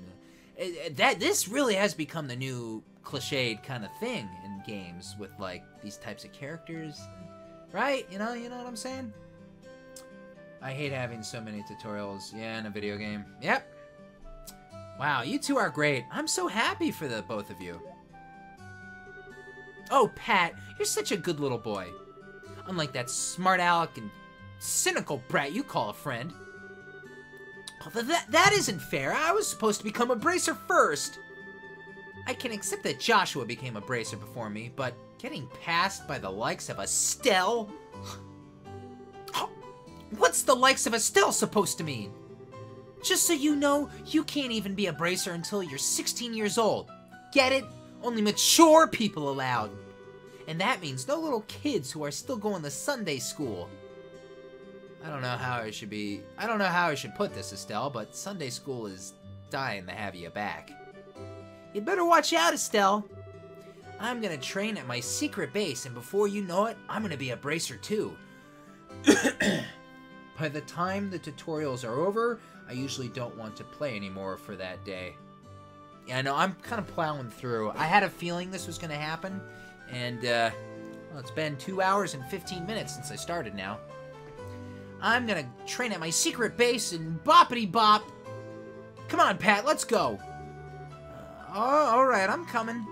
And, uh, that this really has become the new cliched kind of thing in games with, like, these types of characters. Right? You know, you know what I'm saying? I hate having so many tutorials. Yeah, in a video game. Yep. Wow, you two are great. I'm so happy for the both of you. Oh, Pat, you're such a good little boy. Unlike that smart aleck and cynical brat you call a friend. Oh, that, that isn't fair. I was supposed to become a bracer first. I can accept that Joshua became a bracer before me, but getting passed by the likes of Estelle? What's the likes of Estelle supposed to mean? Just so you know, you can't even be a bracer until you're sixteen years old. Get it? Only mature people allowed. And that means no little kids who are still going to Sunday school. I don't know how I should be... I don't know how I should put this, Estelle, but Sunday school is dying to have you back. You'd better watch out, Estelle. I'm gonna train at my secret base, and before you know it, I'm gonna be a bracer too. By the time the tutorials are over, I usually don't want to play anymore for that day. Yeah, I know, I'm kind of plowing through. I had a feeling this was going to happen, and uh, well, it's been two hours and fifteen minutes since I started now. I'm going to train at my secret base and boppity-bop. Come on, Pat, let's go. Uh, oh, all right, I'm coming.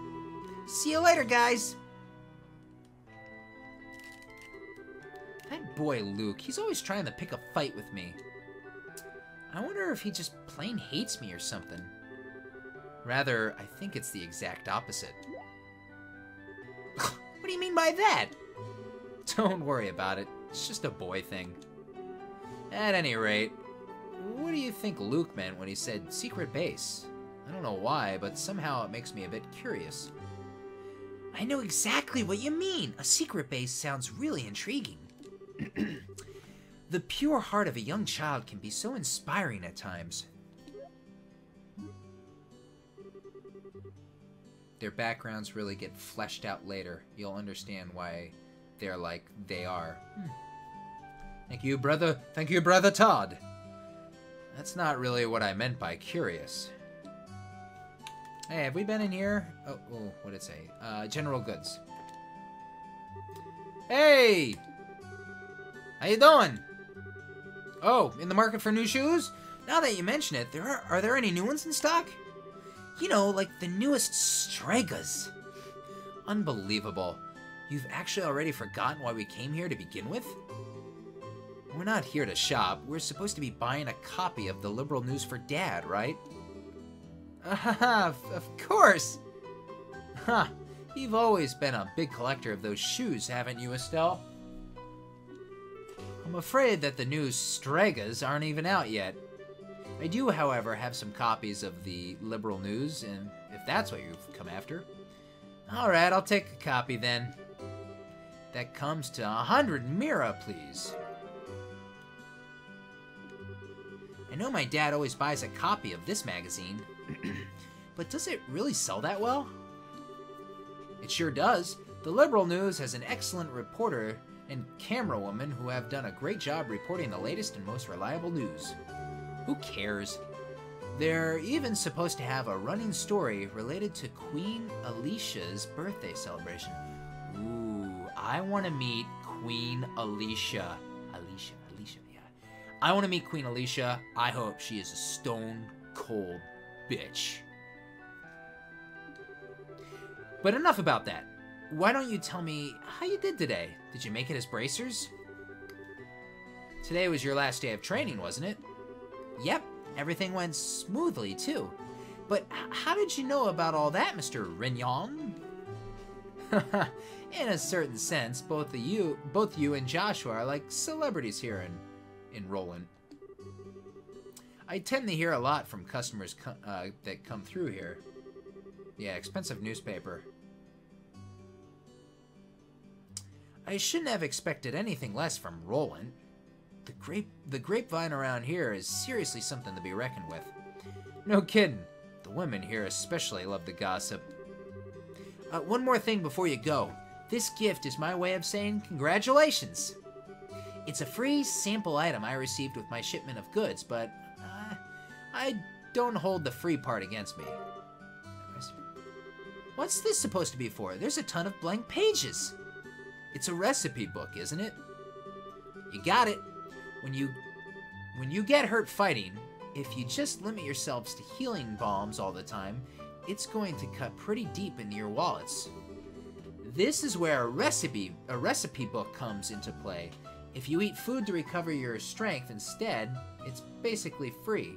See you later, guys. That boy Luke, he's always trying to pick a fight with me. I wonder if he just plain hates me or something. Rather, I think it's the exact opposite. What do you mean by that? Don't worry about it. It's just a boy thing. At any rate, what do you think Luke meant when he said secret base? I don't know why, but somehow it makes me a bit curious. I know exactly what you mean. A secret base sounds really intriguing. The pure heart of a young child can be so inspiring at times. Their backgrounds really get fleshed out later. You'll understand why they're like they are. Hmm. Thank you, brother. Thank you, brother Todd. That's not really what I meant by curious. Hey, have we been in here? Oh, oh what did it say? Uh, General Goods. Hey! How you doing? Oh, in the market for new shoes? Now that you mention it, there are, are there any new ones in stock? You know, like the newest Stregas. Unbelievable. You've actually already forgotten why we came here to begin with? We're not here to shop. We're supposed to be buying a copy of the Liberl News for Dad, right? Ah, of course! Huh, you've always been a big collector of those shoes, haven't you, Estelle? I'm afraid that the new Stregas aren't even out yet. I do, however, have some copies of the Liberl News, and if that's what you've come after. Alright, I'll take a copy then. That comes to a hundred Mira, please. I know my dad always buys a copy of this magazine, but does it really sell that well? It sure does. The Liberl News has an excellent reporter and camera woman who have done a great job reporting the latest and most reliable news. Who cares? They're even supposed to have a running story related to Queen Alicia's birthday celebration. Ooh, I want to meet Queen Alicia. Alicia, Alicia, yeah. I want to meet Queen Alicia. I hope she is a stone cold bitch. But enough about that. Why don't you tell me how you did today? Did you make it as bracers? Today was your last day of training, wasn't it? Yep, everything went smoothly too. But how did you know about all that, Mister Rignon? In a certain sense, both of you, both you and Joshua are like celebrities here in in Rolent. I tend to hear a lot from customers co uh, that come through here. Yeah, expensive newspaper. I shouldn't have expected anything less from Rolent. The grape, the grapevine around here is seriously something to be reckoned with. No kidding. The women here especially love the gossip. Uh, one more thing before you go. This gift is my way of saying congratulations. It's a free sample item I received with my shipment of goods, but uh, I don't hold the free part against me. What's this supposed to be for? There's a ton of blank pages. It's a recipe book, isn't it? You got it. When you when you get hurt fighting, if you just limit yourselves to healing bombs all the time, it's going to cut pretty deep into your wallets. This is where a recipe a recipe book comes into play. If you eat food to recover your strength instead, it's basically free.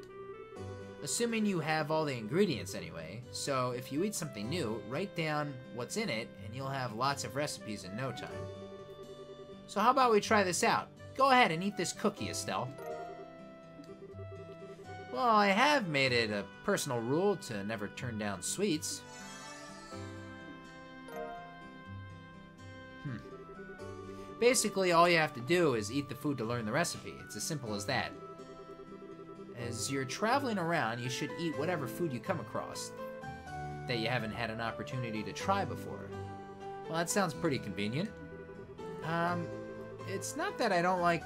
Assuming you have all the ingredients anyway, so if you eat something new, write down what's in it and you'll have lots of recipes in no time. So how about we try this out? Go ahead and eat this cookie, Estelle. Well, I have made it a personal rule to never turn down sweets. Hmm. Basically, all you have to do is eat the food to learn the recipe. It's as simple as that. As you're traveling around, you should eat whatever food you come across that you haven't had an opportunity to try before. Well, that sounds pretty convenient. Um... It's not that I don't like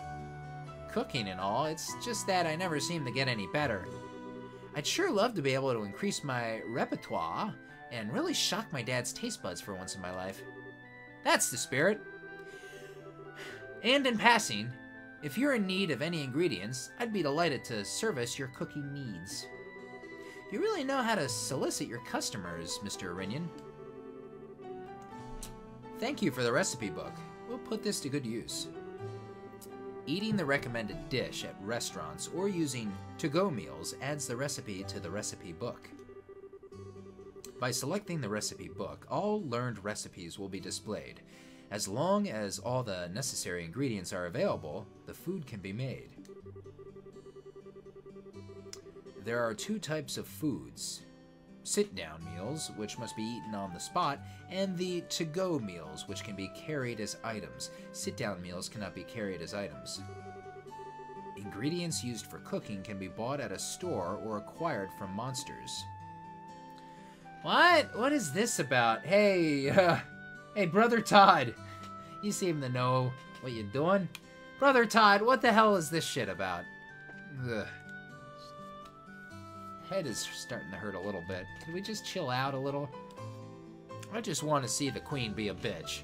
cooking and all, it's just that I never seem to get any better. I'd sure love to be able to increase my repertoire and really shock my dad's taste buds for once in my life. That's the spirit. And in passing, if you're in need of any ingredients, I'd be delighted to service your cooking needs. You really know how to solicit your customers, Mister Rignon. Thank you for the recipe book. We'll put this to good use. Eating the recommended dish at restaurants or using to-go meals adds the recipe to the recipe book. By selecting the recipe book, all learned recipes will be displayed. As long as all the necessary ingredients are available, the food can be made. There are two types of foods: sit-down meals, which must be eaten on the spot, and the to-go meals, which can be carried as items. Sit-down meals cannot be carried as items. Ingredients used for cooking can be bought at a store or acquired from monsters. What? What is this about? Hey, uh, hey, Brother Todd. You seem to know what you're doing. Brother Todd, what the hell is this shit about? Ugh. Head is starting to hurt a little bit. Can we just chill out a little? I just want to see the queen be a bitch.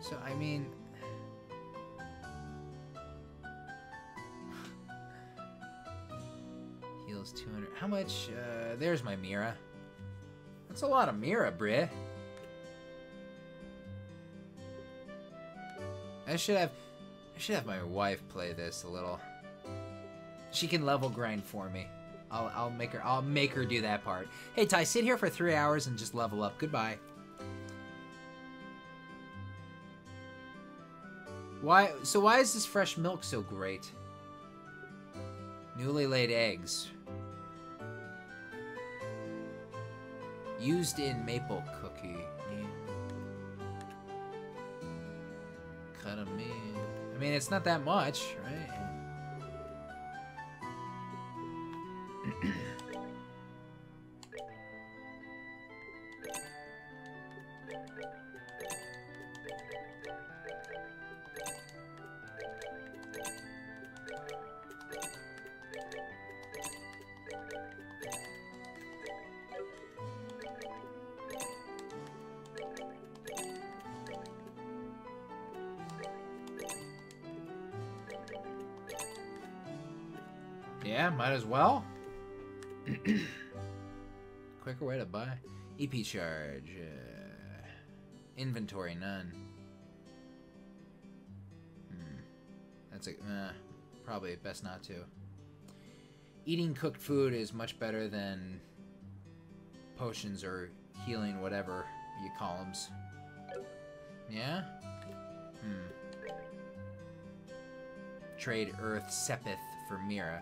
So, I mean... Heals two hundred... How much? Uh, there's my Mira. That's a lot of Mira, bruh. I should have I should have my wife play this a little. She can level grind for me. I'll I'll make her I'll make her do that part. Hey Ty, sit here for three hours and just level up. Goodbye. Why so why is this fresh milk so great? Newly laid eggs. Used in maple cookie. Cut 'em in. I mean, it's not that much, right? Might as well. Quicker way to buy. E P charge. Uh, inventory none. Hmm. That's a uh, probably best not to. Eating cooked food is much better than potions or healing whatever you call 'ems. Yeah. Hmm. Trade Earth Sepith for Mira.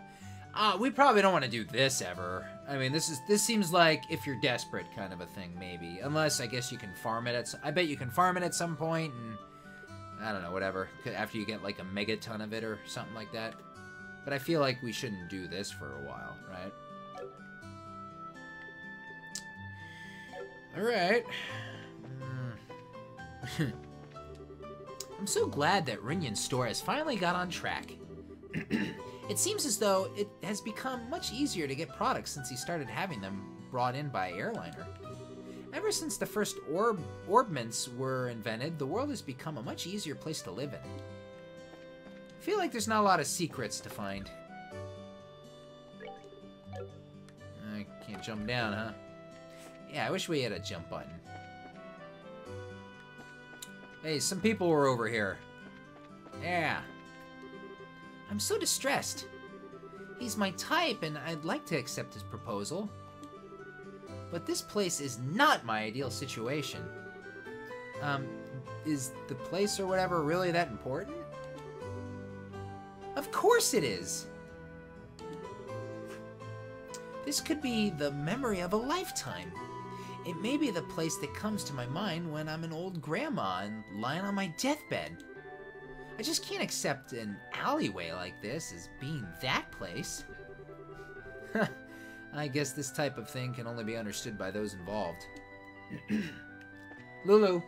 Uh, we probably don't want to do this ever. I mean, this is this seems like if you're desperate kind of a thing, maybe. Unless, I guess you can farm it at some... I bet you can farm it at some point, and... I don't know, whatever. After you get, like, a megaton of it or something like that. But I feel like we shouldn't do this for a while, right? Alright. Mm. I'm so glad that Rinyan's store has finally got on track. It seems as though it has become much easier to get products since he started having them brought in by airliner. Ever since the first orb orbments were invented, the world has become a much easier place to live in. I feel like there's not a lot of secrets to find. I can't jump down, huh? Yeah, I wish we had a jump button. Hey, some people were over here. Yeah. I'm so distressed. He's my type, and I'd like to accept his proposal. But this place is not my ideal situation. Um, is the place or whatever really that important? Of course it is! This could be the memory of a lifetime. It may be the place that comes to my mind when I'm an old grandma and lying on my deathbed. I just can't accept an alleyway like this as being that place. I guess this type of thing can only be understood by those involved. Lulu,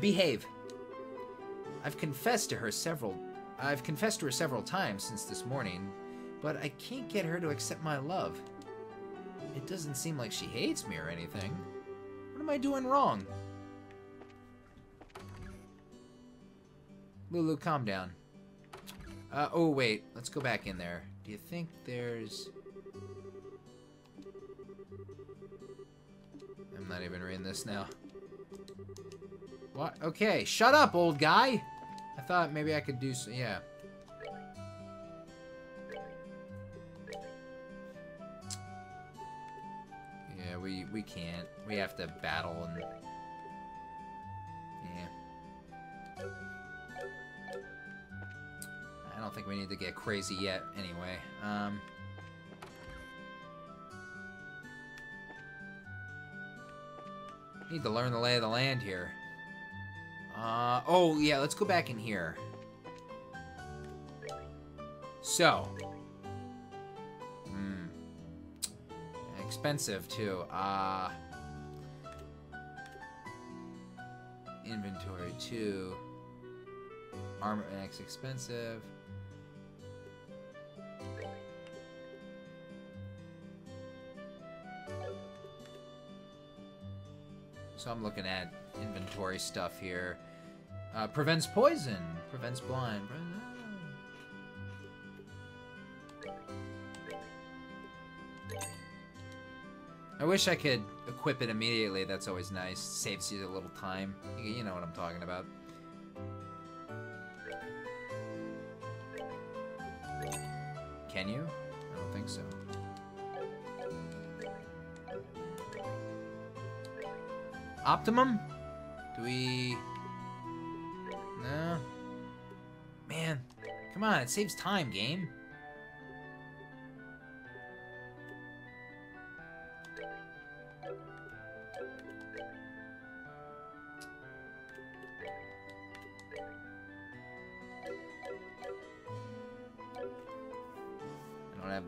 behave. I've confessed to her several I've confessed to her several times since this morning, but I can't get her to accept my love. It doesn't seem like she hates me or anything. What am I doing wrong? Lulu, calm down. Uh, oh, wait. Let's go back in there. Do you think there's... I'm not even reading this now. What? Okay, shut up, old guy! I thought maybe I could do so... Yeah. Yeah, we, we can't. We have to battle and... Yeah. I don't think we need to get crazy yet, anyway. Um, need to learn the lay of the land here. Uh, oh, yeah, let's go back in here. So. Mm, expensive, too. Uh, inventory, too. Armor X expensive. So I'm looking at inventory stuff here. Uh, prevents poison. Prevents blind. I wish I could equip it immediately. That's always nice. Saves you a little time. You know what I'm talking about. Can you? I don't think so. Optimum? Do we... No. Man. Come on, it saves time, game.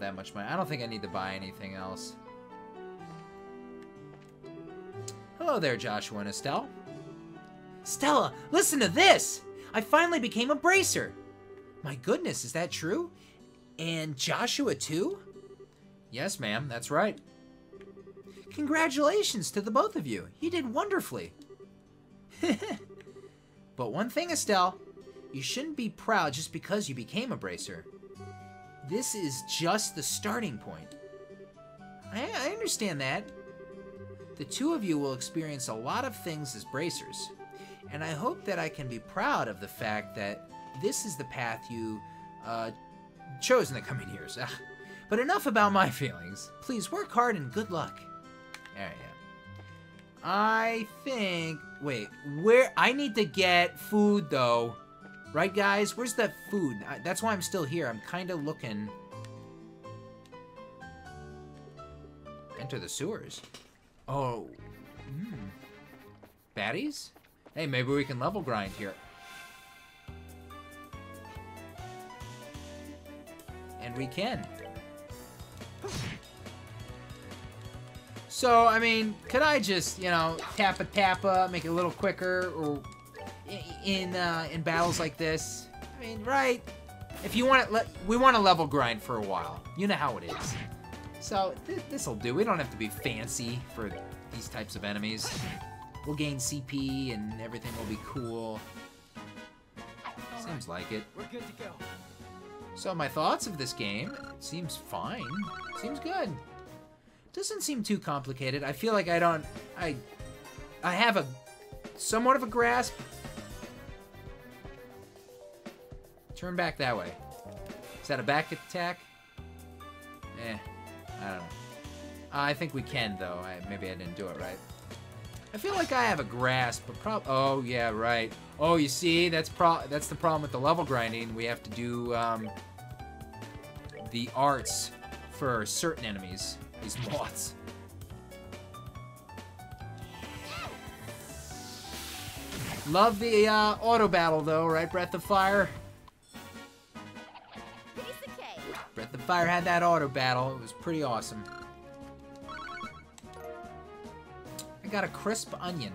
That much money. I don't think I need to buy anything else. Hello there, Joshua and Estelle. Stella, listen to this! I finally became a bracer! My goodness, is that true? And Joshua too? Yes, ma'am, that's right. Congratulations to the both of you. You did wonderfully. But one thing, Estelle, you shouldn't be proud just because you became a bracer. This is just the starting point. I, I understand that. The two of you will experience a lot of things as bracers, and I hope that I can be proud of the fact that this is the path you uh, chose in the coming years. But enough about my feelings. Please work hard and good luck. All right, yeah. I think, wait, where, I need to get food though. Right, guys? Where's that food? I, that's why I'm still here. I'm kind of looking. Enter the sewers. Oh. Mm. Baddies? Hey, maybe we can level grind here. And we can. So, I mean, could I just, you know, tap-a-tap-a, make it a little quicker, or... In uh, in battles like this, I mean, right? If you want it, we want to level grind for a while. You know how it is. So th this'll do. We don't have to be fancy for these types of enemies. We'll gain C P and everything will be cool. Seems like it. We're good to go. So my thoughts of this game? It seems fine. Seems good. Doesn't seem too complicated. I feel like I don't. I I have a somewhat of a grasp. Turn back that way. Is that a back attack? Eh, I don't know. Uh, I think we can, though. I, maybe I didn't do it right. I feel like I have a grasp, but prob- Oh, yeah, right. Oh, you see? That's pro- That's the problem with the level grinding. We have to do, um... the arts for certain enemies. These moths. Love the, uh, auto battle, though, right? Breath of Fire. Breath of Fire had that auto battle. It was pretty awesome. I got a crisp onion.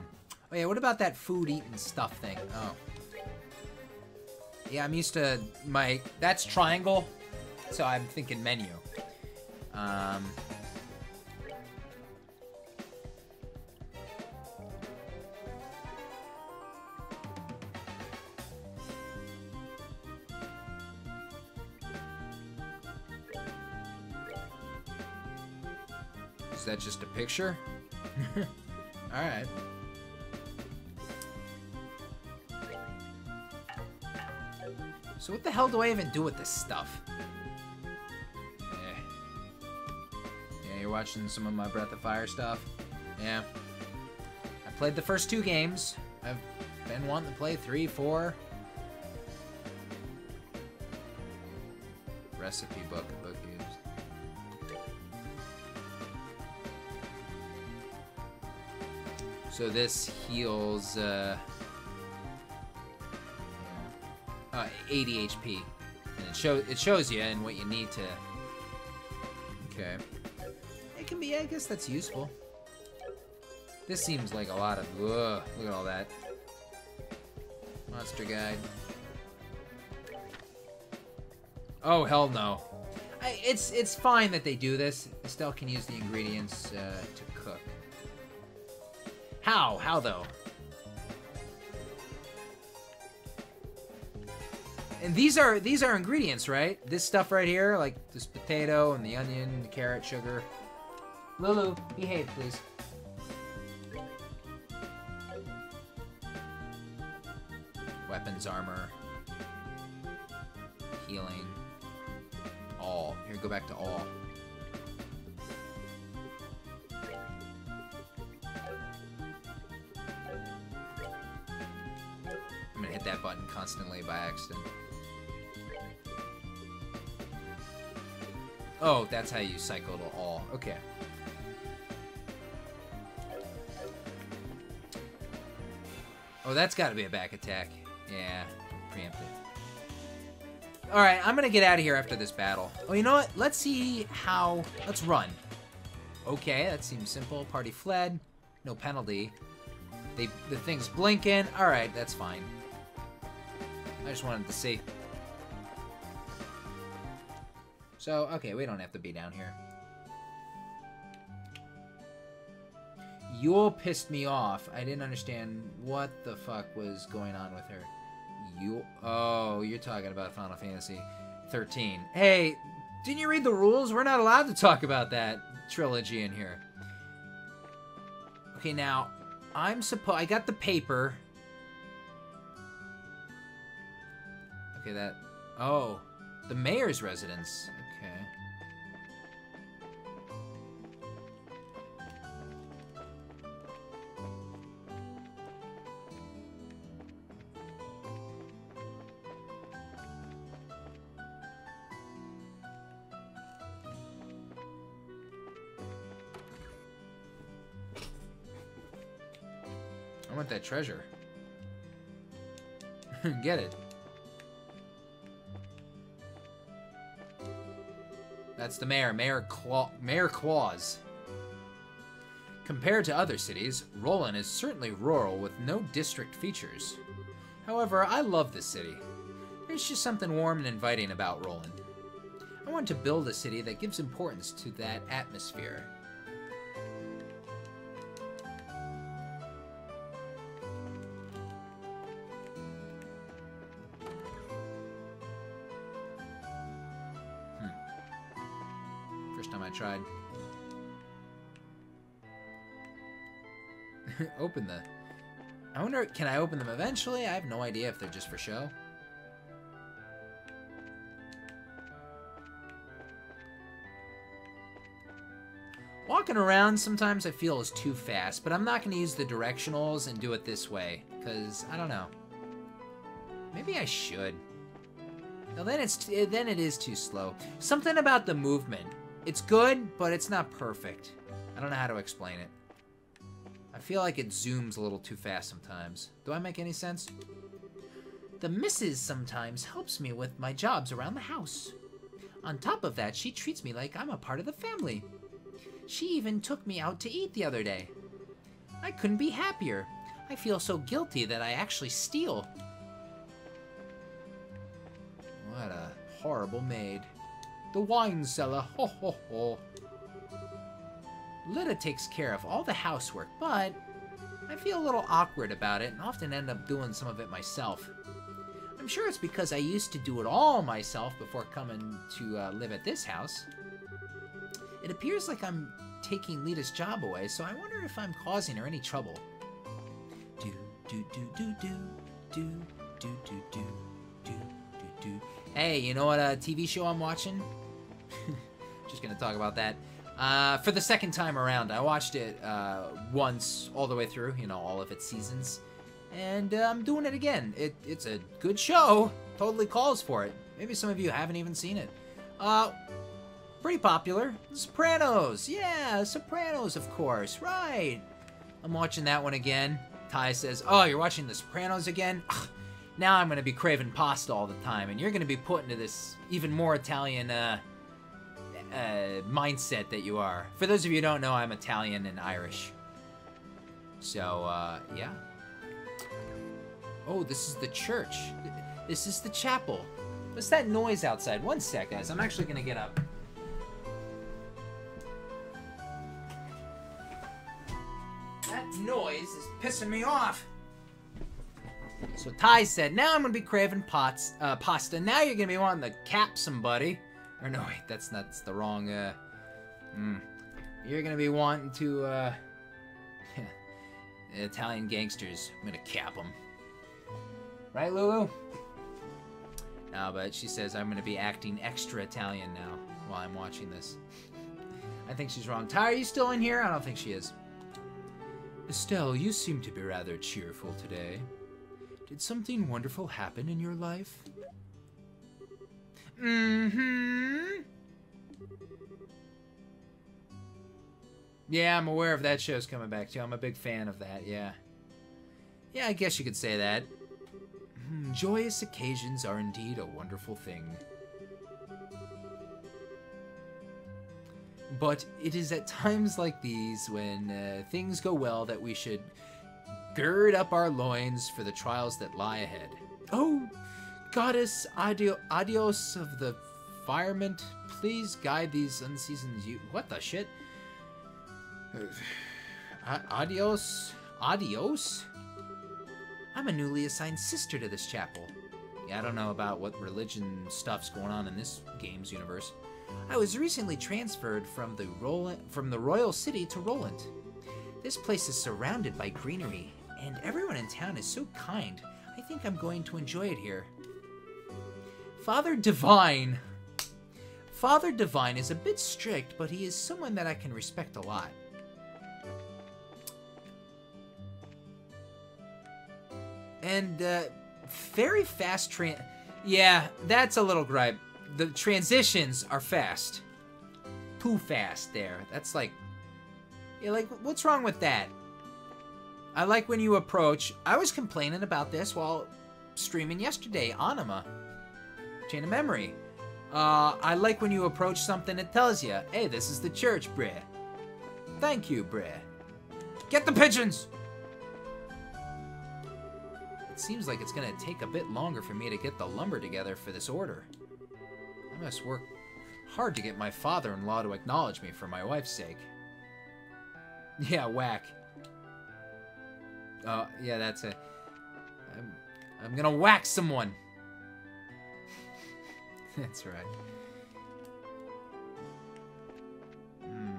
Oh yeah, what about that food eating stuff thing? Oh. Yeah, I'm used to my... That's triangle. So I'm thinking menu. Um... Is that just a picture? Alright. So what the hell do I even do with this stuff? Yeah. Yeah, you're watching some of my Breath of Fire stuff? Yeah. I played the first two games. I've been wanting to play three, four. Recipe book. book used. So this heals uh, uh, eighty H P, and it shows it shows you and what you need to. Okay, it can be. I guess that's useful. This seems like a lot of. Ugh, look at all that. Monster guide. Oh hell no! I, it's it's fine that they do this. Estelle can use the ingredients uh, to cook. How? How, though? And these are these are ingredients, right? This stuff right here, like this potato and the onion, the carrot, sugar. Lulu, behave, please. Weapons, armor, healing, all. Here, go back to all. I'm gonna hit that button constantly by accident. Oh, that's how you cycle to all. Okay. Oh, that's gotta be a back attack. Yeah, preempted. Alright, I'm gonna get out of here after this battle. Oh, you know what? Let's see how... Let's run. Okay, that seems simple. Party fled. No penalty. They, the thing's blinking. Alright, that's fine. I just wanted to see. So, okay, we don't have to be down here. Yule pissed me off. I didn't understand what the fuck was going on with her. Yule? Oh, you're talking about Final Fantasy thirteen. Hey, didn't you read the rules? We're not allowed to talk about that trilogy in here. Okay, now, I'm supposed... I got the paper. Okay, that... Oh, the mayor's residence. I want that treasure. Get it. That's the mayor, Mayor Claw, Mayor Claus. Compared to other cities, Rolent is certainly rural with no district features. However, I love this city. There's just something warm and inviting about Rolent. I want to build a city that gives importance to that atmosphere. Tried. Open the... I wonder, can I open them eventually? I have no idea if they're just for show. Walking around sometimes I feel is too fast, but I'm not going to use the directionals and do it this way, because I don't know. Maybe I should. No, then it's t then it is too slow. Something about the movement. It's good, but it's not perfect. I don't know how to explain it. I feel like it zooms a little too fast sometimes. Do I make any sense? The missus sometimes helps me with my jobs around the house. On top of that, she treats me like I'm a part of the family. She even took me out to eat the other day. I couldn't be happier. I feel so guilty that I actually steal. What a horrible maid. The wine cellar, ho ho ho. Lita takes care of all the housework, but I feel a little awkward about it and often end up doing some of it myself. I'm sure it's because I used to do it all myself before coming to uh, live at this house. It appears like I'm taking Lita's job away, so I wonder if I'm causing her any trouble. Do do do do do do do do do do do. Hey, you know what uh, T V show I'm watching? Just gonna talk about that. Uh, for the second time around, I watched it uh, once all the way through, you know, all of its seasons. And uh, I'm doing it again. It, it's a good show. Totally calls for it. Maybe some of you haven't even seen it. Uh, pretty popular. Sopranos. Yeah, Sopranos, of course. Right. I'm watching that one again. Ty says, oh, you're watching The Sopranos again? Now I'm going to be craving pasta all the time, and you're going to be put into this even more Italian uh, uh, mindset that you are. For those of you who don't know, I'm Italian and Irish. So, uh, yeah. Oh, this is the church. This is the chapel. What's that noise outside? One sec, guys. I'm actually going to get up. That noise is pissing me off. So Ty said, now I'm going to be craving pots, uh, pasta. Now you're going to be wanting to cap somebody. Or no, wait, that's not that's the wrong, uh, mm. You're going to be wanting to, uh, Italian gangsters. I'm going to cap them. Right, Lulu? Uh, but she says, I'm going to be acting extra Italian now while I'm watching this. I think she's wrong. Ty, are you still in here? I don't think she is. Estelle, you seem to be rather cheerful today. Did something wonderful happen in your life? Mm-hmm. Yeah, I'm aware of that show's coming back too. I'm a big fan of that, yeah. Yeah, I guess you could say that. Mm, joyous occasions are indeed a wonderful thing. But it is at times like these, when uh, things go well, that we should gird up our loins for the trials that lie ahead. Oh, Goddess Aidios of the Firemen, please guide these unseasoned you. What the shit? Aidios? Aidios? I'm a newly assigned sister to this chapel. Yeah, I don't know about what religion stuff's going on in this game's universe. I was recently transferred from the Rolent, from the Royal City to Rolent. This place is surrounded by greenery, and everyone in town is so kind. I think I'm going to enjoy it here. Father Divine. Father Divine is a bit strict, but he is someone that I can respect a lot. And, uh, very fast tran- yeah, that's a little gripe. The transitions are fast. Too fast there. That's like... yeah, like, what's wrong with that? I like when you approach... I was complaining about this while streaming yesterday. Anima. Chain of Memory. Uh, I like when you approach something that tells you, hey, this is the church, bruh. Thank you, bruh. Get the pigeons! It seems like it's gonna take a bit longer for me to get the lumber together for this order. I must work hard to get my father-in-law to acknowledge me for my wife's sake. Yeah, whack. Oh, yeah, that's it. I'm, I'm gonna whack someone! That's right. Hmm.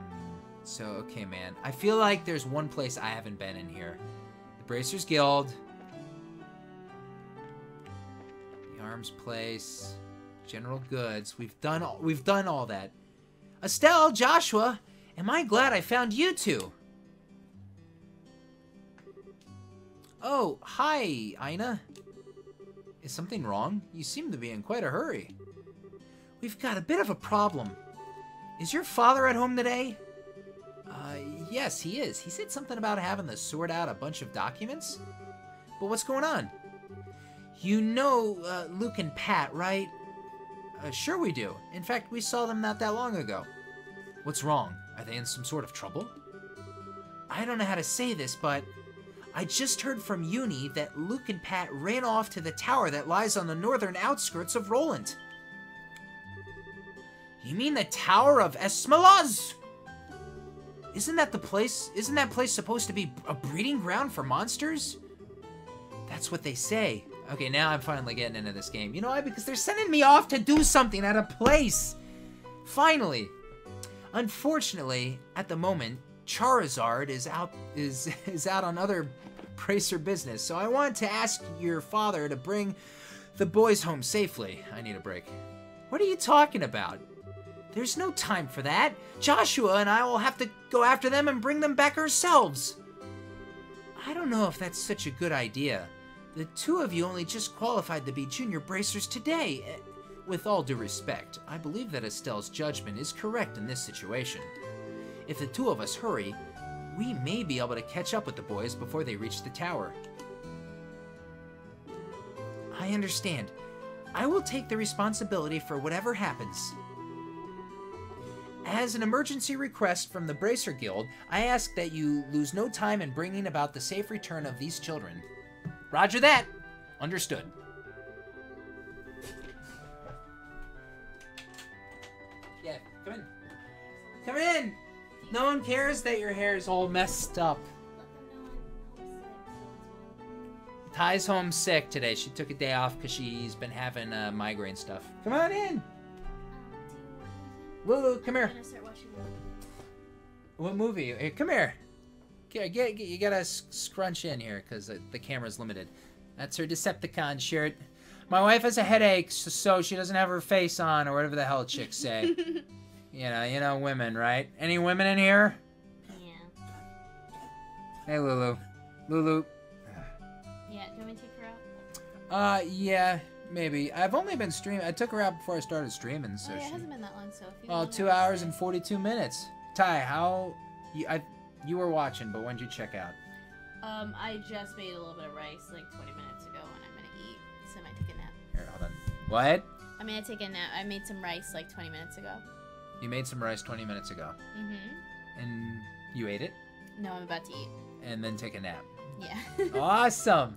So, okay, man. I feel like there's one place I haven't been in here. The Bracer's Guild. Arms place, general goods. We've done all, we've done all that. Estelle, Joshua, am I glad I found you two? Oh, hi, Ina. Is something wrong? You seem to be in quite a hurry. We've got a bit of a problem. Is your father at home today? Uh, yes, he is. He said something about having to sort out a bunch of documents. But what's going on? You know uh, Luke and Pat, right? Uh, sure we do. In fact, we saw them not that long ago. What's wrong? Are they in some sort of trouble? I don't know how to say this, but I just heard from Uni that Luke and Pat ran off to the tower that lies on the northern outskirts of Rolent. You mean the Tower of Esmolaz? Isn't that the place? Isn't that place supposed to be a breeding ground for monsters? That's what they say. Okay, now I'm finally getting into this game. You know why? Because they're sending me off to do something at a place! Finally! Unfortunately, at the moment, Charizard is out is, is out on other Bracer business, so I want to ask your father to bring the boys home safely. I need a break. What are you talking about? There's no time for that. Joshua and I will have to go after them and bring them back ourselves. I don't know if that's such a good idea. The two of you only just qualified to be junior bracers today. With all due respect, I believe that Estelle's judgment is correct in this situation. If the two of us hurry, we may be able to catch up with the boys before they reach the tower. I understand. I will take the responsibility for whatever happens. As an emergency request from the Bracer Guild, I ask that you lose no time in bringing about the safe return of these children. Roger that. Understood. Yeah, come in. Come in! No one cares that your hair is all messed up. Ty's home sick today. She took a day off because she's been having uh, migraine stuff. Come on in! Lulu, come here. What movie? Hey, come here. Yeah, get, get, you gotta scrunch in here, because the camera's limited. That's her Decepticon shirt. my wife has a headache, so she doesn't have her face on, or whatever the hell chicks say. You know, you know women, right? Any women in here? Yeah. Hey, Lulu. Lulu. Yeah, do you want me to take her out? Uh, yeah, maybe. I've only been streaming. I took her out before I started streaming, so oh, yeah, she... it hasn't been that long, so... If you well, two hours and forty-two minutes. Ty, how... You, I, you were watching, but when did you check out? Um, I just made a little bit of rice, like, twenty minutes ago, and I'm gonna eat, so I might take a nap. Here, hold on. What? I'm gonna take a nap. I made some rice, like, twenty minutes ago. You made some rice twenty minutes ago? Mm-hmm. And you ate it? No, I'm about to eat. And then take a nap? Yeah. Awesome!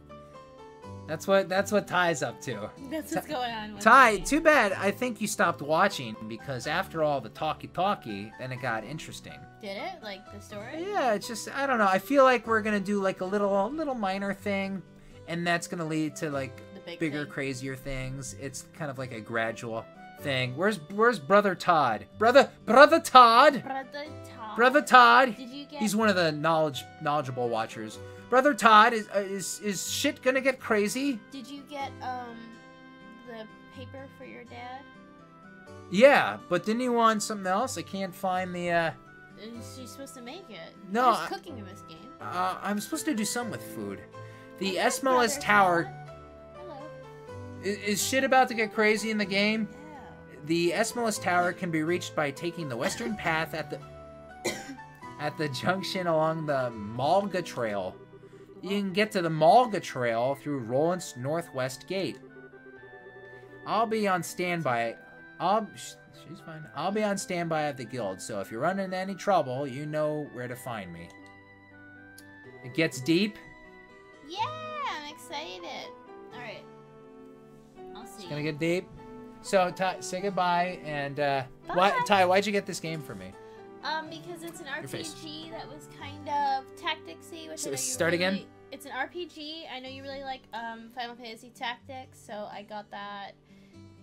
That's what, that's what Ty's up to. That's what's Ty, going on with Ty, me. Too bad I think you stopped watching, because after all the talkie-talkie, then it got interesting. Did it? Like, the story? Yeah, it's just, I don't know. I feel like we're going to do, like, a little little minor thing, and that's going to lead to, like, big bigger, thing. crazier things. It's kind of like a gradual thing. Where's Where's Brother Todd? Brother Brother Todd? Brother Todd. Brother Todd. Did you get... He's one of the knowledge knowledgeable watchers. Brother Todd, is uh, is is shit gonna get crazy? Did you get um the paper for your dad? Yeah, but didn't he want something else? I can't find the. uh... She's supposed to make it. No, I, cooking in this game. Uh, I'm supposed to do something with food. The Esmolaz Tower. Todd? Hello. Is, is shit about to get crazy in the game? Yeah. The Esmolaz Tower can be reached by taking the western path at the at the junction along the Malga Trail. You can get to the Malga Trail through Rolent's northwest gate. I'll be on standby. I'll she's fine. I'll be on standby at the guild, so if you run into any trouble, you know where to find me. It gets deep. Yeah, I'm excited. All right, I'll see. It's gonna get deep. So Ty, say goodbye and uh, bye. Why, Ty, why'd you get this game for me? Um, because it's an R P G that was kind of tactics-y, which so I know you start really, again? It's an R P G. I know you really like um, Final Fantasy Tactics, so I got that,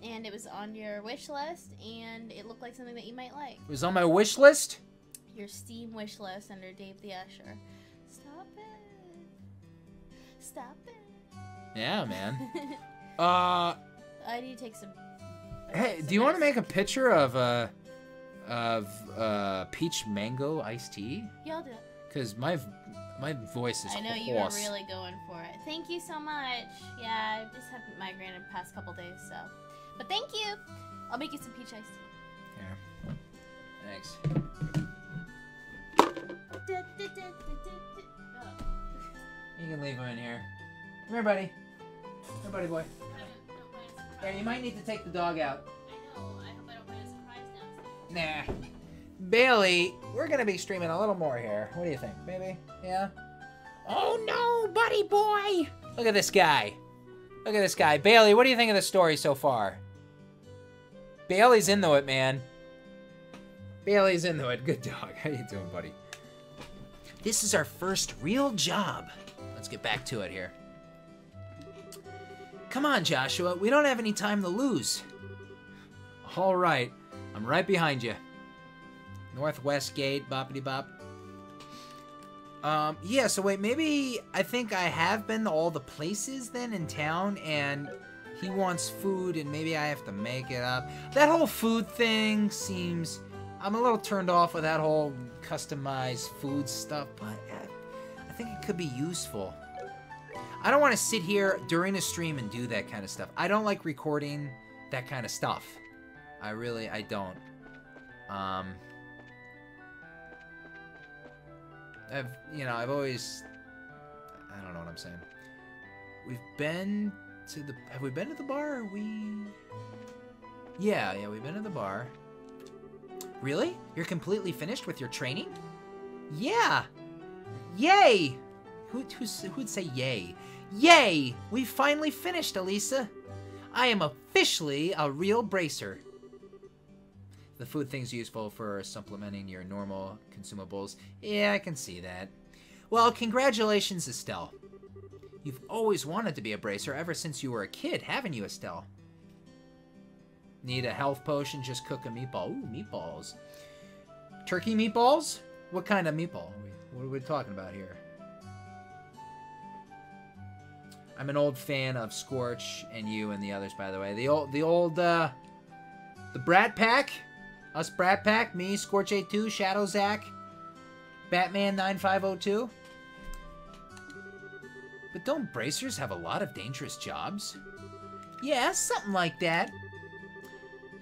and it was on your wish list, and it looked like something that you might like. It was on my wish list? Your Steam wish list under Dave the Usher. Stop it! Stop it! Yeah, man. uh. I need to take some. Hey, some do you want to make a picture of uh? Of uh, peach mango iced tea. Yeah, I'll do it. Cause my my voice is. I know hoarse. You were really going for it. Thank you so much. Yeah, I just have migraine in the past couple days, so. But thank you. I'll make you some peach iced tea. Here. Thanks. You can leave him in here. Come here, buddy. Come here, buddy boy. There, you might need to take the dog out. Nah. Bailey, we're going to be streaming a little more here. What do you think, baby? Yeah? Oh, no, buddy boy! Look at this guy. Look at this guy. Bailey, what do you think of the story so far? Bailey's into it, man. Bailey's into it. Good dog. How you doing, buddy? This is our first real job. Let's get back to it here. Come on, Joshua. We don't have any time to lose. All right. I'm right behind you. Northwest Gate, boppity bop. Um, yeah, so wait, maybe I think I have been to all the places then in town, and he wants food, and maybe I have to make it up. That whole food thing seems... I'm a little turned off with that whole customized food stuff, but I think it could be useful. I don't want to sit here during a stream and do that kind of stuff. I don't like recording that kind of stuff. I really, I don't. Um, I've, you know, I've always, I don't know what I'm saying. We've been to the, have we been to the bar? Are we, yeah, yeah, we've been to the bar. Really? You're completely finished with your training? Yeah. Yay. Who, who's, who'd say yay? Yay. We finally finished, Elisa. I am officially a real bracer. The food thing's useful for supplementing your normal consumables. Yeah, I can see that. Well, congratulations, Estelle. You've always wanted to be a bracer ever since you were a kid, haven't you, Estelle? Need a health potion? Just cook a meatball. Ooh, meatballs. Turkey meatballs? What kind of meatball? What are we talking about here? I'm an old fan of Scorch and you and the others, by the way. The old, the old, uh, the Brat Pack. Us Brat Pack. Me, Scorch eighty-two, Shadow Zack, Batman nine five oh two. But don't bracers have a lot of dangerous jobs? Yeah, something like that.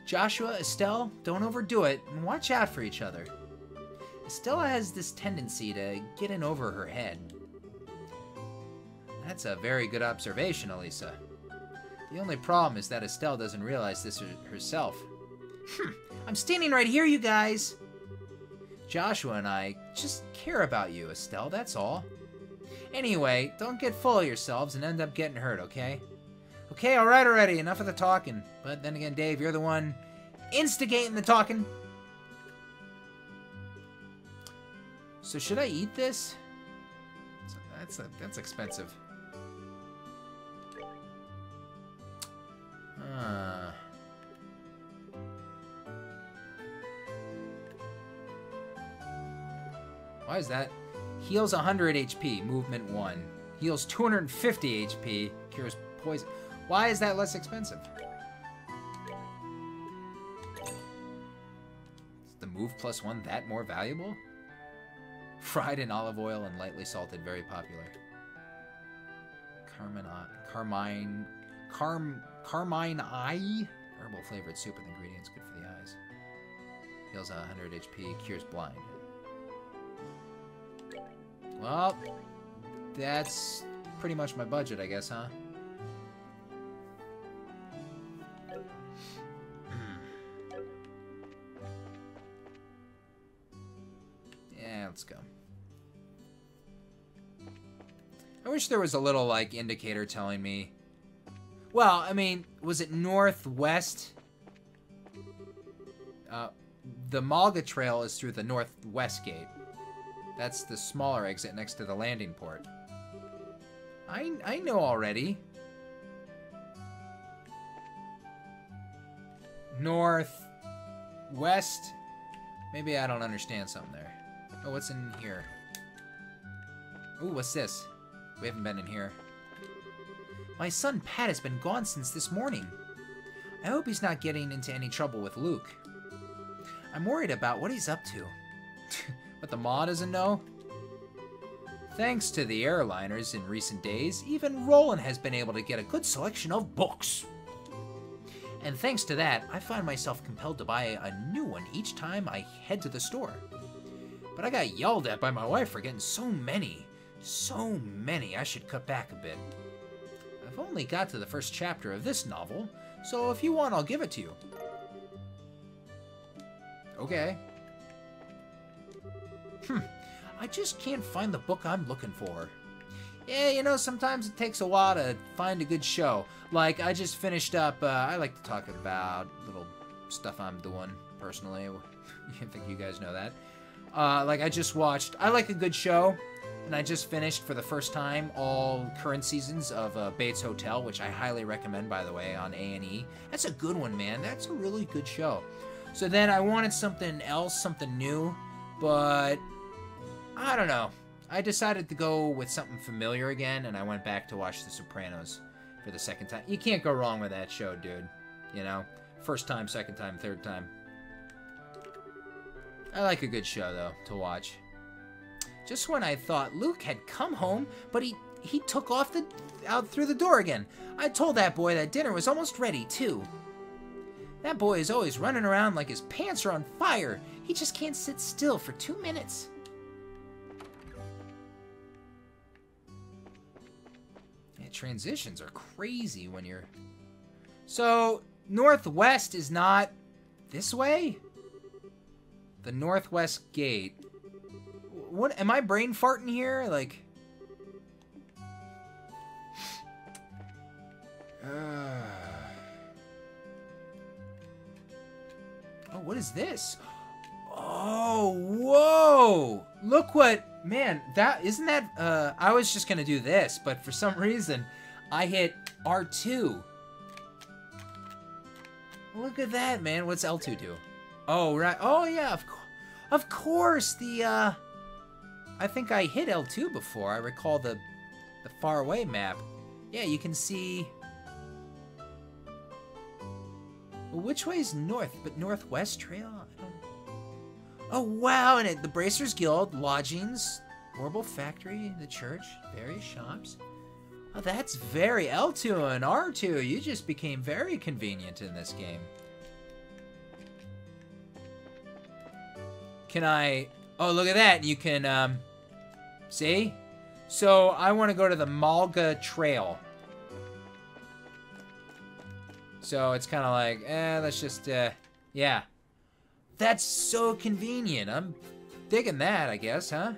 Joshua, Estelle, don't overdo it, and watch out for each other. Estelle has this tendency to get in over her head. That's a very good observation, Elisa. The only problem is that Estelle doesn't realize this herself. Hm, I'm standing right here, you guys! Joshua and I just care about you, Estelle, that's all. Anyway, don't get full of yourselves and end up getting hurt, okay? Okay, alright already, enough of the talking. But then again, Dave, you're the one instigating the talking. So should I eat this? That's, a, that's expensive. Uh. Why is that? Heals one hundred H P, movement one. Heals two hundred fifty H P, cures poison. Why is that less expensive? Is the move plus one that more valuable? Fried in olive oil and lightly salted, very popular. Carmine, Carmine, Carm, Carmine Eye? Herbal flavored soup with ingredients good for the eyes. Heals one hundred H P, cures blind. Well, that's pretty much my budget, I guess, huh? Yeah, let's go. I wish there was a little, like, indicator telling me. Well, I mean, was it northwest? Uh, the Malga Trail is through the northwest gate. That's the smaller exit next to the landing port. I, I know already. North, west. Maybe I don't understand something there. Oh, what's in here? Ooh, what's this? We haven't been in here. My son Pat has been gone since this morning. I hope he's not getting into any trouble with Luke. I'm worried about what he's up to. But the mod doesn't know? Thanks to the airliners in recent days, even Rolent has been able to get a good selection of books. And thanks to that, I find myself compelled to buy a new one each time I head to the store. But I got yelled at by my wife for getting so many. So many, I should cut back a bit. I've only got to the first chapter of this novel, so if you want, I'll give it to you. Okay. Hmm, I just can't find the book I'm looking for. Yeah, you know, sometimes it takes a while to find a good show. Like, I just finished up, uh, I like to talk about little stuff I'm doing, personally. I think you guys know that. Uh, like, I just watched, I like a good show, and I just finished, for the first time, all current seasons of uh, Bates Hotel, which I highly recommend, by the way, on A and E. That's a good one, man. That's a really good show. So then I wanted something else, something new, but I don't know. I decided to go with something familiar again, and I went back to watch The Sopranos for the second time. You can't go wrong with that show, dude. You know? First time, second time, third time. I like a good show, though, to watch. Just when I thought Luke had come home, but he, he took off the out through the door again. I told that boy that dinner was almost ready, too. That boy is always running around like his pants are on fire. He just can't sit still for two minutes. Yeah, transitions are crazy when you're... So, northwest is not this way? The northwest gate. What? Am I brain farting here? Like... Uh... Oh, what is this? Oh, whoa! Look what, man, that, isn't that, uh, I was just gonna do this, but for some reason, I hit R two. Look at that, man, what's L two do? Oh, right, oh yeah, of, of course, the, uh, I think I hit L two before, I recall the, the faraway map. yeah, you can see... Well, which way is north? But northwest trail? I don't... Oh, wow! And it, the Bracers Guild, lodgings, Orbal factory, the church, various shops. Oh, that's very L two and R two. You just became very convenient in this game. Can I... Oh, look at that. You can, um... see? So, I want to go to the Malga Trail. So, it's kind of like, eh, let's just, uh... yeah. That's so convenient. I'm digging that, I guess, huh?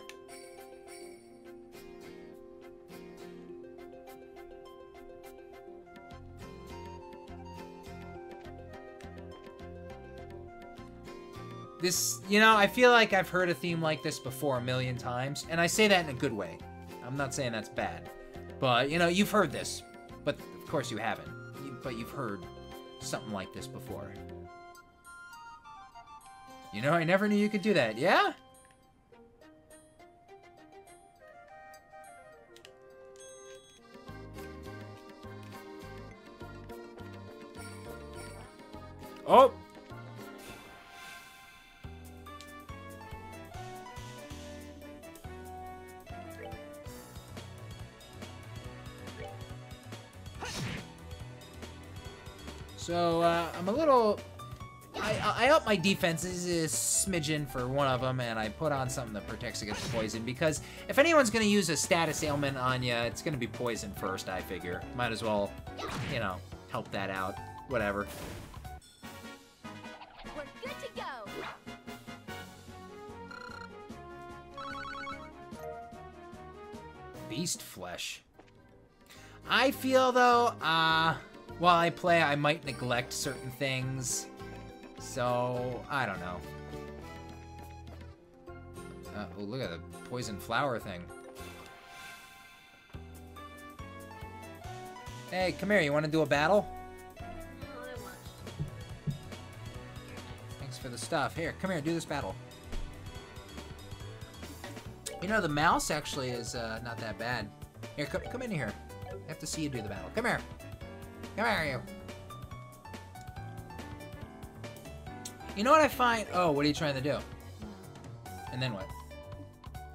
This, you know, I feel like I've heard a theme like this before a million times, and I say that in a good way. I'm not saying that's bad. But, you know, you've heard this. But, of course, you haven't. You, but you've heard something like this before. You know, I never knew you could do that. Yeah? Oh! So, uh, I'm a little... I, I up my defenses a smidgen for one of them, and I put on something that protects against poison, because if anyone's going to use a status ailment on you, it's going to be poison first, I figure. Might as well, you know, help that out. Whatever. We're good to go. Beast flesh. I feel, though, uh... while I play, I might neglect certain things. So, I don't know. Uh, oh, look at the poison flower thing. Hey, come here. You want to do a battle? Thanks for the stuff. Here, come here. Do this battle. You know, the mouse actually is uh, not that bad. Here, come, come in here. I have to see you do the battle. Come here. Come here, you. You know what I find? Oh, what are you trying to do? And then what?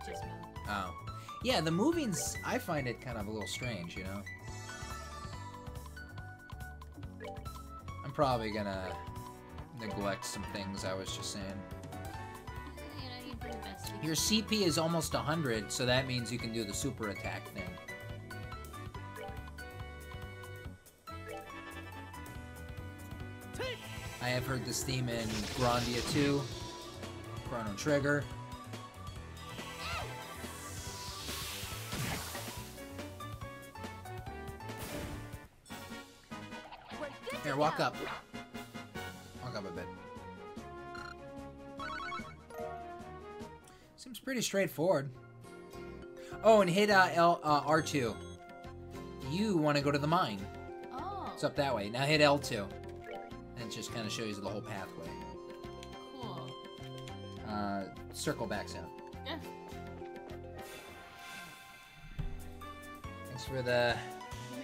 Just move. Oh. Yeah, the moving's... I find it kind of a little strange, you know? I'm probably gonna neglect some things I was just saying. Your C P is almost one hundred, so that means you can do the super attack thing. I have heard this theme in Grandia two, Chrono Trigger. Here, walk up. Walk up a bit. Seems pretty straightforward. Oh, and hit uh, L, uh, R two. You want to go to the mine. Oh. It's up that way. Now hit L two. It just kind of shows you the whole pathway. Cool. Uh, circle backs out. Yeah. Thanks for the... Let me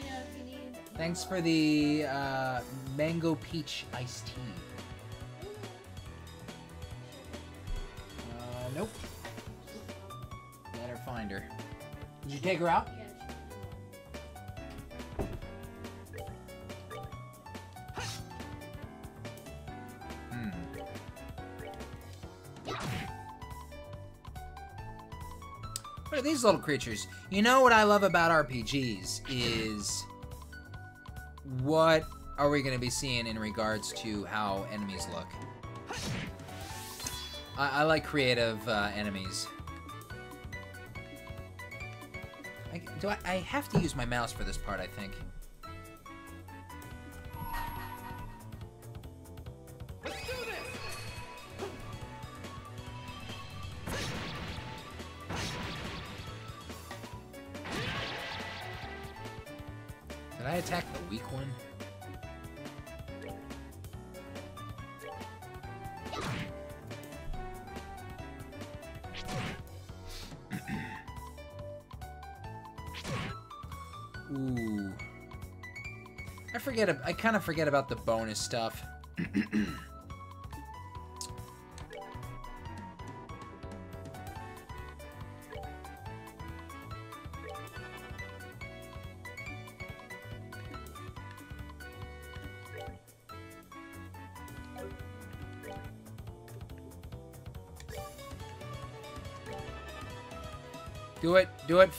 know if you need... Thanks for the, uh, mango peach iced tea. Uh, nope. Better find her. Did you take her out? Yeah. These little creatures. You know what I love about R P Gs is what are we going to be seeing in regards to how enemies look. I, I like creative uh, enemies. I, do I, I have to use my mouse for this part? I think. Attack the weak one. Ooh. I forget. I kind of forget about the bonus stuff. Do it, do it.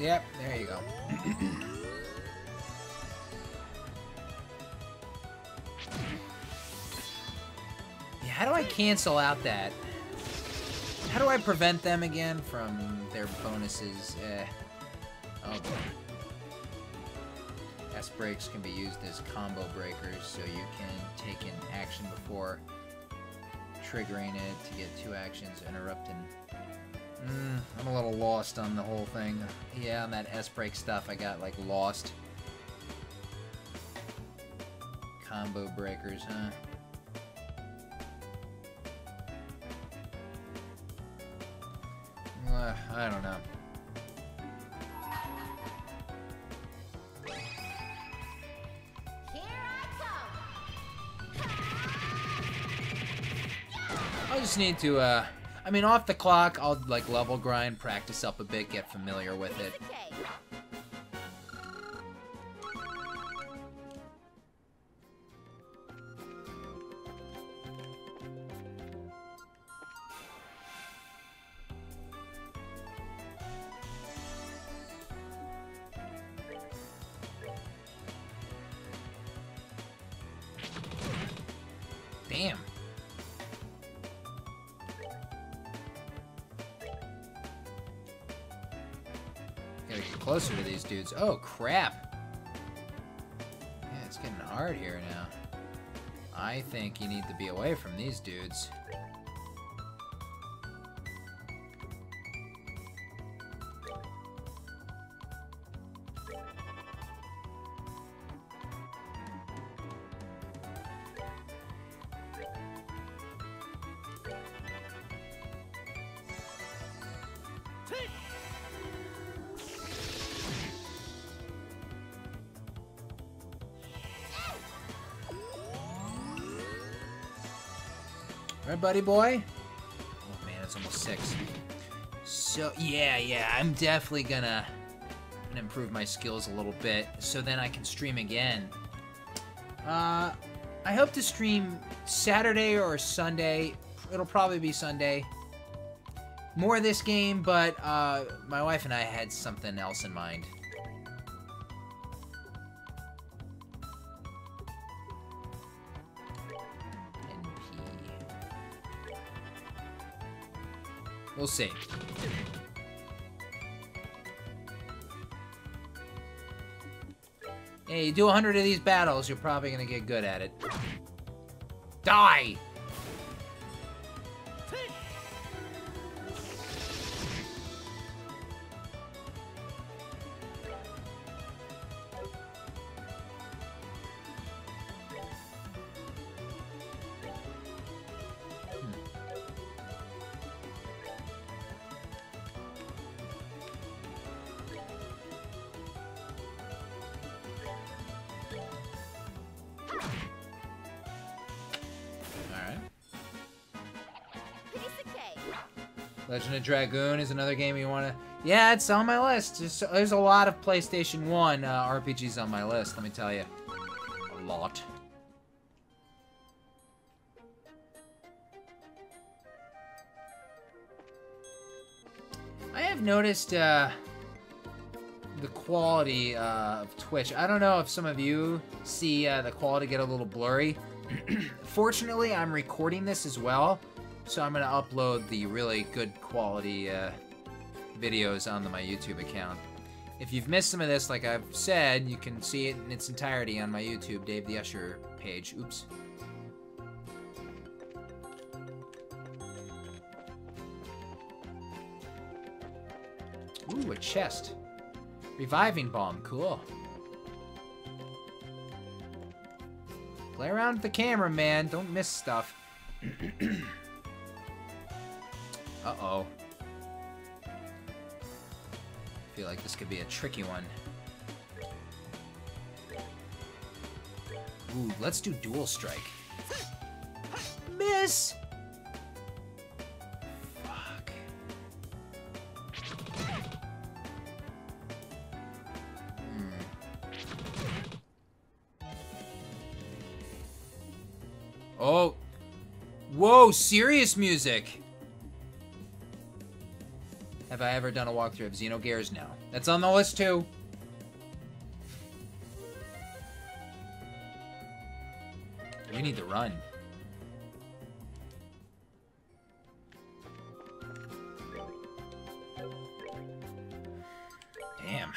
Yep, there you go. Yeah, how do I cancel out that? How do I prevent them again from their bonuses? Eh. Oh boy. S breaks can be used as combo breakers, so you can take an action before triggering it to get two actions, interrupting. Mm, I'm a little lost on the whole thing. Yeah, on that S-break stuff, I got, like, lost. Combo breakers, huh? Uh, I don't know. Here I come. I just need to, uh... I mean, off the clock, I'll, like, level grind, practice up a bit, get familiar with it. Damn. Closer to these dudes. Oh, crap. Yeah, it's getting hard here now. I think you need to be away from these dudes. Buddy boy? Oh man, it's almost six. So, yeah, yeah, I'm definitely gonna, gonna improve my skills a little bit so then I can stream again. Uh, I hope to stream Saturday or Sunday. It'll probably be Sunday. More of this game, but uh, my wife and I had something else in mind. We'll see. Yeah, you do a hundred of these battles, you're probably gonna get good at it. Die! Legend of Dragoon is another game you want to... Yeah, it's on my list. There's, there's a lot of PlayStation one uh, R P Gs on my list, let me tell you. A lot. I have noticed uh, the quality uh, of Twitch. I don't know if some of you see uh, the quality get a little blurry. Fortunately, I'm recording this as well. So I'm going to upload the really good quality uh, videos onto my YouTube account. If you've missed some of this, like I've said, you can see it in its entirety on my YouTube, Dave the Usher page. Oops. Ooh, a chest. Reviving bomb, cool. Play around with the camera, man. Don't miss stuff. Uh-oh. I feel like this could be a tricky one. Ooh, let's do dual strike. Miss! Fuck. Hmm. Oh. Whoa, serious music! Have I ever done a walkthrough of Xenogears? No. That's on the list too. We need to run. Damn.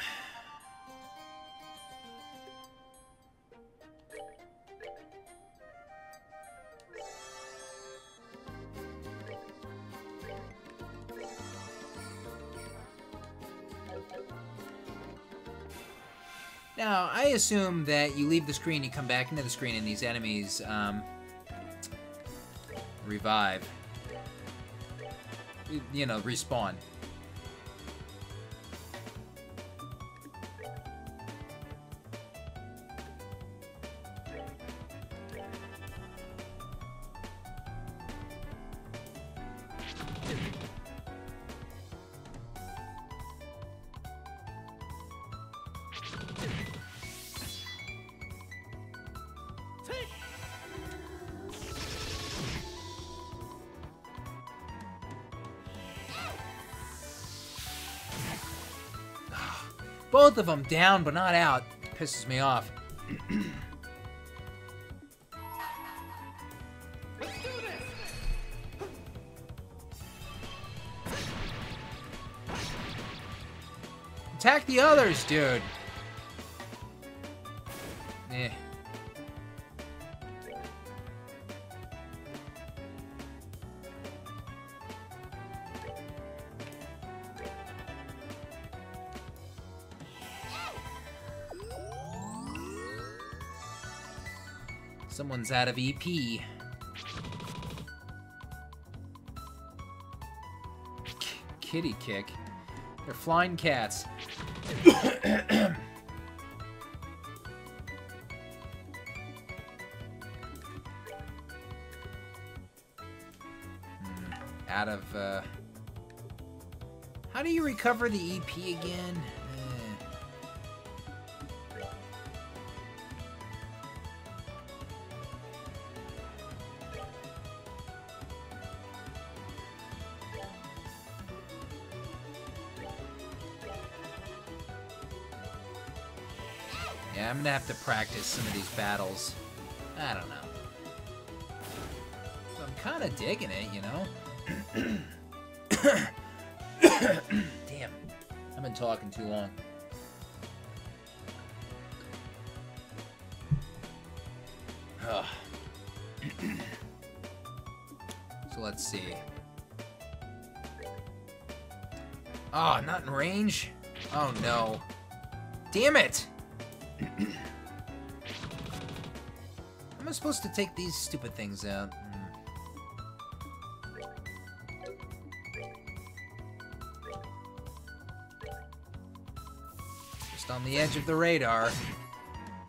Now, I assume that you leave the screen, you come back into the screen, and these enemies, um, revive. You, you know, respawn. Both of them down, but not out. Pisses me off. Let's do this. Attack the others, dude. Eh. Someone's out of E P. Kitty kick. They're flying cats. Out of, uh... how do you recover the E P again? I'm gonna have to practice some of these battles. I don't know. I'm kinda digging it, you know? Damn. I've been talking too long. So let's see. Oh, not in range? Oh no. Damn it! I'm supposed to take these stupid things out. Just on the edge of the radar.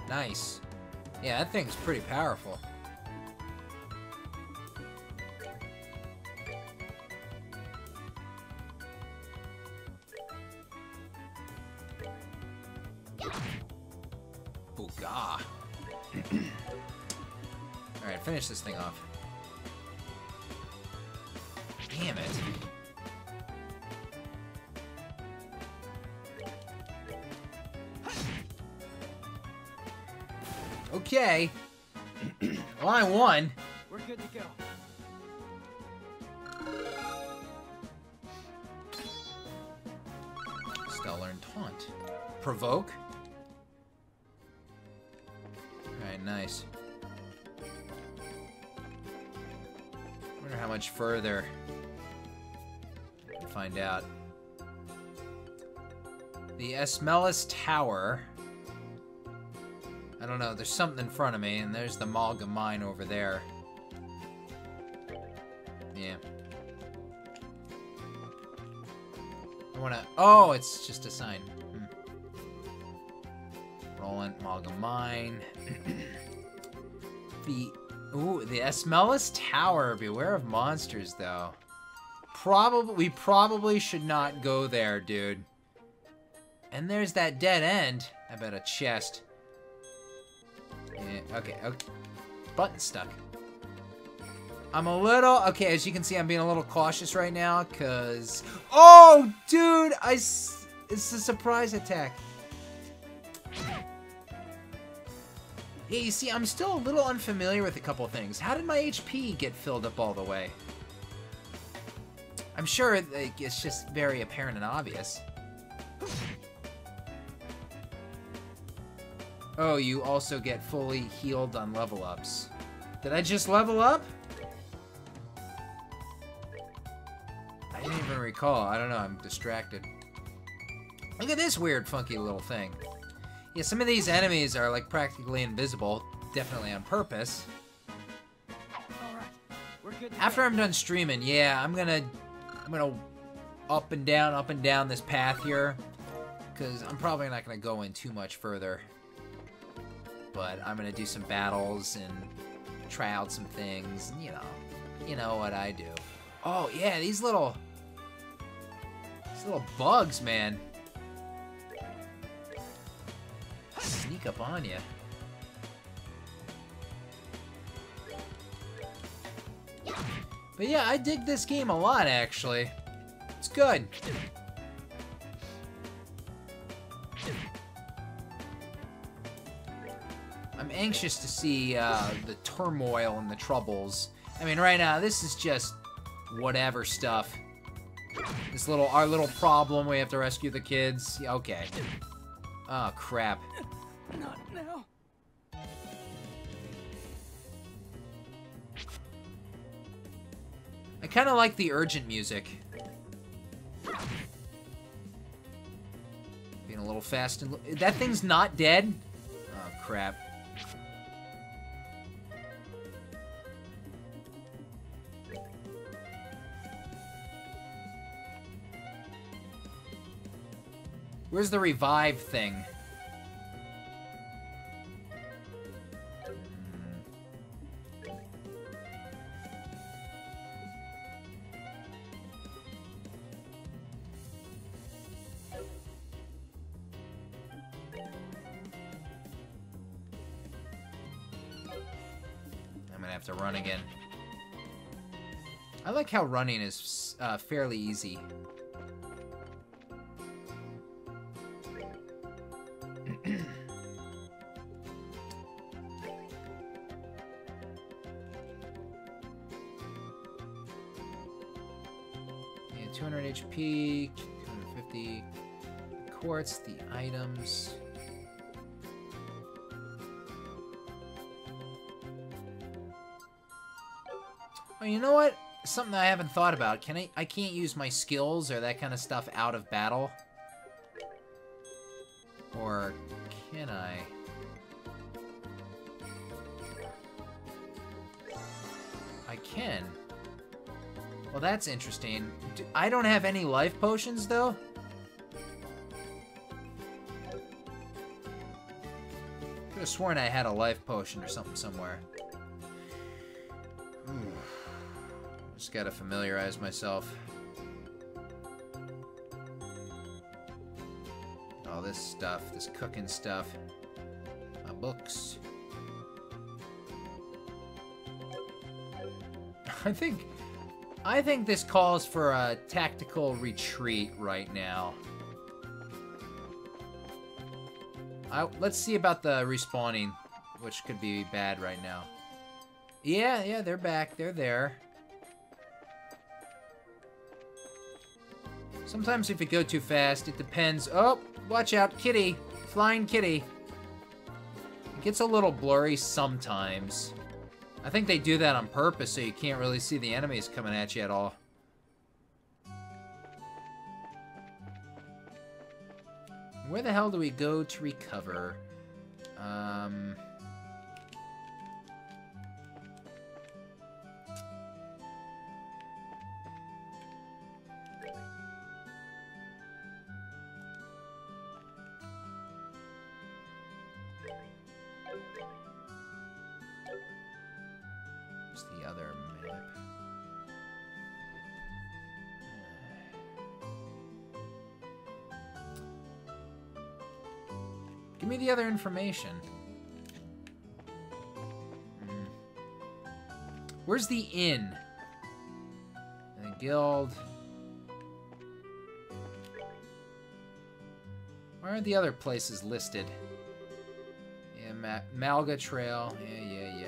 Nice. Yeah, that thing's pretty powerful. Finish this thing off. Damn it. Okay. Well, I won. We're good to go. Still learn taunt. Provoke. Alright, nice. How much further? We'll find out. The Esmolaz Tower. I don't know. There's something in front of me, and there's the Malga Mine over there. Yeah. I wanna. Oh, it's just a sign. Hmm. Rolent Malga Mine. the... Ooh, the Esmolaz Tower. Beware of monsters, though. Probably, we probably should not go there, dude. And there's that dead end. I bet a chest. Yeah, okay, okay. Button stuck. I'm a little... Okay, as you can see, I'm being a little cautious right now, because... Oh, dude! I... S it's a surprise attack. Yeah, you see, I'm still a little unfamiliar with a couple things. How did my H P get filled up all the way? I'm sure like, it's just very apparent and obvious. Oh, you also get fully healed on level ups. Did I just level up? I didn't even recall. I don't know. I'm distracted. Look at this weird, funky little thing. Yeah, some of these enemies are, like, practically invisible. Definitely on purpose. All right. We're good to After go. I'm done streaming, yeah, I'm gonna... I'm gonna up and down, up and down this path here. Because I'm probably not gonna go in too much further. But I'm gonna do some battles and try out some things. And, you know, you know what I do. Oh, yeah, these little... These little bugs, man. Sneak up on you. But yeah, I dig this game a lot, actually. It's good. I'm anxious to see uh, the turmoil and the troubles. I mean, right now, this is just whatever stuff. This little, our little problem, we have to rescue the kids. Yeah, okay. Oh, crap. Not now. I kind of like the urgent music. Being a little fast and... That thing's not dead? Oh, crap. Where's the revive thing? To run again. I like how running is uh, fairly easy. Yeah, two hundred H P, two hundred fifty quartz, the items. You know what? Something I haven't thought about. Can I? I can't use my skills or that kind of stuff out of battle. Or can I? I can. Well, that's interesting. I don't have any life potions, though. Could have sworn I had a life potion or something somewhere. Just gotta familiarize myself. All this stuff, this cooking stuff. My books. I think... I think this calls for a tactical retreat right now. I, let's see about the respawning, which could be bad right now. Yeah, yeah, they're back. They're there. Sometimes if you go too fast, it depends. Oh, watch out, kitty. Flying kitty. It gets a little blurry sometimes. I think they do that on purpose so you can't really see the enemies coming at you at all. Where the hell do we go to recover? Um... the other map. Give me the other information. Mm. Where's the inn? The guild. Where are the other places listed? Yeah, Ma Malga Trail. Yeah, yeah,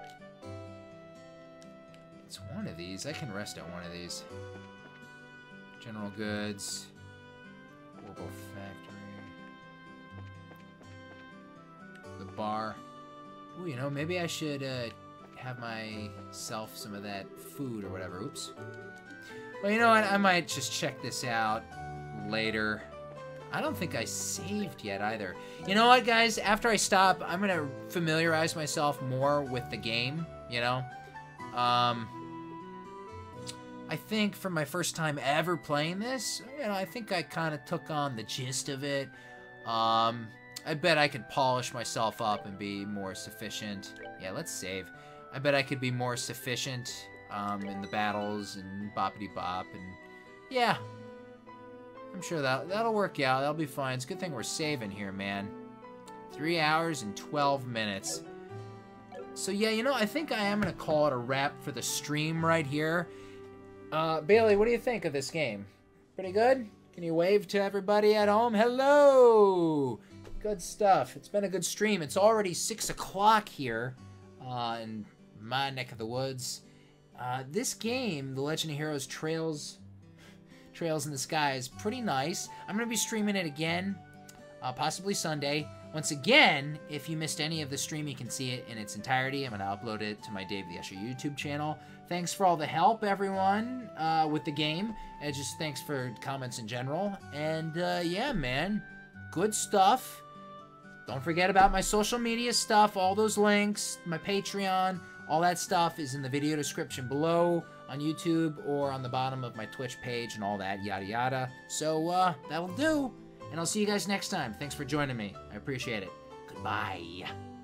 yeah. It's one of these. I can rest at one of these. General goods. Orbal factory. The bar. Ooh, you know, maybe I should uh, have myself some of that food or whatever. Oops. Well, you know what? I might just check this out later. I don't think I saved yet either. You know what, guys? After I stop, I'm going to familiarize myself more with the game, you know? Um, I think for my first time ever playing this, you know, I think I kind of took on the gist of it. Um, I bet I could polish myself up and be more sufficient. Yeah, let's save. I bet I could be more sufficient... Um, and the battles and boppity bop and yeah, I'm sure that that'll work out. That'll be fine. It's a good thing we're saving here, man. Three hours and twelve minutes. So yeah, you know, I think I am gonna call it a wrap for the stream right here. Uh, Bailey, what do you think of this game? Pretty good. Can you wave to everybody at home? Hello. Good stuff. It's been a good stream. It's already six o'clock here uh, in my neck of the woods. Uh, this game, The Legend of Heroes Trails Trails in the Sky, is pretty nice. I'm going to be streaming it again, uh, possibly Sunday. Once again, if you missed any of the stream, you can see it in its entirety. I'm going to upload it to my Dave the Usher YouTube channel. Thanks for all the help, everyone, uh, with the game. And just thanks for comments in general. And, uh, yeah, man, good stuff. Don't forget about my social media stuff, all those links, my Patreon. All that stuff is in the video description below on YouTube or on the bottom of my Twitch page and all that, yada yada. So, uh, that'll do. And I'll see you guys next time. Thanks for joining me. I appreciate it. Goodbye.